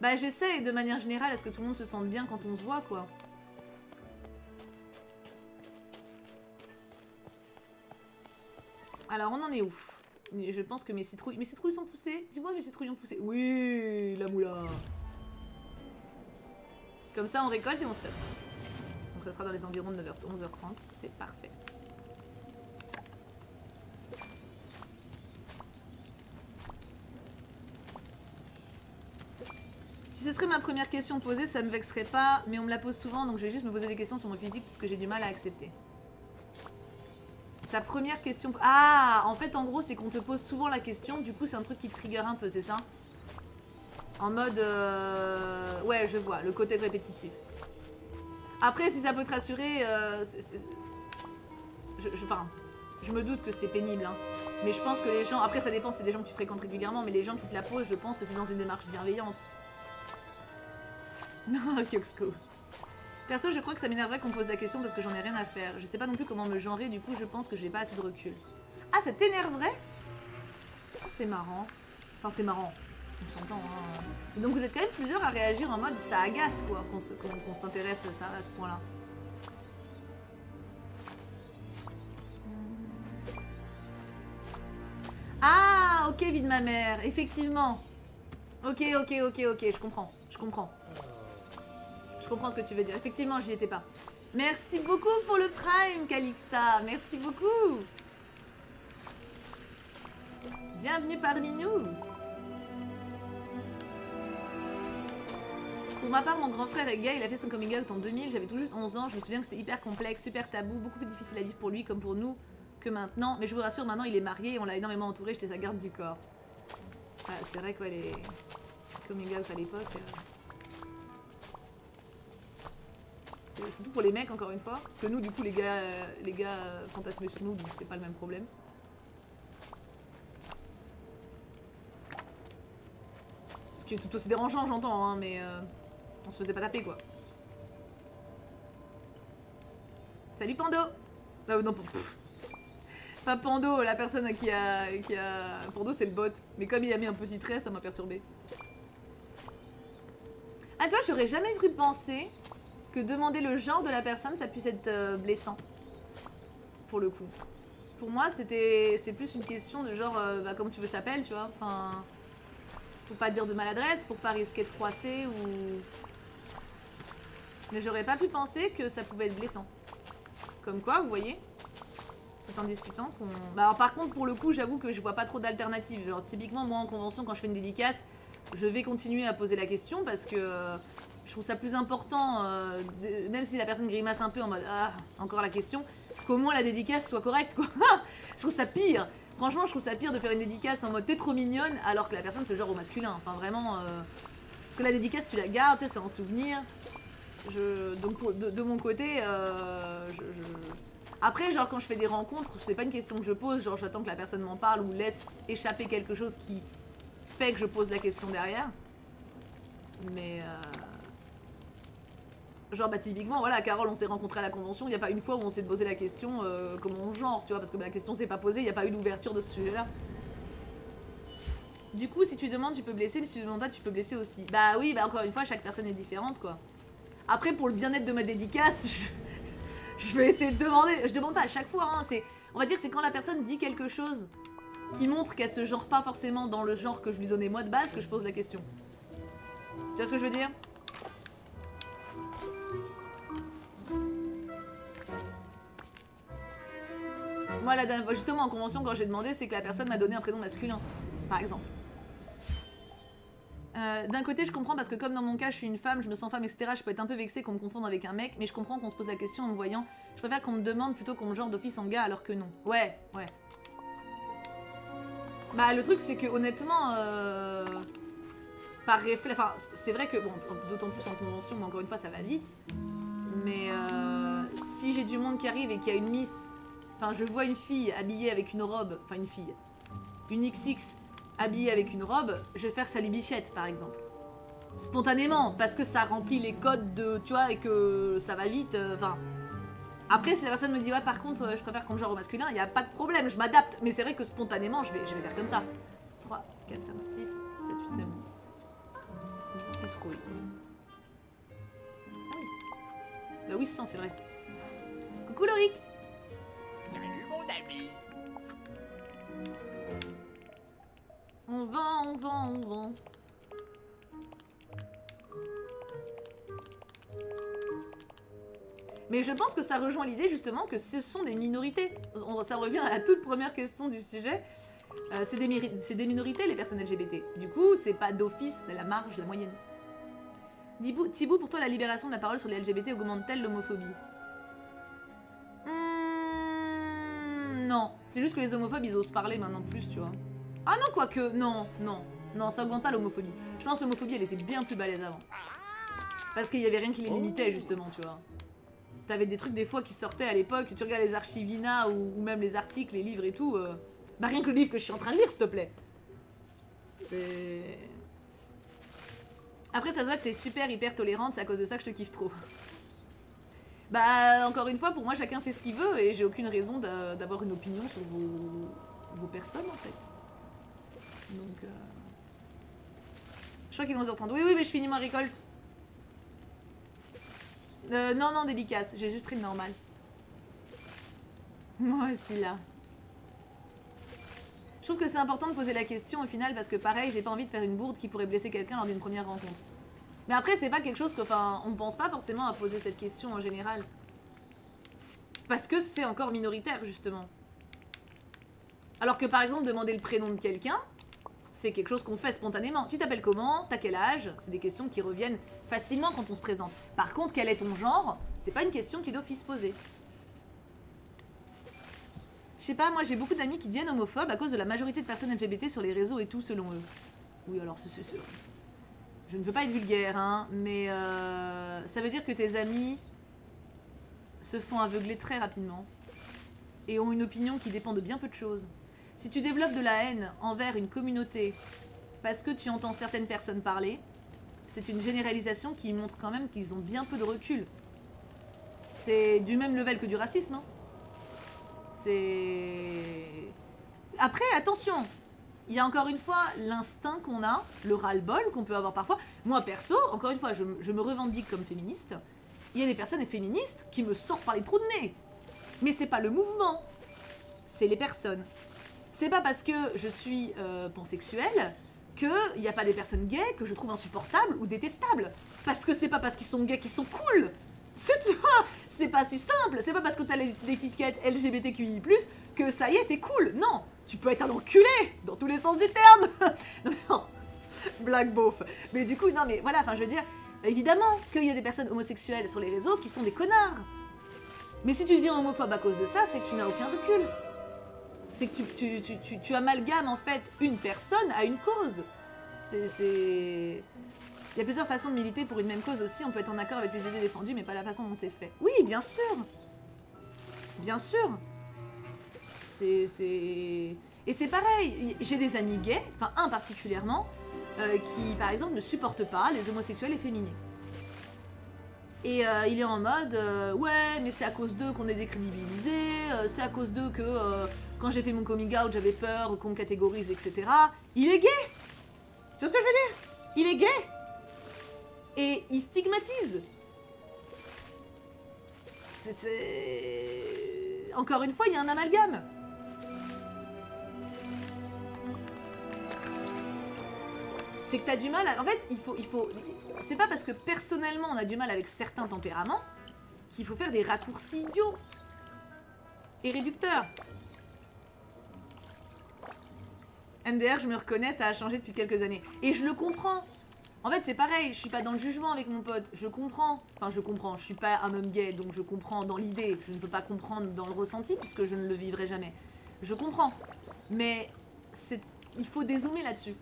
Bah j'essaie de manière générale à ce que tout le monde se sente bien quand on se voit, quoi. Alors on en est où? Je pense que mes citrouilles... Mes citrouilles sont poussées? Dis-moi, mes citrouilles ont poussé. Oui, la moula. Comme ça on récolte et on stop. Donc ça sera dans les environs de 11h30. C'est parfait. Si ce serait ma première question posée, ça me vexerait pas, mais on me la pose souvent, donc je vais juste me poser des questions sur mon physique parce que j'ai du mal à accepter. Ta première question... Ah, en fait, en gros, c'est qu'on te pose souvent la question, du coup, c'est un truc qui te trigger un peu, c'est ça? En mode... Ouais, je vois, le côté répétitif. Après, si ça peut te rassurer... Je me doute que c'est pénible, hein. Mais je pense que les gens... Après, ça dépend, c'est des gens que tu fréquentes régulièrement, mais les gens qui te la posent, je pense que c'est dans une démarche bienveillante. Non, Kyoxko. Perso, je crois que ça m'énerverait qu'on me pose la question parce que j'en ai rien à faire. Je sais pas non plus comment me genrer, du coup, je pense que j'ai pas assez de recul. Ah, ça t'énerverait? Oh, c'est marrant. Enfin, c'est marrant. On s'entend, hein. Donc, vous êtes quand même plusieurs à réagir en mode ça agace, quoi, qu'on s'intéresse à ça à ce point-là. Ah, ok, vie de ma mère, effectivement. Ok, ok, ok, ok, je comprends. Je comprends. Je comprends ce que tu veux dire. Effectivement, j'y étais pas. Merci beaucoup pour le prime, Calixa. Merci beaucoup. Bienvenue parmi nous. Pour ma part, mon grand frère Edgar, il a fait son coming out en 2000. J'avais tout juste 11 ans. Je me souviens que c'était hyper complexe, super tabou, beaucoup plus difficile à vivre pour lui comme pour nous que maintenant. Mais je vous rassure, maintenant, il est marié et on l'a énormément entouré. J'étais sa garde du corps. Ah, c'est vrai quoi, les coming out à l'époque... Surtout pour les mecs, encore une fois, parce que nous, du coup, les gars fantasmaient sur nous, donc c'était pas le même problème. Ce qui est tout aussi dérangeant, j'entends, hein, mais on se faisait pas taper, quoi. Salut Pando. Ah non, pff. Pas Pando, la personne qui a... Pando, c'est le bot, mais comme il a mis un petit trait, ça m'a perturbé. Ah, tu vois, j'aurais jamais cru penser... que demander le genre de la personne, ça puisse être blessant, pour le coup. Pour moi, c'est plus une question de genre, bah, comme tu veux je t'appelle, tu vois, enfin... Pour pas dire de maladresse, pour pas risquer de froisser, ou... Mais j'aurais pas pu penser que ça pouvait être blessant. Comme quoi, vous voyez, c'est en discutant qu'on... Bah, alors, par contre, pour le coup, j'avoue que je vois pas trop d'alternatives. Genre, typiquement, moi, en convention, quand je fais une dédicace, je vais continuer à poser la question, parce que... Je trouve ça plus important, même si la personne grimace un peu en mode « Ah, encore la question », qu'au moins la dédicace soit correcte, quoi. Je trouve ça pire. Franchement, je trouve ça pire de faire une dédicace en mode « T'es trop mignonne » alors que la personne se genre au masculin. Enfin, vraiment... Parce que la dédicace, tu la gardes, c'est un souvenir. Donc, de mon côté, Après, genre, quand je fais des rencontres, c'est pas une question que je pose, genre, j'attends que la personne m'en parle ou laisse échapper quelque chose qui fait que je pose la question derrière. Mais... Genre, bah, typiquement, voilà, Carole, on s'est rencontrés à la convention, il n'y a pas une fois où on s'est posé la question comment on genre, tu vois, parce que bah, la question s'est pas posée, il n'y a pas eu d'ouverture de ce sujet-là. Du coup, si tu demandes, tu peux blesser, mais si tu demandes pas, tu peux blesser aussi. Bah oui, bah encore une fois, chaque personne est différente, quoi. Après, pour le bien-être de ma dédicace, je vais essayer de demander. Je demande pas à chaque fois, hein, c'est... On va dire c'est quand la personne dit quelque chose qui montre qu'elle se genre pas forcément dans le genre que je lui donnais moi de base que je pose la question. Tu vois ce que je veux dire ? Moi, la dernière fois, justement, en convention, quand j'ai demandé, c'est que la personne m'a donné un prénom masculin, par exemple. D'un côté, je comprends parce que comme dans mon cas, je suis une femme, je me sens femme, etc. Je peux être un peu vexée qu'on me confonde avec un mec, mais je comprends qu'on se pose la question en me voyant. Je préfère qu'on me demande plutôt qu'on me genre d'office en gars alors que non. Ouais, ouais. Bah, le truc, c'est que honnêtement, par réflexe... Enfin, c'est vrai que, bon, d'autant plus en convention, mais encore une fois, ça va vite. Mais si j'ai du monde qui arrive et qu'il y a une miss... Enfin, je vois une fille habillée avec une robe... Enfin, une fille. Une XX... habillée avec une robe, je vais faire salut bichette par exemple. Spontanément, parce que ça remplit les codes de, tu vois, et que ça va vite, enfin... Après, si la personne me dit, ouais, par contre, je préfère qu'on me genre au masculin, il n'y a pas de problème, je m'adapte. Mais c'est vrai que spontanément, je vais faire comme ça. 3, 4, 5, 6, 7, 8, 9, 10. 10 citrouilles. Ah oui. Bah oui, je sens, c'est vrai. Coucou Loric. Salut mon ami. On vend, on vend, on vend. Mais je pense que ça rejoint l'idée justement que ce sont des minorités. Ça revient à la toute première question du sujet. C'est des minorités les personnes LGBT. Du coup, c'est pas d'office, c'est la marge, la moyenne. Thibaut, pour toi, la libération de la parole sur les LGBT augmente-t-elle l'homophobie? Non. C'est juste que les homophobes, ils osent parler maintenant plus, tu vois. Ah non, quoique, non, non, non, ça augmente pas l'homophobie. Je pense que l'homophobie, elle était bien plus balèze avant. Parce qu'il y avait rien qui les limitait, justement, tu vois. T'avais des trucs, des fois, qui sortaient à l'époque, tu regardes les archivina ou même les articles, les livres et tout. Bah rien que le livre que je suis en train de lire, s'il te plaît. C'est... Après, ça se voit que t'es super, hyper tolérante, c'est à cause de ça que je te kiffe trop. Bah, encore une fois, pour moi, chacun fait ce qu'il veut et j'ai aucune raison d'avoir une opinion sur vos personnes, en fait. Donc, je crois qu'il est 11h30. Oui, oui, mais je finis ma récolte. Non, non, dédicace. J'ai juste pris le normal. Moi aussi, là. Je trouve que c'est important de poser la question au final parce que, pareil, j'ai pas envie de faire une bourde qui pourrait blesser quelqu'un lors d'une première rencontre. Mais après, c'est pas quelque chose que, enfin, on pense pas forcément à poser cette question en général. Parce que c'est encore minoritaire, justement. Alors que, par exemple, demander le prénom de quelqu'un, c'est quelque chose qu'on fait spontanément. Tu t'appelles comment? T'as quel âge? C'est des questions qui reviennent facilement quand on se présente. Par contre, quel est ton genre? C'est pas une question qui est d'office posée. Je sais pas, moi j'ai beaucoup d'amis qui deviennent homophobes à cause de la majorité de personnes LGBT sur les réseaux et tout, selon eux. Oui, alors c'est sûr. Je ne veux pas être vulgaire, hein, mais ça veut dire que tes amis se font aveugler très rapidement et ont une opinion qui dépend de bien peu de choses. Si tu développes de la haine envers une communauté parce que tu entends certaines personnes parler, c'est une généralisation qui montre quand même qu'ils ont bien peu de recul. C'est du même level que du racisme, hein. C'est... Après, attention, il y a encore une fois l'instinct qu'on a, le ras-le-bol qu'on peut avoir parfois. Moi, perso, encore une fois, je me revendique comme féministe. Il y a des personnes féministes qui me sortent par les trous de nez. Mais c'est pas le mouvement, c'est les personnes. C'est pas parce que je suis pansexuelle qu'il n'y a pas des personnes gays que je trouve insupportables ou détestables. Parce que c'est pas parce qu'ils sont gays qu'ils sont cool. C'est pas si simple. C'est pas parce que t'as l'étiquette LGBTQI+, que ça y est, t'es cool. Non, tu peux être un enculé, dans tous les sens du terme. Non, mais non, blague beauf. Mais du coup, non mais voilà, enfin je veux dire, évidemment qu'il y a des personnes homosexuelles sur les réseaux qui sont des connards. Mais si tu deviens homophobe à cause de ça, c'est que tu n'as aucun recul. C'est que tu amalgames en fait une personne à une cause. Il y a plusieurs façons de militer pour une même cause aussi. On peut être en accord avec les idées défendues, mais pas la façon dont c'est fait. Oui, bien sûr. Bien sûr. Et c'est pareil, j'ai des amis gays, enfin un particulièrement, qui par exemple ne supporte pas les homosexuels efféminés. Et il est en mode ouais, mais c'est à cause d'eux qu'on est décrédibilisé, c'est à cause d'eux que quand j'ai fait mon coming out j'avais peur qu'on me catégorise, etc. Il est gay. Tu vois ce que je veux dire? Il est gay. Et il stigmatise. Encore une fois, il y a un amalgame. C'est que t'as du mal à... En fait, il faut... C'est pas parce que personnellement on a du mal avec certains tempéraments qu'il faut faire des raccourcis idiots et réducteurs. MDR, je me reconnais, ça a changé depuis quelques années. Et je le comprends. En fait, c'est pareil, je suis pas dans le jugement avec mon pote. Je comprends. Enfin, je comprends. Je suis pas un homme gay, donc je comprends dans l'idée. Je ne peux pas comprendre dans le ressenti, puisque je ne le vivrai jamais. Je comprends. Mais il faut dézoomer là-dessus.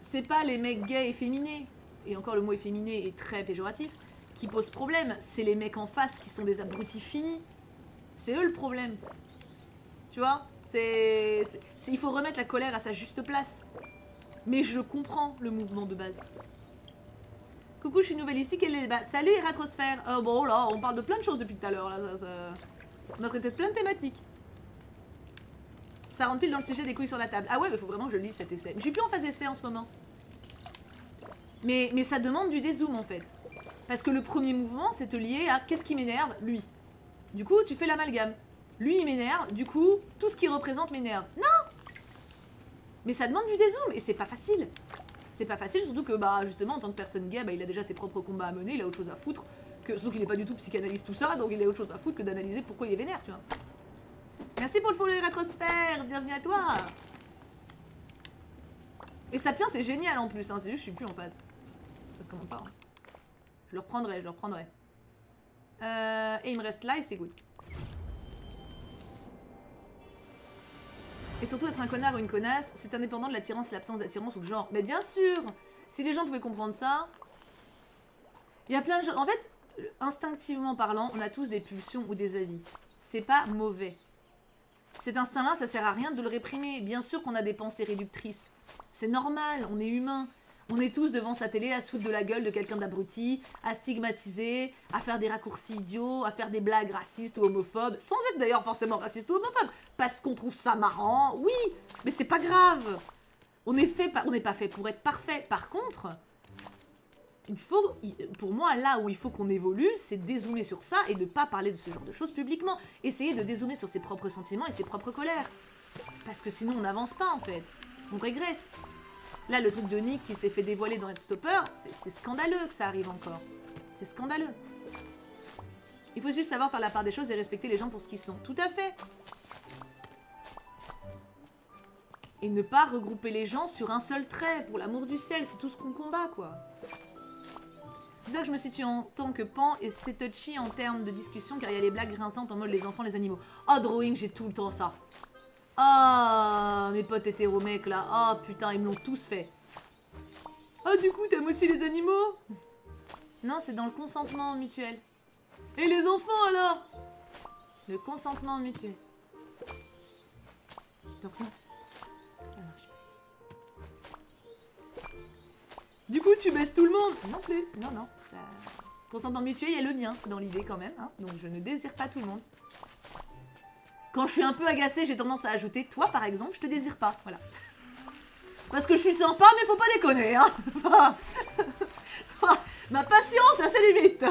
C'est pas les mecs gays efféminés, et encore le mot efféminé est très péjoratif, qui posent problème. C'est les mecs en face qui sont des abrutis finis. C'est eux le problème. Tu vois, il faut remettre la colère à sa juste place. Mais je comprends le mouvement de base. Coucou, je suis nouvelle ici. Quel est... Bah, salut Eratrosphère. Bon là, on parle de plein de choses depuis tout à l'heure. On a traité de plein de thématiques. Ça rentre pile dans le sujet des couilles sur la table. Ah ouais, mais faut vraiment que je lise cet essai. Je suis plus en phase essai en ce moment. Mais ça demande du dézoom en fait. Parce que le premier mouvement, c'est te lier à qu'est-ce qui m'énerve, lui. Du coup, tu fais l'amalgame. Lui, il m'énerve, du coup, tout ce qu'il représente m'énerve. Non! Mais ça demande du dézoom, et c'est pas facile. C'est pas facile, surtout que, bah, justement, en tant que personne gay, bah, il a déjà ses propres combats à mener, il a autre chose à foutre. Surtout qu'il n'est pas du tout psychanalyste, tout ça, donc il a autre chose à foutre que d'analyser pourquoi il est vénère, tu vois. Merci pour le follow Rétrosphère, bienvenue à toi. Et Sapiens, c'est génial en plus, hein. C'est juste que je suis plus en phase. Parce qu'on en parle. Je le reprendrai. Et il me reste là et c'est good. Et surtout être un connard ou une connasse, c'est indépendant de l'attirance, l'absence d'attirance ou le genre. Mais bien sûr, si les gens pouvaient comprendre ça... Il y a plein de gens... En fait, instinctivement parlant, on a tous des pulsions ou des avis. C'est pas mauvais. Cet instinct-là, ça sert à rien de le réprimer. Bien sûr qu'on a des pensées réductrices. C'est normal, on est humain. On est tous devant sa télé à se foutre de la gueule de quelqu'un d'abruti, à stigmatiser, à faire des raccourcis idiots, à faire des blagues racistes ou homophobes, sans être d'ailleurs forcément raciste ou homophobe, parce qu'on trouve ça marrant, oui, mais c'est pas grave. On n'est pas fait pour être parfait. Par contre, il faut, pour moi, là où il faut qu'on évolue, c'est dézoomer sur ça et ne pas parler de ce genre de choses publiquement. Essayer de dézoomer sur ses propres sentiments et ses propres colères. Parce que sinon, on n'avance pas, en fait. On régresse. Là, le truc de Nick qui s'est fait dévoiler dans Heartstopper, c'est scandaleux que ça arrive encore. C'est scandaleux. Il faut juste savoir faire la part des choses et respecter les gens pour ce qu'ils sont. Tout à fait. Et ne pas regrouper les gens sur un seul trait. Pour l'amour du ciel, c'est tout ce qu'on combat, quoi. C'est pour ça que je me situe en tant que pan et c'est touchy en termes de discussion car il y a les blagues grinçantes en mode les enfants, les animaux. Oh, drawing, j'ai tout le temps ça. Ah, oh, mes potes hétéro mecs là, ah oh, putain, ils me l'ont tous fait. Ah, oh, du coup, t'aimes aussi les animaux? Non, c'est dans le consentement mutuel. Et les enfants alors? Le consentement mutuel. Donc, ça marche pas. Du coup, tu baisses tout le monde? Non plus, non, non. Ça... Consentement mutuel, il y a le mien dans l'idée quand même, hein, donc je ne désire pas tout le monde. Quand je suis un peu agacée, j'ai tendance à ajouter « Toi, par exemple, je te désire pas. » Voilà. Parce que je suis sympa, mais faut pas déconner, hein. Ma patience à ses limites.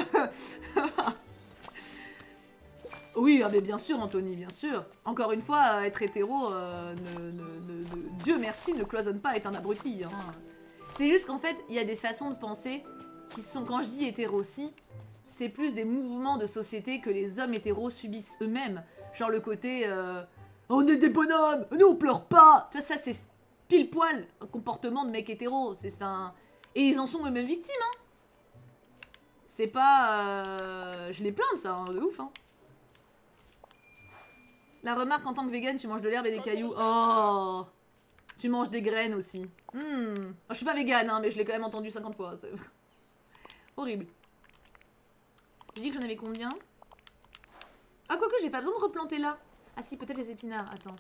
Oui, mais bien sûr, Anthony, bien sûr. Encore une fois, être hétéro, Dieu merci, ne cloisonne pas, être un abruti. Hein. C'est juste qu'en fait, il y a des façons de penser qui sont, quand je dis hétéro aussi, c'est plus des mouvements de société que les hommes hétéros subissent eux-mêmes. Genre le côté on est des bonhommes, nous on pleure pas. Tu vois, ça c'est pile poil un comportement de mec hétéro. Et ils en sont eux-mêmes victimes. Hein. C'est pas. Je les plains de ça, hein, de ouf. Hein. La remarque en tant que végane, tu manges de l'herbe et des cailloux. Oh, tu manges des graines aussi. Oh, je suis pas végane, hein, mais je l'ai quand même entendu 50 fois. Horrible. J'ai dit que j'en avais combien? Ah, quoique, j'ai pas besoin de replanter là. Ah si, peut-être les épinards. Attends.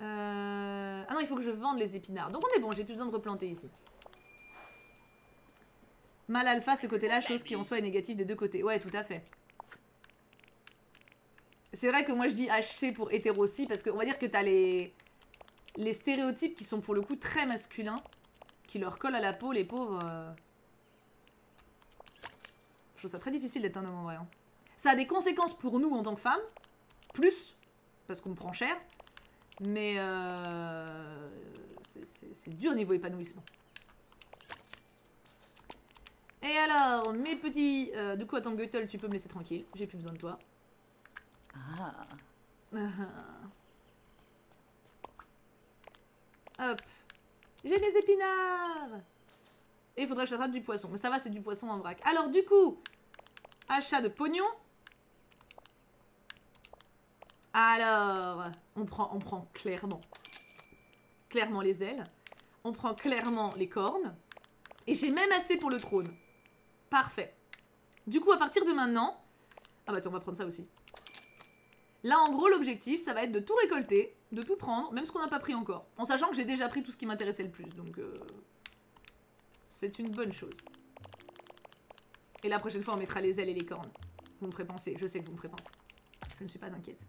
Ah non, il faut que je vende les épinards. Donc on est bon, j'ai plus besoin de replanter ici. Mal alpha, ce côté-là, chose qui en soi est négative des deux côtés. Ouais, tout à fait. C'est vrai que moi je dis HC pour hétéro-ci parce qu'on va dire que t'as les stéréotypes qui sont pour le coup très masculins, qui leur collent à la peau, les pauvres. Je trouve ça très difficile d'être un homme en vrai. Hein. Ça a des conséquences pour nous en tant que femmes, plus, parce qu'on prend cher, mais c'est dur niveau épanouissement. Et alors, mes petits... du coup, attends, Gothel, tu peux me laisser tranquille. J'ai plus besoin de toi. Ah. Hop. J'ai des épinards. Et il faudrait que j'attrape du poisson. Mais ça va, c'est du poisson en vrac. Alors, du coup, achat de pognon. Alors, on prend clairement les ailes. On prend clairement les cornes. Et j'ai même assez pour le trône. Parfait. Du coup, à partir de maintenant... Ah bah attends, on va prendre ça aussi. Là, en gros, l'objectif, ça va être de tout récolter, de tout prendre, même ce qu'on n'a pas pris encore. En sachant que j'ai déjà pris tout ce qui m'intéressait le plus, donc... c'est une bonne chose. Et la prochaine fois, on mettra les ailes et les cornes. Vous me ferez penser, je sais que vous me ferez penser. Je ne suis pas inquiète.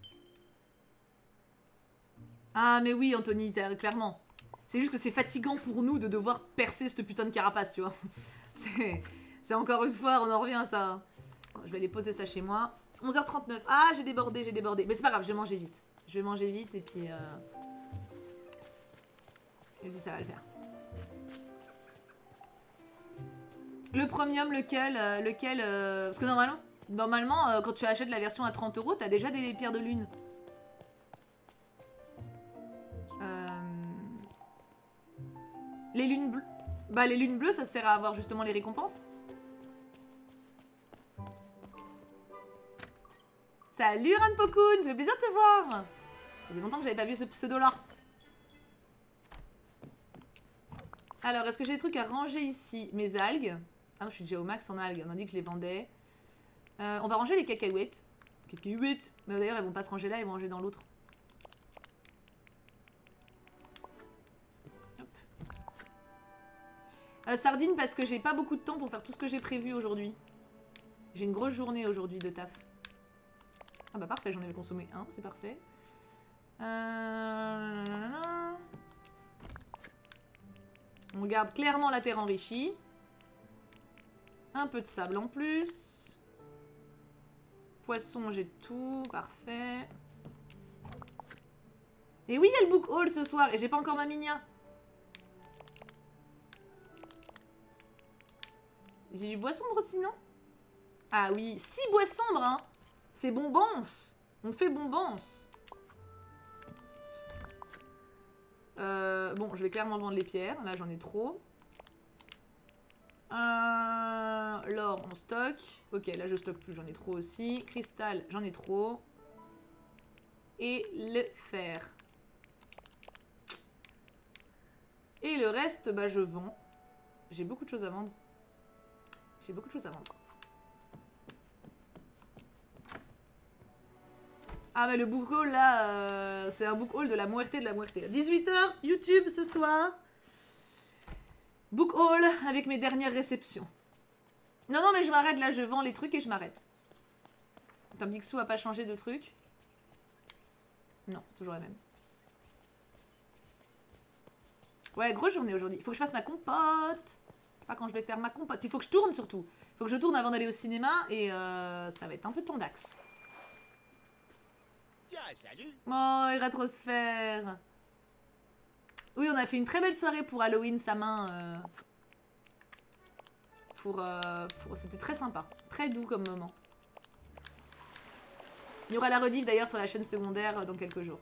Ah mais oui, Anthony, clairement. C'est juste que c'est fatigant pour nous de devoir percer cette putain de carapace, tu vois. C'est encore une fois, on en revient à ça. Bon, je vais aller poser ça chez moi. 11h39. Ah, j'ai débordé. Mais c'est pas grave, je vais manger vite. Je vais manger vite et puis... Et puis ça va le faire. Le premium, lequel Parce que normalement, quand tu achètes la version à 30 €, t'as déjà des pierres de lune. Les lunes bleues. Bah les lunes bleues, ça sert à avoir justement les récompenses. Salut Ranpokun, ça fait plaisir de te voir. Ça fait longtemps que j'avais pas vu ce pseudo-là. Alors, est-ce que j'ai des trucs à ranger ici? Mes algues. Ah, je suis déjà au max en algues, on a dit que je les vendais. On va ranger les cacahuètes. Cacahuètes. Mais d'ailleurs, elles vont pas se ranger là, elles vont ranger dans l'autre. Sardine parce que j'ai pas beaucoup de temps pour faire tout ce que j'ai prévu aujourd'hui. J'ai une grosse journée aujourd'hui de taf. Ah bah parfait, j'en avais consommé un, c'est parfait. On garde clairement la terre enrichie. Un peu de sable en plus. Poisson, j'ai tout, parfait. Et oui, il y a le book haul ce soir et j'ai pas encore ma minia. J'ai du bois sombre aussi, non? Ah oui, 6 bois sombres, hein. C'est bombance. On fait bombance. Bon, je vais clairement vendre les pierres. Là, j'en ai trop. L'or, on stocke. Ok, là, je stocke plus. J'en ai trop aussi. Cristal, j'en ai trop. Et le fer. Et le reste, bah, je vends. J'ai beaucoup de choses à vendre. J'ai beaucoup de choses à vendre. Ah mais le book haul là, c'est un book haul de la moerté de la moerté. 18 h YouTube ce soir. Book haul avec mes dernières réceptions. Non non mais je m'arrête là, je vends les trucs et je m'arrête. Attends, Pixou a pas changé de truc? Non, c'est toujours la même. Ouais, grosse journée aujourd'hui. Faut que je fasse ma compote. Pas quand je vais faire ma compote. Il faut que je tourne surtout. Il faut que je tourne avant d'aller au cinéma et ça va être un peu temps d'axe. Tiens, salut. Oh, Eratrosphère. Oui, on a fait une très belle soirée pour Halloween, sa main. C'était très sympa. Très doux comme moment. Il y aura la rediff d'ailleurs sur la chaîne secondaire dans quelques jours.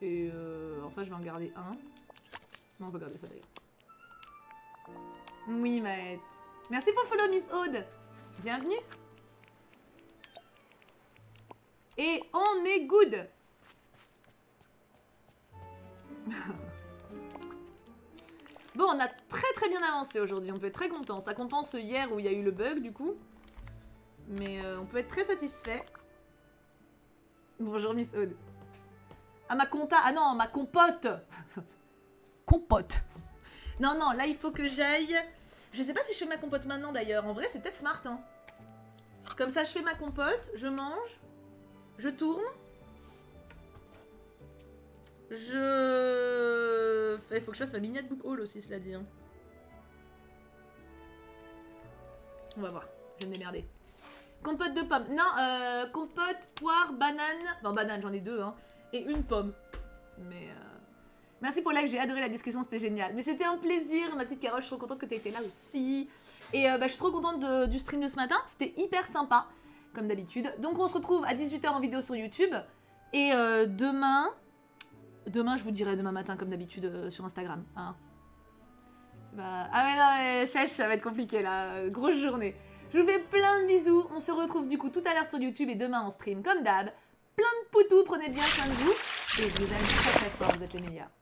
Et alors ça, je vais en garder un. On va garder ça d'ailleurs. Oui, Maët. Merci pour le follow, Miss Aude. Bienvenue. Et on est good. Bon, on a très bien avancé aujourd'hui. On peut être très content. Ça compense hier où il y a eu le bug, du coup. Mais on peut être très satisfait. Bonjour Miss Aude. Ah ma compta, ah non, ma compote. Compote. Non, non, là il faut que j'aille. Je sais pas si je fais ma compote maintenant d'ailleurs. En vrai c'est peut-être smart hein. Comme ça je fais ma compote, je mange, je tourne. Il faut que je fasse ma miniature book haul aussi, cela dit. On va voir. Je vais me démerder. Compote de pommes. Non, compote, poire, banane. Bon, banane, j'en ai deux, hein. Et une pomme. Mais. Merci pour le like, j'ai adoré la discussion, c'était génial. Mais c'était un plaisir, ma petite Carole. Je suis trop contente que tu aies été là aussi. Et bah, je suis trop contente du stream de ce matin. C'était hyper sympa, comme d'habitude. Donc, on se retrouve à 18 h en vidéo sur YouTube. Et demain. Demain, je vous dirai demain matin, comme d'habitude, sur Instagram. Hein. Pas... Ah mais non, mais chèche, ça va être compliqué, là. Grosse journée. Je vous fais plein de bisous. On se retrouve, du coup, tout à l'heure sur YouTube et demain en stream, comme d'hab. Plein de poutous, prenez bien soin de vous. Et je vous aime très, très fort. Vous êtes les meilleurs.